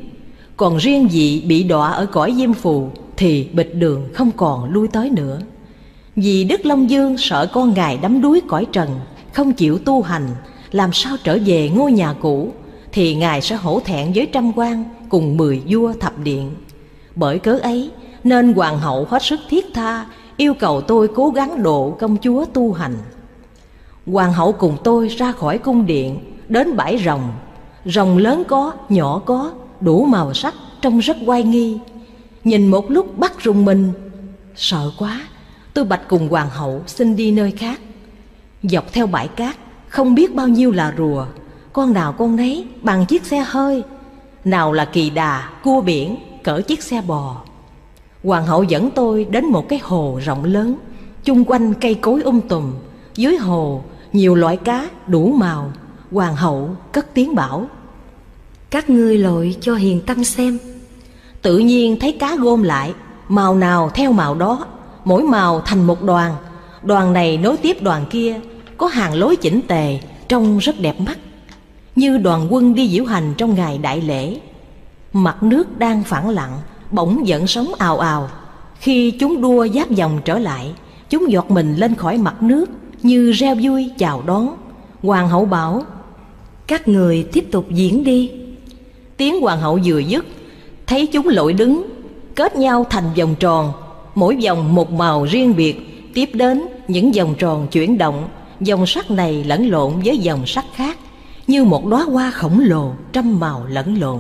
Còn riêng vị bị đọa ở cõi Diêm Phù thì bịch đường không còn lui tới nữa. Vì Đức Long Dương sợ con ngài đắm đuối cõi trần, không chịu tu hành, làm sao trở về ngôi nhà cũ, thì ngài sẽ hổ thẹn với trăm quan cùng 10 vua thập điện. Bởi cớ ấy nên hoàng hậu hết sức thiết tha, yêu cầu tôi cố gắng độ công chúa tu hành. Hoàng hậu cùng tôi ra khỏi cung điện, đến bãi rồng. Rồng lớn có, nhỏ có, đủ màu sắc, trông rất oai nghi. Nhìn một lúc bắt rùng mình, sợ quá, tôi bạch cùng hoàng hậu xin đi nơi khác. Dọc theo bãi cát, không biết bao nhiêu là rùa, con nào con nấy bằng chiếc xe hơi, nào là kỳ đà, cua biển, cỡ chiếc xe bò. Hoàng hậu dẫn tôi đến một cái hồ rộng lớn, chung quanh cây cối tùm, dưới hồ nhiều loại cá đủ màu. Hoàng hậu cất tiếng bảo: các ngươi lội cho hiền tăng xem. Tự nhiên thấy cá gom lại, màu nào theo màu đó, mỗi màu thành một đoàn. Đoàn này nối tiếp đoàn kia, có hàng lối chỉnh tề, trông rất đẹp mắt, như đoàn quân đi diễu hành trong ngày đại lễ. Mặt nước đang phẳng lặng, bỗng giận sóng ào ào. Khi chúng đua giáp dòng trở lại, chúng giọt mình lên khỏi mặt nước, như reo vui chào đón. Hoàng hậu bảo: các người tiếp tục diễn đi. Tiếng hoàng hậu vừa dứt, thấy chúng lội đứng, kết nhau thành vòng tròn, mỗi vòng một màu riêng biệt. Tiếp đến những vòng tròn chuyển động, dòng sắc này lẫn lộn với dòng sắc khác, như một đóa hoa khổng lồ trăm màu lẫn lộn.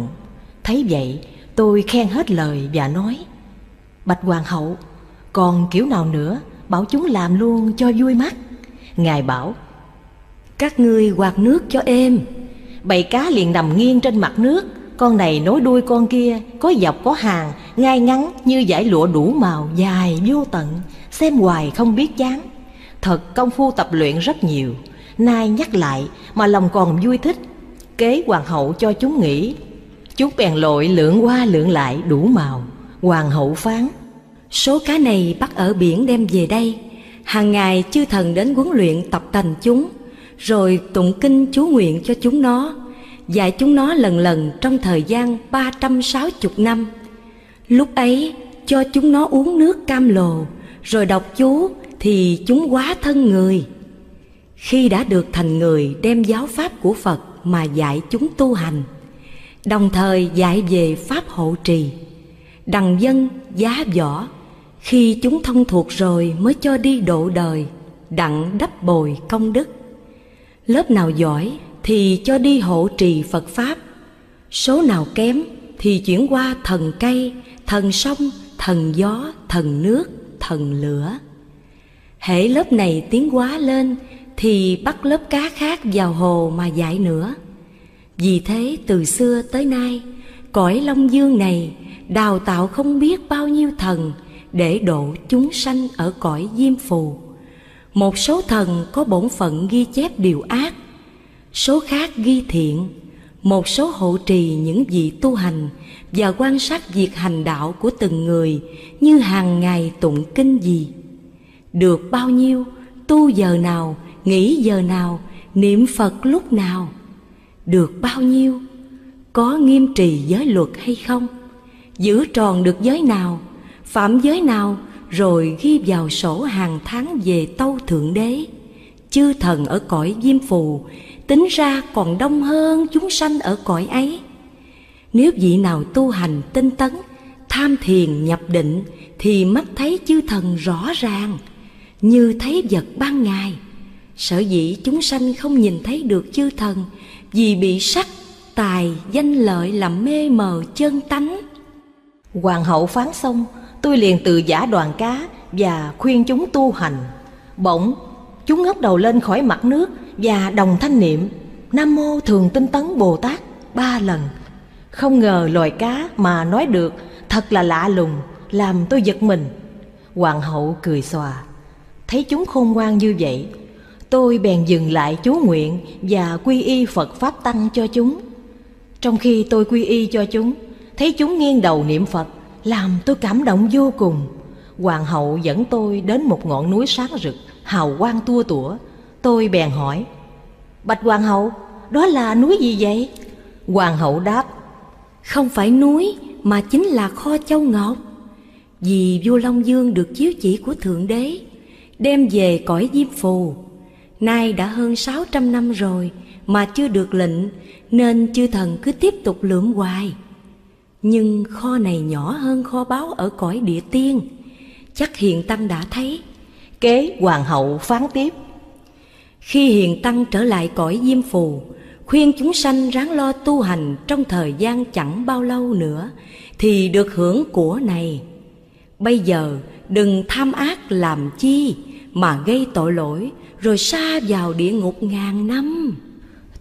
Thấy vậy tôi khen hết lời và nói: bạch hoàng hậu, còn kiểu nào nữa bảo chúng làm luôn cho vui mắt. Ngài bảo: các ngươi quạt nước cho êm. Bầy cá liền nằm nghiêng trên mặt nước, con này nối đuôi con kia, có dọc có hàng, ngay ngắn như dải lụa đủ màu dài vô tận, xem hoài không biết chán. Thật công phu tập luyện rất nhiều, nay nhắc lại mà lòng còn vui thích. Kế hoàng hậu cho chúng nghỉ, chúng bèn lội lượn qua lượn lại đủ màu. Hoàng hậu phán: số cá này bắt ở biển đem về đây, Hàng ngày chư thần đến huấn luyện tập tành chúng, rồi tụng kinh chú nguyện cho chúng nó, dạy chúng nó lần lần trong thời gian 360 năm. Lúc ấy cho chúng nó uống nước cam lồ, rồi đọc chú thì chúng hóa thân người. Khi đã được thành người, đem giáo pháp của Phật mà dạy chúng tu hành, đồng thời dạy về pháp hộ trì, đằng dân, giá võ. Khi chúng thông thuộc rồi mới cho đi độ đời, đặng đắp bồi công đức. Lớp nào giỏi thì cho đi hộ trì Phật Pháp, số nào kém thì chuyển qua thần cây, thần sông, thần gió, thần nước, thần lửa. Hễ lớp này tiến hóa lên thì bắt lớp cá khác vào hồ mà dạy nữa. Vì thế từ xưa tới nay, cõi Long Dương này đào tạo không biết bao nhiêu thần để độ chúng sanh ở cõi Diêm Phù. Một số thần có bổn phận ghi chép điều ác, số khác ghi thiện. Một số hộ trì những vị tu hành và quan sát việc hành đạo của từng người, như hàng ngày tụng kinh gì, được bao nhiêu, tu giờ nào, nghỉ giờ nào, niệm Phật lúc nào, được bao nhiêu, có nghiêm trì giới luật hay không, giữ tròn được giới nào, phạm giới nào, rồi ghi vào sổ hàng tháng về tâu Thượng Đế. Chư thần ở cõi Diêm Phù tính ra còn đông hơn chúng sanh ở cõi ấy. Nếu vị nào tu hành tinh tấn, tham thiền nhập định thì mắt thấy chư thần rõ ràng, như thấy vật ban ngày. Sở dĩ chúng sanh không nhìn thấy được chư thần vì bị sắc, tài, danh lợi làm mê mờ chân tánh. Hoàng hậu phán xong, tôi liền từ giã đoàn cá và khuyên chúng tu hành. Bỗng chúng ngóc đầu lên khỏi mặt nước và đồng thanh niệm Nam Mô Thường Tinh Tấn Bồ Tát 3 lần. Không ngờ loài cá mà nói được, thật là lạ lùng, làm tôi giật mình. Hoàng hậu cười xòa. Thấy chúng khôn ngoan như vậy, tôi bèn dừng lại chú nguyện và quy y Phật Pháp Tăng cho chúng. Trong khi tôi quy y cho chúng, thấy chúng nghiêng đầu niệm Phật, làm tôi cảm động vô cùng. Hoàng hậu dẫn tôi đến một ngọn núi sáng rực, hào quang tua tủa. Tôi bèn hỏi, Bạch Hoàng hậu, đó là núi gì vậy? Hoàng hậu đáp, không phải núi mà chính là kho châu ngọc. Vì vua Long Dương được chiếu chỉ của Thượng Đế, đem về cõi Diêm Phù, nay đã hơn 600 năm rồi mà chưa được lệnh, nên chư thần cứ tiếp tục lượm hoài. Nhưng kho này nhỏ hơn kho báu ở cõi Địa Tiên, chắc Hiền Tăng đã thấy. Kế hoàng hậu phán tiếp, khi Hiền Tăng trở lại cõi Diêm Phù, khuyên chúng sanh ráng lo tu hành, trong thời gian chẳng bao lâu nữa thì được hưởng của này. Bây giờ đừng tham ác làm chi mà gây tội lỗi, rồi sa vào địa ngục ngàn năm.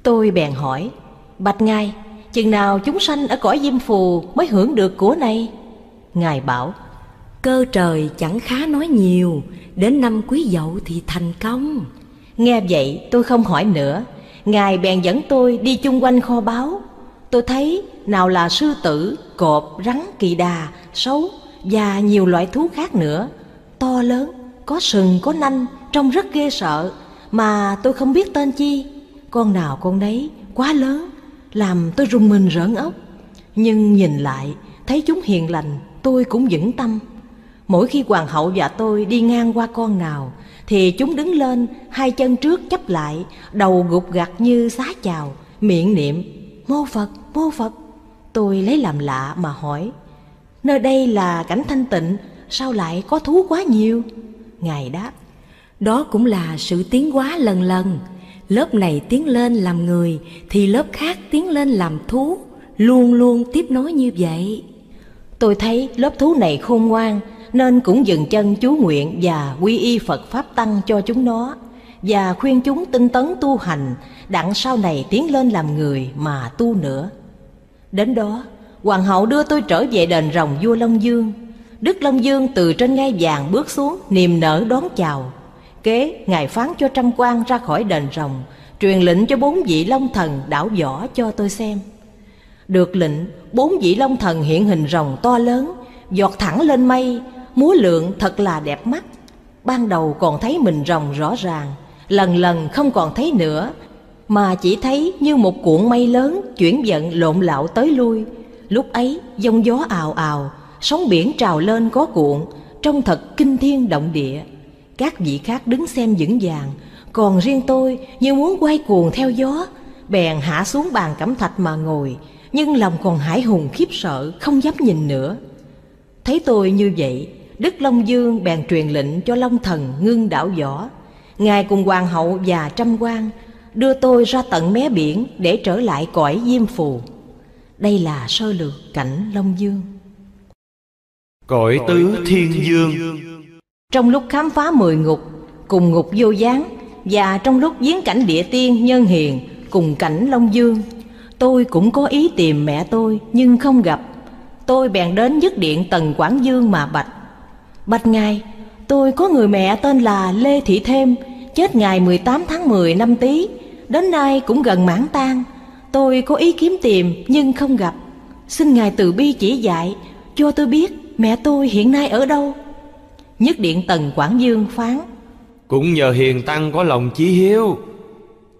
Tôi bèn hỏi, Bạch Ngài, chừng nào chúng sanh ở cõi Diêm Phù mới hưởng được của này? Ngài bảo, cơ trời chẳng khá nói nhiều, đến năm Quý Dậu thì thành công. Nghe vậy tôi không hỏi nữa. Ngài bèn dẫn tôi đi chung quanh kho báu. Tôi thấy nào là sư tử, cọp, rắn, kỳ đà, sấu và nhiều loại thú khác nữa, to lớn, có sừng, có nanh, trông rất ghê sợ, mà tôi không biết tên chi. Con nào con nấy quá lớn, làm tôi rùng mình rỡn ốc. Nhưng nhìn lại, thấy chúng hiền lành, tôi cũng vững tâm. Mỗi khi hoàng hậu và tôi đi ngang qua con nào, thì chúng đứng lên, hai chân trước chắp lại, đầu gục gặt như xá chào, miệng niệm Mô Phật, Mô Phật. Tôi lấy làm lạ mà hỏi, nơi đây là cảnh thanh tịnh, sao lại có thú quá nhiều? Ngài đáp, đó cũng là sự tiến hóa lần lần. Lớp này tiến lên làm người thì lớp khác tiến lên làm thú, luôn luôn tiếp nối như vậy. Tôi thấy lớp thú này khôn ngoan, nên cũng dừng chân chú nguyện và quy y Phật Pháp Tăng cho chúng nó, và khuyên chúng tinh tấn tu hành, đặng sau này tiến lên làm người mà tu nữa. Đến đó, hoàng hậu đưa tôi trở về đền rồng vua Long Dương. Đức Long Dương từ trên ngai vàng bước xuống, niềm nở đón chào. Kế ngài phán cho trăm quan ra khỏi đền rồng, truyền lệnh cho 4 vị long thần đảo võ cho tôi xem. Được lệnh, 4 vị long thần hiện hình rồng to lớn, vọt thẳng lên mây, múa lượn thật là đẹp mắt. ban đầu còn thấy mình rồng rõ ràng, lần lần không còn thấy nữa, mà chỉ thấy như một cuộn mây lớn chuyển giận lộn lạo tới lui. Lúc ấy giông gió ào ào, sóng biển trào lên có cuộn, trông thật kinh thiên động địa. Các vị khác đứng xem vững vàng, còn riêng tôi như muốn quay cuồng theo gió, bèn hạ xuống bàn cẩm thạch mà ngồi, nhưng lòng còn hãi hùng khiếp sợ, không dám nhìn nữa. Thấy tôi như vậy, Đức Long Dương bèn truyền lệnh cho Long Thần ngưng đảo võ. Ngài cùng Hoàng hậu và trăm quan đưa tôi ra tận mé biển để trở lại cõi Diêm Phù. Đây là sơ lược cảnh Long Dương. Cõi Tứ Thiên Dương. Trong lúc khám phá 10 ngục, cùng ngục Vô Gián, và trong lúc viếng cảnh địa tiên Nhân Hiền cùng cảnh Long Dương, tôi cũng có ý tìm mẹ tôi nhưng không gặp. Tôi bèn đến dứt điện Tần Quảng Dương mà bạch: Bạch ngài, tôi có người mẹ tên là Lê Thị Thêm, chết ngày 18 tháng 10 năm Tý, đến nay cũng gần mãn tang. Tôi có ý kiếm tìm nhưng không gặp. Xin ngài từ bi chỉ dạy cho tôi biết mẹ tôi hiện nay ở đâu. Nhất điện Tần Quảng Dương phán: Cũng nhờ hiền tăng có lòng chí hiếu,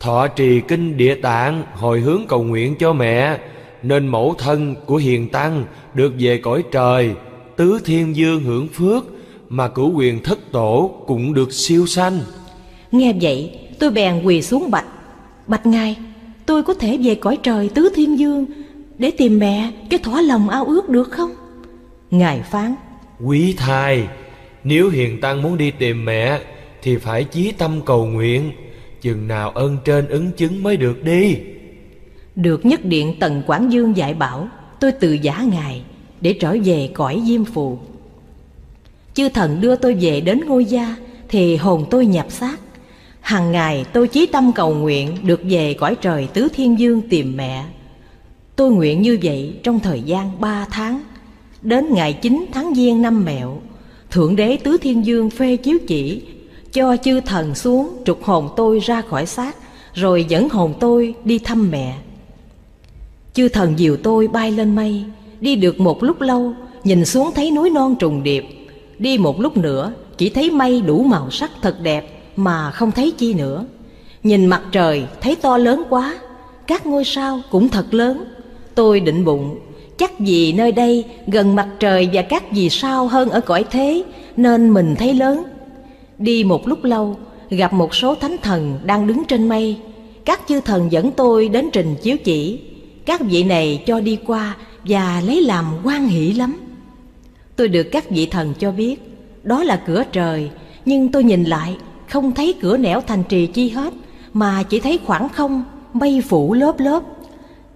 thọ trì kinh Địa Tạng, hồi hướng cầu nguyện cho mẹ, nên mẫu thân của hiền tăng được về cõi trời Tứ Thiên Dương hưởng phước, mà cửu quyền thất tổ cũng được siêu sanh. Nghe vậy tôi bèn quỳ xuống bạch: Bạch ngài, tôi có thể về cõi trời Tứ Thiên Dương để tìm mẹ cho thỏa lòng ao ước được không? Ngài phán: Quý thai, nếu hiền tăng muốn đi tìm mẹ thì phải chí tâm cầu nguyện, chừng nào ơn trên ứng chứng mới được đi. Được nhất điện Tần Quảng Dương dạy bảo, tôi từ giả ngài để trở về cõi Diêm Phù. Chư thần đưa tôi về đến ngôi gia thì hồn tôi nhập xác. Hằng ngày tôi chí tâm cầu nguyện được về cõi trời Tứ Thiên Dương tìm mẹ. Tôi nguyện như vậy trong thời gian 3 tháng. Đến ngày 9 tháng Giêng năm Mẹo, Thượng Đế Tứ Thiên Dương phê chiếu chỉ cho chư thần xuống trục hồn tôi ra khỏi xác, rồi dẫn hồn tôi đi thăm mẹ. Chư thần dìu tôi bay lên mây. Đi được một lúc lâu, nhìn xuống thấy núi non trùng điệp. Đi một lúc nữa, chỉ thấy mây đủ màu sắc thật đẹp mà không thấy chi nữa. Nhìn mặt trời thấy to lớn quá, các ngôi sao cũng thật lớn. Tôi định bụng, chắc vì nơi đây gần mặt trời và các vì sao hơn ở cõi thế, nên mình thấy lớn. Đi một lúc lâu, gặp một số thánh thần đang đứng trên mây. Các chư thần dẫn tôi đến trình chiếu chỉ. Các vị này cho đi qua và lấy làm hoan hỷ lắm. Tôi được các vị thần cho biết đó là cửa trời, nhưng tôi nhìn lại không thấy cửa nẻo thành trì chi hết, mà chỉ thấy khoảng không, mây phủ lớp lớp.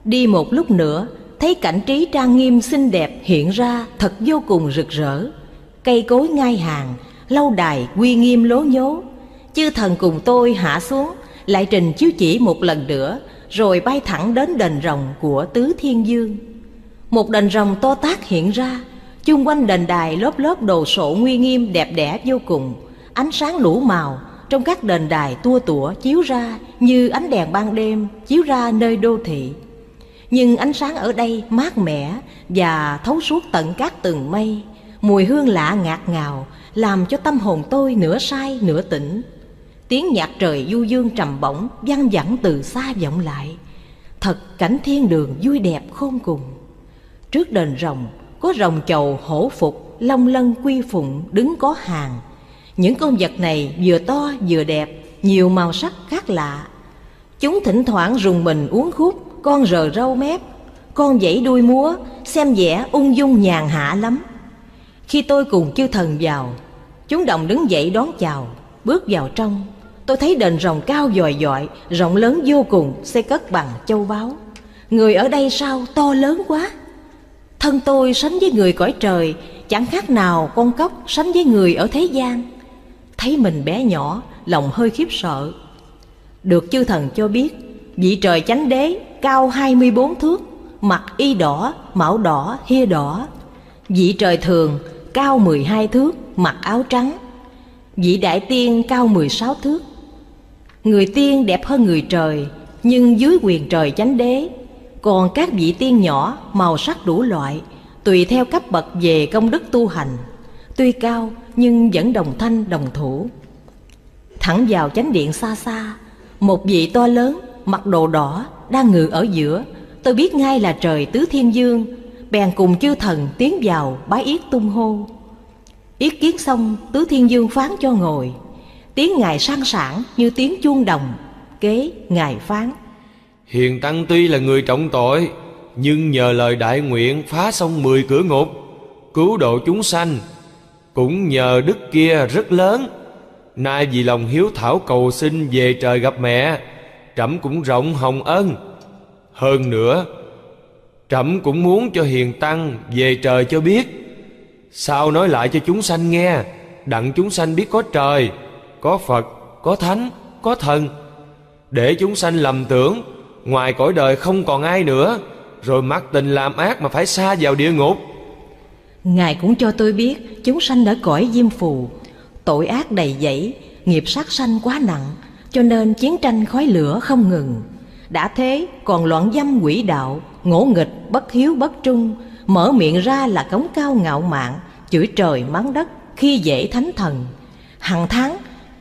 Đi một lúc nữa, thấy cảnh trí trang nghiêm xinh đẹp hiện ra thật vô cùng rực rỡ. Cây cối ngai hàng, lâu đài uy nghiêm lố nhố. Chư thần cùng tôi hạ xuống, lại trình chiếu chỉ một lần nữa, rồi bay thẳng đến đền rồng của Tứ Thiên Dương. Một đền rồng to tát hiện ra, chung quanh đền đài lớp lớp đồ sộ nguy nghiêm đẹp đẽ vô cùng. Ánh sáng lũ màu trong các đền đài tua tủa chiếu ra như ánh đèn ban đêm chiếu ra nơi đô thị. Nhưng ánh sáng ở đây mát mẻ và thấu suốt tận các tầng mây. Mùi hương lạ ngạt ngào làm cho tâm hồn tôi nửa say nửa tỉnh. Tiếng nhạc trời du dương trầm bổng vang vẳng từ xa vọng lại. Thật cảnh thiên đường vui đẹp khôn cùng. Trước đền rồng có rồng chầu hổ phục, long lân quy phụng đứng có hàng. Những con vật này vừa to vừa đẹp, nhiều màu sắc khác lạ. Chúng thỉnh thoảng rùng mình uốn khúc, con rờ râu mép, con vẫy đuôi múa, xem vẻ ung dung nhàn hạ lắm. Khi tôi cùng chư thần vào, chúng đồng đứng dậy đón chào. Bước vào trong, tôi thấy đền rồng cao vòi vọi, rộng lớn vô cùng, xây cất bằng châu báu. Người ở đây sao to lớn quá. Thân tôi sánh với người cõi trời, chẳng khác nào con cóc sánh với người ở thế gian. Thấy mình bé nhỏ, lòng hơi khiếp sợ. Được chư thần cho biết, vị trời chánh đế cao 24 thước, mặc y đỏ, mão đỏ, hia đỏ. Vị trời thường cao 12 thước, mặc áo trắng. Vị đại tiên cao 16 thước. Người tiên đẹp hơn người trời, nhưng dưới quyền trời chánh đế. Còn các vị tiên nhỏ, màu sắc đủ loại, tùy theo cấp bậc về công đức tu hành. Tuy cao nhưng vẫn đồng thanh đồng thủ. Thẳng vào chánh điện xa xa, một vị to lớn mặc đồ đỏ đang ngự ở giữa. Tôi biết ngay là trời Tứ Thiên Vương, bèn cùng chư thần tiến vào bái yết tung hô. Yết kiến xong, Tứ Thiên Vương phán cho ngồi. Tiếng ngài sang sảng như tiếng chuông đồng. Kế ngài phán: Hiền tăng tuy là người trọng tội, nhưng nhờ lời đại nguyện phá xong 10 cửa ngục, cứu độ chúng sanh, cũng nhờ đức kia rất lớn. Nay vì lòng hiếu thảo cầu xin về trời gặp mẹ, trẫm cũng rộng hồng ân. Hơn nữa, trẫm cũng muốn cho hiền tăng về trời cho biết, sao nói lại cho chúng sanh nghe, đặng chúng sanh biết có trời, có Phật, có Thánh, có Thần, để chúng sanh lầm tưởng ngoài cõi đời không còn ai nữa, rồi mắc tình làm ác mà phải sa vào địa ngục. Ngài cũng cho tôi biết chúng sanh ở cõi Diêm Phù tội ác đầy dẫy, nghiệp sát sanh quá nặng, cho nên chiến tranh khói lửa không ngừng. Đã thế còn loạn dâm quỷ đạo, ngỗ nghịch, bất hiếu bất trung, mở miệng ra là cống cao ngạo mạn, chửi trời mắng đất, khi dễ thánh thần. Hằng tháng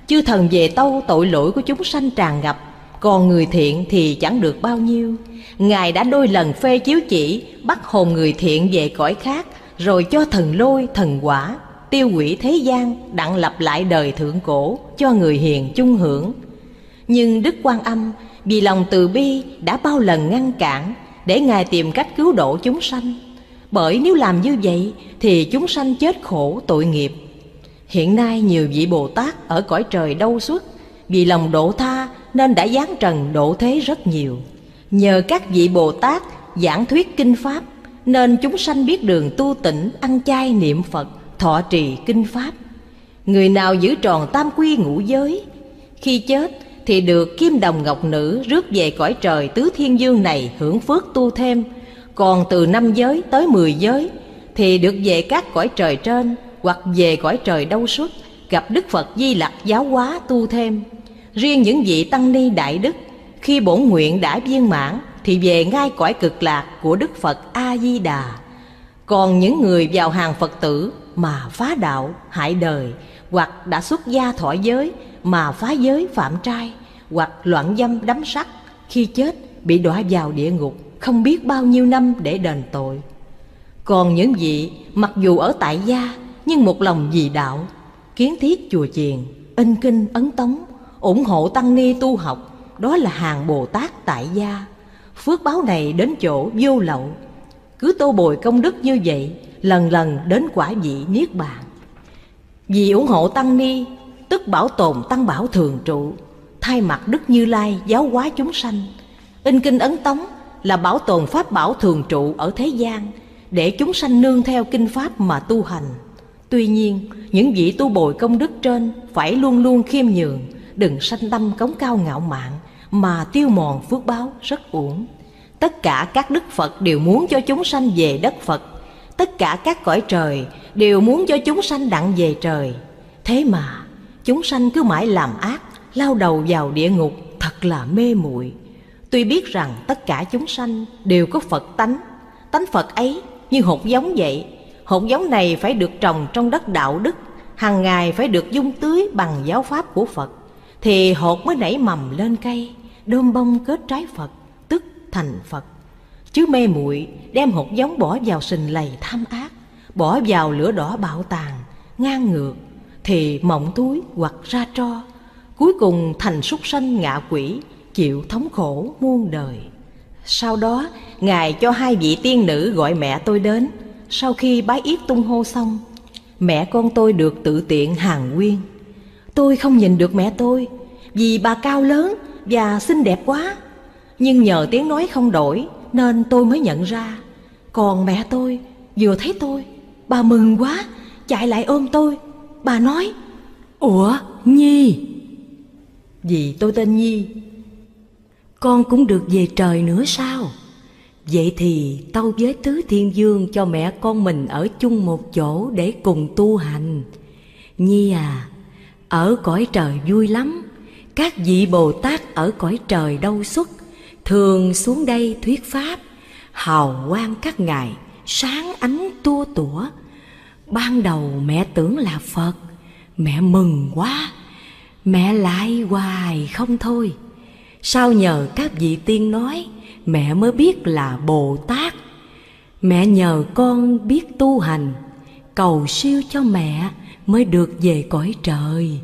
chư thần về tâu tội lỗi của chúng sanh tràn ngập, còn người thiện thì chẳng được bao nhiêu. Ngài đã đôi lần phê chiếu chỉ bắt hồn người thiện về cõi khác, rồi cho thần lôi thần quả tiêu hủy thế gian, đặng lập lại đời thượng cổ cho người hiền chung hưởng. Nhưng Đức Quan Âm vì lòng từ bi đã bao lần ngăn cản, để Ngài tìm cách cứu độ chúng sanh. Bởi nếu làm như vậy thì chúng sanh chết khổ tội nghiệp. Hiện nay nhiều vị Bồ Tát ở cõi trời Đâu Xuất vì lòng độ tha nên đã giáng trần độ thế rất nhiều. Nhờ các vị Bồ Tát giảng thuyết kinh pháp nên chúng sanh biết đường tu tịnh, ăn chay niệm Phật, thọ trì kinh pháp. Người nào giữ tròn tam quy ngũ giới, khi chết thì được kim đồng ngọc nữ rước về cõi trời Tứ Thiên Vương này hưởng phước tu thêm. Còn từ 5 giới tới 10 giới thì được về các cõi trời trên hoặc về cõi trời Đâu Xuất, gặp Đức Phật Di Lặc giáo hóa tu thêm. Riêng những vị tăng ni đại đức khi bổn nguyện đã viên mãn thì về ngay cõi Cực Lạc của Đức Phật A Di Đà. Còn những người vào hàng Phật tử mà phá đạo hại đời, hoặc đã xuất gia thọ giới mà phá giới phạm trai, hoặc loạn dâm đắm sắc, khi chết bị đọa vào địa ngục không biết bao nhiêu năm để đền tội. Còn những vị mặc dù ở tại gia nhưng một lòng vì đạo, kiến thiết chùa chiền, in kinh ấn tống, ủng hộ tăng ni tu học, đó là hàng Bồ Tát tại gia. Phước báo này đến chỗ vô lậu. Cứ tô bồi công đức như vậy, lần lần đến quả vị niết bàn. Vì ủng hộ tăng ni tức bảo tồn tăng bảo thường trụ, thay mặt Đức Như Lai giáo hóa chúng sanh. In kinh ấn tống là bảo tồn pháp bảo thường trụ ở thế gian, để chúng sanh nương theo kinh pháp mà tu hành. Tuy nhiên, những vị tu bồi công đức trên phải luôn luôn khiêm nhường, đừng sanh tâm cống cao ngạo mạn mà tiêu mòn phước báo rất uổng. Tất cả các đức Phật đều muốn cho chúng sanh về đất Phật, tất cả các cõi trời đều muốn cho chúng sanh đặng về trời. Thế mà chúng sanh cứ mãi làm ác, lao đầu vào địa ngục, thật là mê muội. Tuy biết rằng tất cả chúng sanh đều có Phật tánh, tánh Phật ấy như hột giống vậy. Hột giống này phải được trồng trong đất đạo đức, hàng ngày phải được dung tưới bằng giáo pháp của Phật, thì hột mới nảy mầm lên cây, đơm bông kết trái Phật, tức thành Phật. Chứ mê muội đem hột giống bỏ vào sình lầy tham ác, bỏ vào lửa đỏ bạo tàn, ngang ngược, thì mộng túi hoặc ra tro, cuối cùng thành súc sanh ngạ quỷ, chịu thống khổ muôn đời. Sau đó Ngài cho hai vị tiên nữ gọi mẹ tôi đến. Sau khi bái yết tung hô xong, mẹ con tôi được tự tiện hàng nguyên. Tôi không nhìn được mẹ tôi vì bà cao lớn và xinh đẹp quá, nhưng nhờ tiếng nói không đổi nên tôi mới nhận ra. Còn mẹ tôi vừa thấy tôi, bà mừng quá chạy lại ôm tôi. Bà nói: "Ủa Nhi?" Vì tôi tên Nhi. "Con cũng được về trời nữa sao? Vậy thì tâu với Tứ Thiên Vương cho mẹ con mình ở chung một chỗ để cùng tu hành. Nhi à, ở cõi trời vui lắm. Các vị Bồ Tát ở cõi trời Đâu Xuất thường xuống đây thuyết pháp, hào quang các ngài sáng ánh tua tủa. Ban đầu mẹ tưởng là Phật, mẹ mừng quá, mẹ lại hoài không thôi. Sau nhờ các vị tiên nói, mẹ mới biết là Bồ Tát. Mẹ nhờ con biết tu hành, cầu siêu cho mẹ mới được về cõi trời.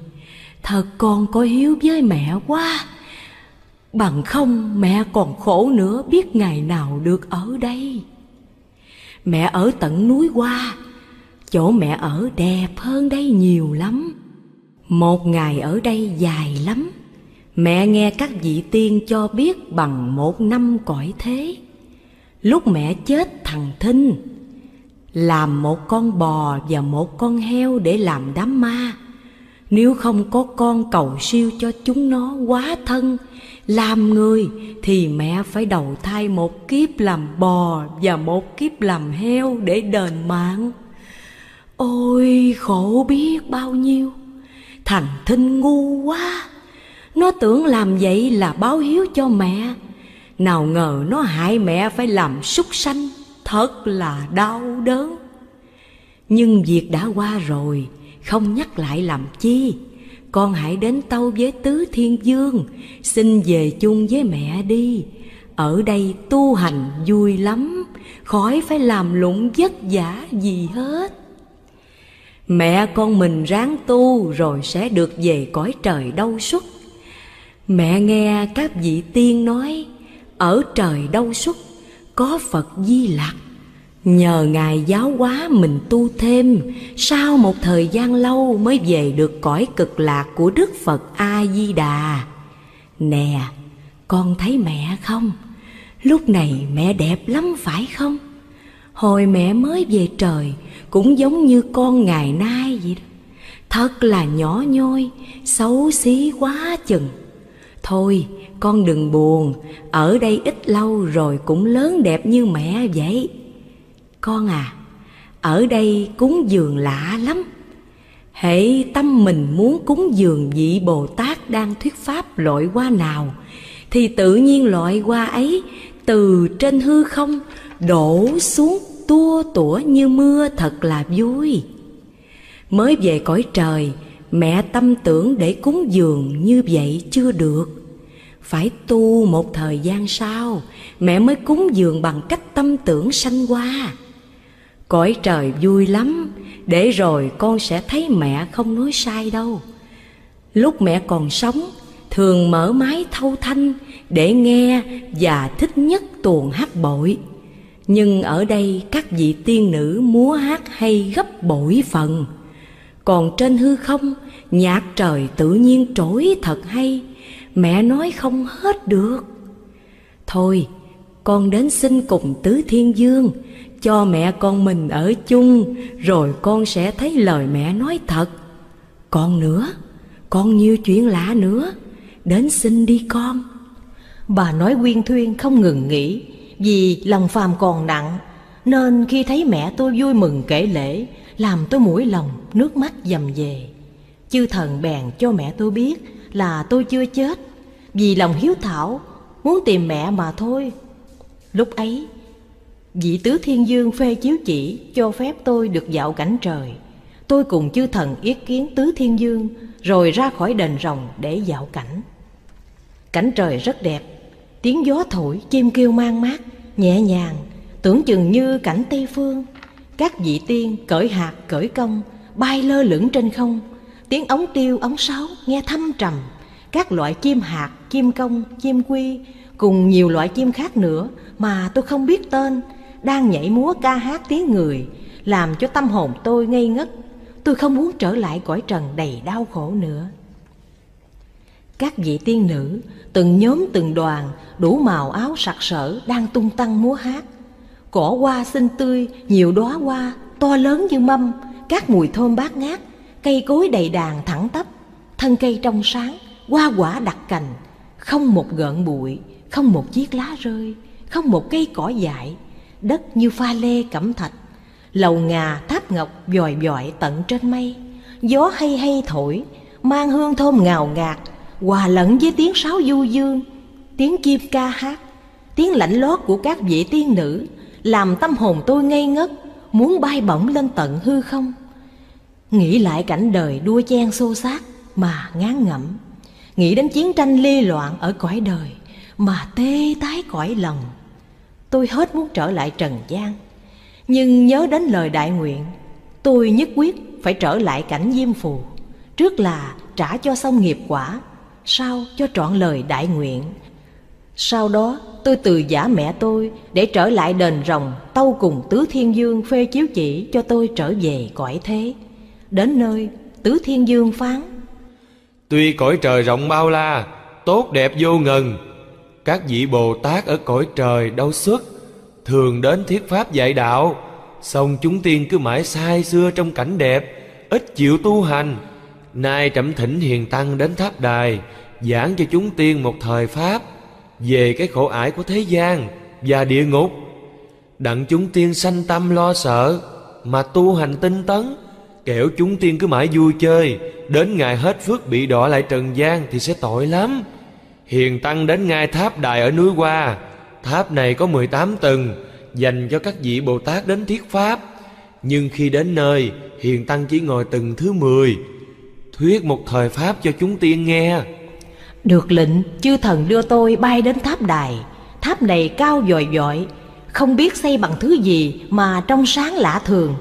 Thật con có hiếu với mẹ quá, bằng không mẹ còn khổ nữa, biết ngày nào được ở đây. Mẹ ở tận núi Hoa, chỗ mẹ ở đẹp hơn đây nhiều lắm. Một ngày ở đây dài lắm. Mẹ nghe các vị tiên cho biết bằng 1 năm cõi thế. Lúc mẹ chết thằng Thinh làm 1 con bò và 1 con heo để làm đám ma. Nếu không có con cầu siêu cho chúng nó quá thân làm người, thì mẹ phải đầu thai 1 kiếp làm bò và 1 kiếp làm heo để đền mạng. Ôi khổ biết bao nhiêu. Thằng Thinh ngu quá, nó tưởng làm vậy là báo hiếu cho mẹ, nào ngờ nó hại mẹ phải làm súc sanh. Thật là đau đớn. Nhưng việc đã qua rồi, không nhắc lại làm chi. Con hãy đến tâu với Tứ Thiên Vương, xin về chung với mẹ đi. Ở đây tu hành vui lắm, khỏi phải làm lụng vất vả gì hết. Mẹ con mình ráng tu rồi sẽ được về cõi trời Đâu Xuất. Mẹ nghe các vị tiên nói, ở trời Đâu Xuất có Phật Di Lặc. Nhờ Ngài giáo hóa mình tu thêm, sau một thời gian lâu mới về được cõi Cực Lạc của Đức Phật A-di-đà. Nè, con thấy mẹ không? Lúc này mẹ đẹp lắm phải không? Hồi mẹ mới về trời cũng giống như con ngày nay vậy đó. Thật là nhỏ nhoi, xấu xí quá chừng. Thôi, con đừng buồn, ở đây ít lâu rồi cũng lớn đẹp như mẹ vậy. Con à, ở đây cúng dường lạ lắm. Hễ tâm mình muốn cúng dường vị Bồ Tát đang thuyết pháp loại hoa nào, thì tự nhiên loại hoa ấy từ trên hư không đổ xuống tua tủa như mưa, thật là vui. Mới về cõi trời, mẹ tâm tưởng để cúng dường như vậy chưa được. Phải tu một thời gian sau, mẹ mới cúng dường bằng cách tâm tưởng sanh hoa. Cõi trời vui lắm, để rồi con sẽ thấy mẹ không nói sai đâu. Lúc mẹ còn sống, thường mở máy thâu thanh để nghe và thích nhất tuồng hát bội. Nhưng ở đây các vị tiên nữ múa hát hay gấp bội phần. Còn trên hư không, nhạc trời tự nhiên trỗi thật hay, mẹ nói không hết được. Thôi, con đến xin cùng Tứ Thiên Vương, cho mẹ con mình ở chung, rồi con sẽ thấy lời mẹ nói thật. Còn nữa, con nhiều chuyện lạ nữa, đến xin đi con. Bà nói uyên thuyên không ngừng nghỉ, vì lòng phàm còn nặng, nên khi thấy mẹ tôi vui mừng kể lễ, làm tôi mũi lòng, nước mắt dầm về. Chư thần bèn cho mẹ tôi biết là tôi chưa chết, vì lòng hiếu thảo muốn tìm mẹ mà thôi. Lúc ấy, vị Tứ Thiên Vương phê chiếu chỉ cho phép tôi được dạo cảnh trời. Tôi cùng chư thần yết kiến Tứ Thiên Vương, rồi ra khỏi đền rồng để dạo cảnh. Cảnh trời rất đẹp, tiếng gió thổi, chim kêu mang mát, nhẹ nhàng, tưởng chừng như cảnh Tây Phương. Các vị tiên cởi hạt, cởi công, bay lơ lửng trên không. Tiếng ống tiêu, ống sáo nghe thâm trầm. Các loại chim hạt, chim công, chim quy cùng nhiều loại chim khác nữa mà tôi không biết tên, đang nhảy múa ca hát tiếng người, làm cho tâm hồn tôi ngây ngất. Tôi không muốn trở lại cõi trần đầy đau khổ nữa. Các vị tiên nữ từng nhóm từng đoàn, đủ màu áo sặc sỡ, đang tung tăng múa hát. Cỏ hoa xinh tươi, nhiều đóa hoa to lớn như mâm, các mùi thơm bát ngát. Cây cối đầy đàn thẳng tắp, thân cây trong sáng, hoa quả đặc cành, không một gợn bụi, không một chiếc lá rơi, không một cây cỏ dại. Đất như pha lê cẩm thạch, lầu ngà tháp ngọc vòi vọi tận trên mây. Gió hay hay thổi, mang hương thơm ngào ngạt, hòa lẫn với tiếng sáo du dương, tiếng chim ca hát, tiếng lảnh lót của các vị tiên nữ, làm tâm hồn tôi ngây ngất, muốn bay bổng lên tận hư không. Nghĩ lại cảnh đời đua chen xô xát mà ngán ngẩm, nghĩ đến chiến tranh ly loạn ở cõi đời mà tê tái cõi lòng. Tôi hết muốn trở lại trần gian, nhưng nhớ đến lời đại nguyện, tôi nhất quyết phải trở lại cảnh Diêm Phù. Trước là trả cho xong nghiệp quả, sau cho trọn lời đại nguyện. Sau đó tôi từ giã mẹ tôi để trở lại đền rồng, tâu cùng Tứ Thiên Dương phê chiếu chỉ cho tôi trở về cõi thế. Đến nơi, Tứ Thiên Dương phán: Tuy cõi trời rộng bao la, tốt đẹp vô ngần, các vị Bồ Tát ở cõi trời đâu xuất, thường đến thuyết pháp dạy đạo, song chúng tiên cứ mãi sai xưa trong cảnh đẹp, ít chịu tu hành. Nay trẫm thỉnh hiền tăng đến tháp đài, giảng cho chúng tiên một thời pháp về cái khổ ải của thế gian và địa ngục, đặng chúng tiên sanh tâm lo sợ mà tu hành tinh tấn, kẻo chúng tiên cứ mãi vui chơi, đến ngày hết phước bị đọa lại trần gian thì sẽ tội lắm. Hiền tăng đến ngay tháp đài ở núi Hoa. Tháp này có 18 tầng, dành cho các vị Bồ Tát đến thuyết pháp. Nhưng khi đến nơi, hiền tăng chỉ ngồi tầng thứ 10, thuyết một thời pháp cho chúng tiên nghe. Được lệnh, chư thần đưa tôi bay đến tháp đài. Tháp này cao vòi vọi, không biết xây bằng thứ gì mà trong sáng lạ thường.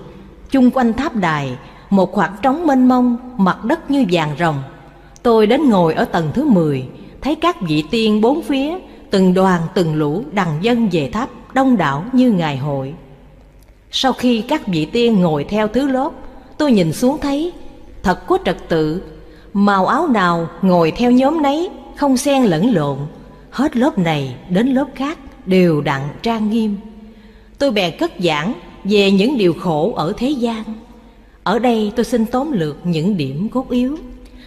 Chung quanh tháp đài, một khoảng trống mênh mông, mặt đất như vàng rồng. Tôi đến ngồi ở tầng thứ 10, thấy các vị tiên bốn phía, từng đoàn từng lũ đằng dân về tháp, đông đảo như ngày hội. Sau khi các vị tiên ngồi theo thứ lớp, tôi nhìn xuống thấy thật có trật tự, màu áo nào ngồi theo nhóm nấy, không xen lẫn lộn, hết lớp này đến lớp khác đều đặn trang nghiêm. Tôi bèn cất giảng về những điều khổ ở thế gian. Ở đây tôi xin tóm lược những điểm cốt yếu.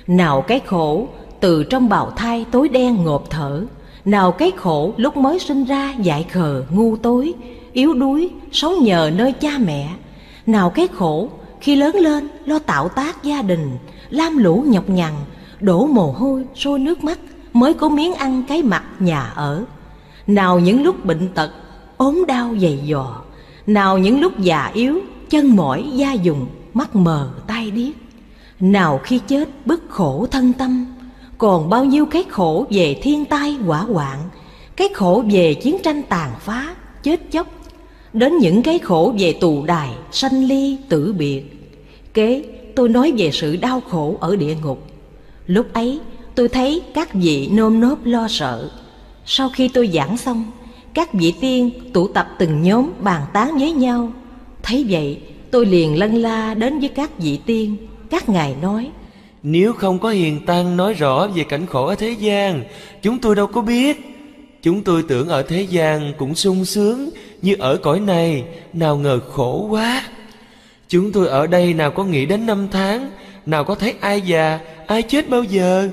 Nào cái khổ từ trong bào thai tối đen ngộp thở, nào cái khổ lúc mới sinh ra dại khờ ngu tối, yếu đuối, sống nhờ nơi cha mẹ, nào cái khổ khi lớn lên lo tạo tác gia đình, lam lũ nhọc nhằn, đổ mồ hôi, sôi nước mắt mới có miếng ăn cái mặt nhà ở, nào những lúc bệnh tật, ốm đau dày dò, nào những lúc già yếu, chân mỏi, da dùng, mắt mờ, tai điếc, nào khi chết bức khổ thân tâm. Còn bao nhiêu cái khổ về thiên tai hỏa hoạn, cái khổ về chiến tranh tàn phá, chết chóc, đến những cái khổ về tù đài, sanh ly, tử biệt. Kế tôi nói về sự đau khổ ở địa ngục. Lúc ấy tôi thấy các vị nơm nớp lo sợ. Sau khi tôi giảng xong, các vị tiên tụ tập từng nhóm bàn tán với nhau. Thấy vậy tôi liền lân la đến với các vị tiên. Các ngài nói: Nếu không có hiền tăng nói rõ về cảnh khổ ở thế gian, chúng tôi đâu có biết. Chúng tôi tưởng ở thế gian cũng sung sướng như ở cõi này, nào ngờ khổ quá. Chúng tôi ở đây nào có nghĩ đến năm tháng, nào có thấy ai già, ai chết bao giờ.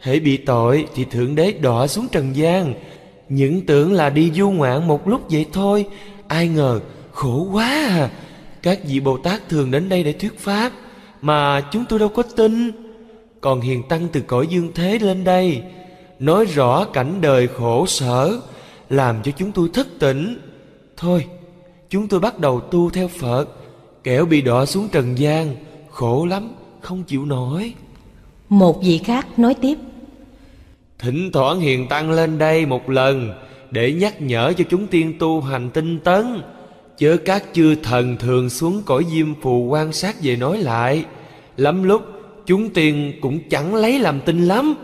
Hễ bị tội thì Thượng Đế đọa xuống trần gian. Những tưởng là đi du ngoạn một lúc vậy thôi, ai ngờ khổ quá à. Các vị Bồ Tát thường đến đây để thuyết pháp mà chúng tôi đâu có tin. Còn hiền tăng từ cõi dương thế lên đây, nói rõ cảnh đời khổ sở, làm cho chúng tôi thức tỉnh. Thôi, chúng tôi bắt đầu tu theo Phật, kẻo bị đọa xuống trần gian, khổ lắm, không chịu nổi. Một vị khác nói tiếp: Thỉnh thoảng hiền tăng lên đây một lần, để nhắc nhở cho chúng tiên tu hành tinh tấn, chớ các chư thần thường xuống cõi Diêm Phù quan sát về nói lại. Lắm lúc chúng tiên cũng chẳng lấy làm tin lắm.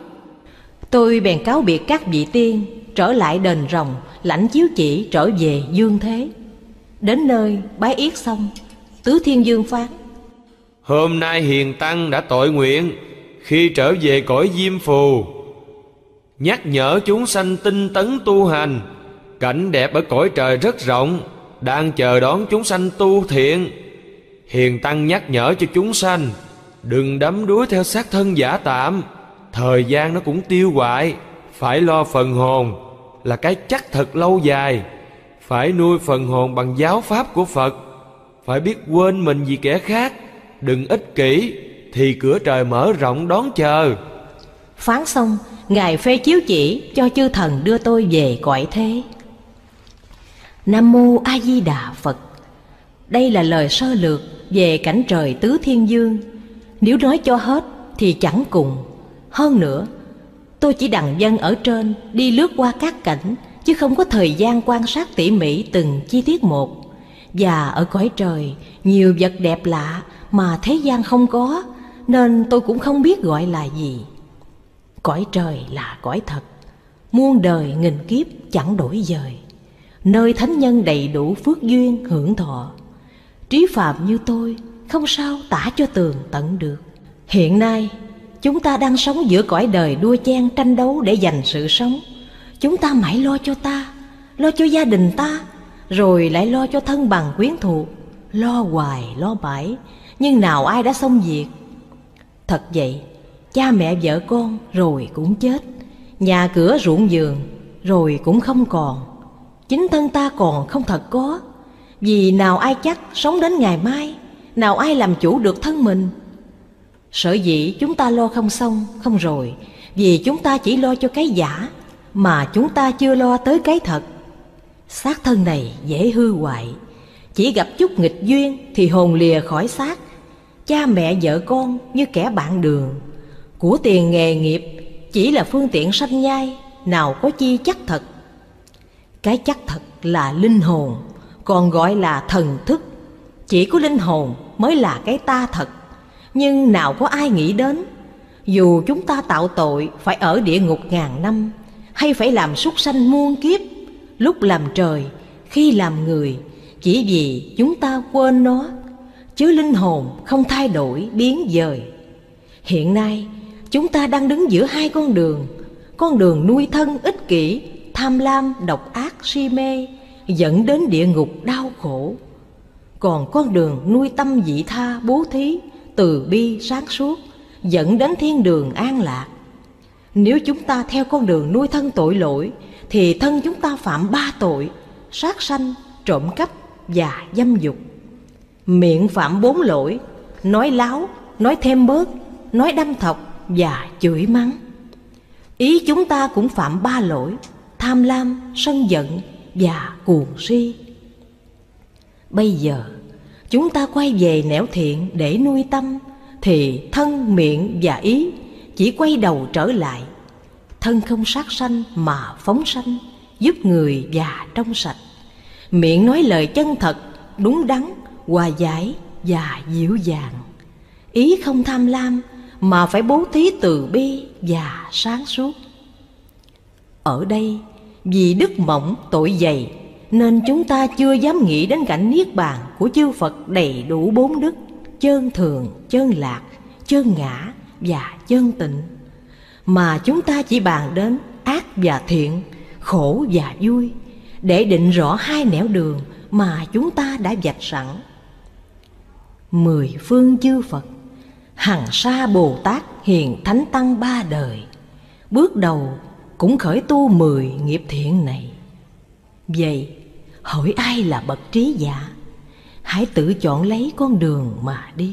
Tôi bèn cáo biệt các vị tiên, trở lại đền rồng, lãnh chiếu chỉ trở về dương thế. Đến nơi bái yết xong, Tứ Thiên Dương phán: Hôm nay hiền tăng đã tội nguyện, khi trở về cõi Diêm Phù nhắc nhở chúng sanh tinh tấn tu hành. Cảnh đẹp ở cõi trời rất rộng, đang chờ đón chúng sanh tu thiện. Hiền tăng nhắc nhở cho chúng sanh đừng đắm đuối theo xác thân giả tạm, thời gian nó cũng tiêu hoại. Phải lo phần hồn là cái chắc thật lâu dài, phải nuôi phần hồn bằng giáo pháp của Phật, phải biết quên mình vì kẻ khác, đừng ích kỷ, thì cửa trời mở rộng đón chờ. Phán xong, ngài phê chiếu chỉ cho chư thần đưa tôi về cõi thế. Nam Mô A Di Đà Phật. Đây là lời sơ lược về cảnh trời tứ thiên dương. Nếu nói cho hết thì chẳng cùng. Hơn nữa, tôi chỉ đằng dân ở trên đi lướt qua các cảnh, chứ không có thời gian quan sát tỉ mỉ từng chi tiết một. Và ở cõi trời, nhiều vật đẹp lạ mà thế gian không có, nên tôi cũng không biết gọi là gì. Cõi trời là cõi thật, muôn đời nghìn kiếp chẳng đổi dời, nơi thánh nhân đầy đủ phước duyên hưởng thọ. Trí phàm như tôi không sao tả cho tường tận được. Hiện nay chúng ta đang sống giữa cõi đời đua chen tranh đấu để giành sự sống. Chúng ta mãi lo cho ta, lo cho gia đình ta, rồi lại lo cho thân bằng quyến thuộc. Lo hoài lo mãi, nhưng nào ai đã xong việc. Thật vậy, cha mẹ vợ con rồi cũng chết, nhà cửa ruộng vườn rồi cũng không còn. Chính thân ta còn không thật có, vì nào ai chắc sống đến ngày mai, nào ai làm chủ được thân mình. Sở dĩ chúng ta lo không xong, không rồi, vì chúng ta chỉ lo cho cái giả, mà chúng ta chưa lo tới cái thật. Xác thân này dễ hư hoại, chỉ gặp chút nghịch duyên thì hồn lìa khỏi xác. Cha mẹ vợ con như kẻ bạn đường, của tiền nghề nghiệp chỉ là phương tiện sanh nhai, nào có chi chắc thật. Cái chắc thật là linh hồn, còn gọi là thần thức. Chỉ có linh hồn mới là cái ta thật, nhưng nào có ai nghĩ đến. Dù chúng ta tạo tội phải ở địa ngục ngàn năm, hay phải làm súc sanh muôn kiếp, lúc làm trời, khi làm người, chỉ vì chúng ta quên nó, chứ linh hồn không thay đổi biến dời. Hiện nay chúng ta đang đứng giữa hai con đường. Con đường nuôi thân ích kỷ, tham lam, độc ác, si mê, dẫn đến địa ngục đau khổ. Còn con đường nuôi tâm vị tha, bố thí, từ bi, sáng suốt, dẫn đến thiên đường an lạc. Nếu chúng ta theo con đường nuôi thân tội lỗi, thì thân chúng ta phạm ba tội: sát sanh, trộm cắp và dâm dục. Miệng phạm bốn lỗi: nói láo, nói thêm bớt, nói đâm thọc và chửi mắng. Ý chúng ta cũng phạm ba lỗi: tham lam, sân giận và cuồng si. Bây giờ chúng ta quay về nẻo thiện để nuôi tâm, thì thân, miệng và ý chỉ quay đầu trở lại. Thân không sát sanh mà phóng sanh, giúp người và trong sạch. Miệng nói lời chân thật, đúng đắn, hòa giải và dịu dàng. Ý không tham lam mà phải bố thí, từ bi và sáng suốt. Ở đây vì đức mỏng tội dày, nên chúng ta chưa dám nghĩ đến cảnh niết bàn của chư Phật đầy đủ bốn đức: chơn thường, chơn lạc, chơn ngã và chơn tịnh. Mà chúng ta chỉ bàn đến ác và thiện, khổ và vui, để định rõ hai nẻo đường mà chúng ta đã vạch sẵn. Mười phương chư Phật, hằng sa Bồ Tát, hiền thánh tăng ba đời, bước đầu cũng khởi tu 10 nghiệp thiện này. Vậy hỏi ai là bậc trí giả? Hãy tự chọn lấy con đường mà đi.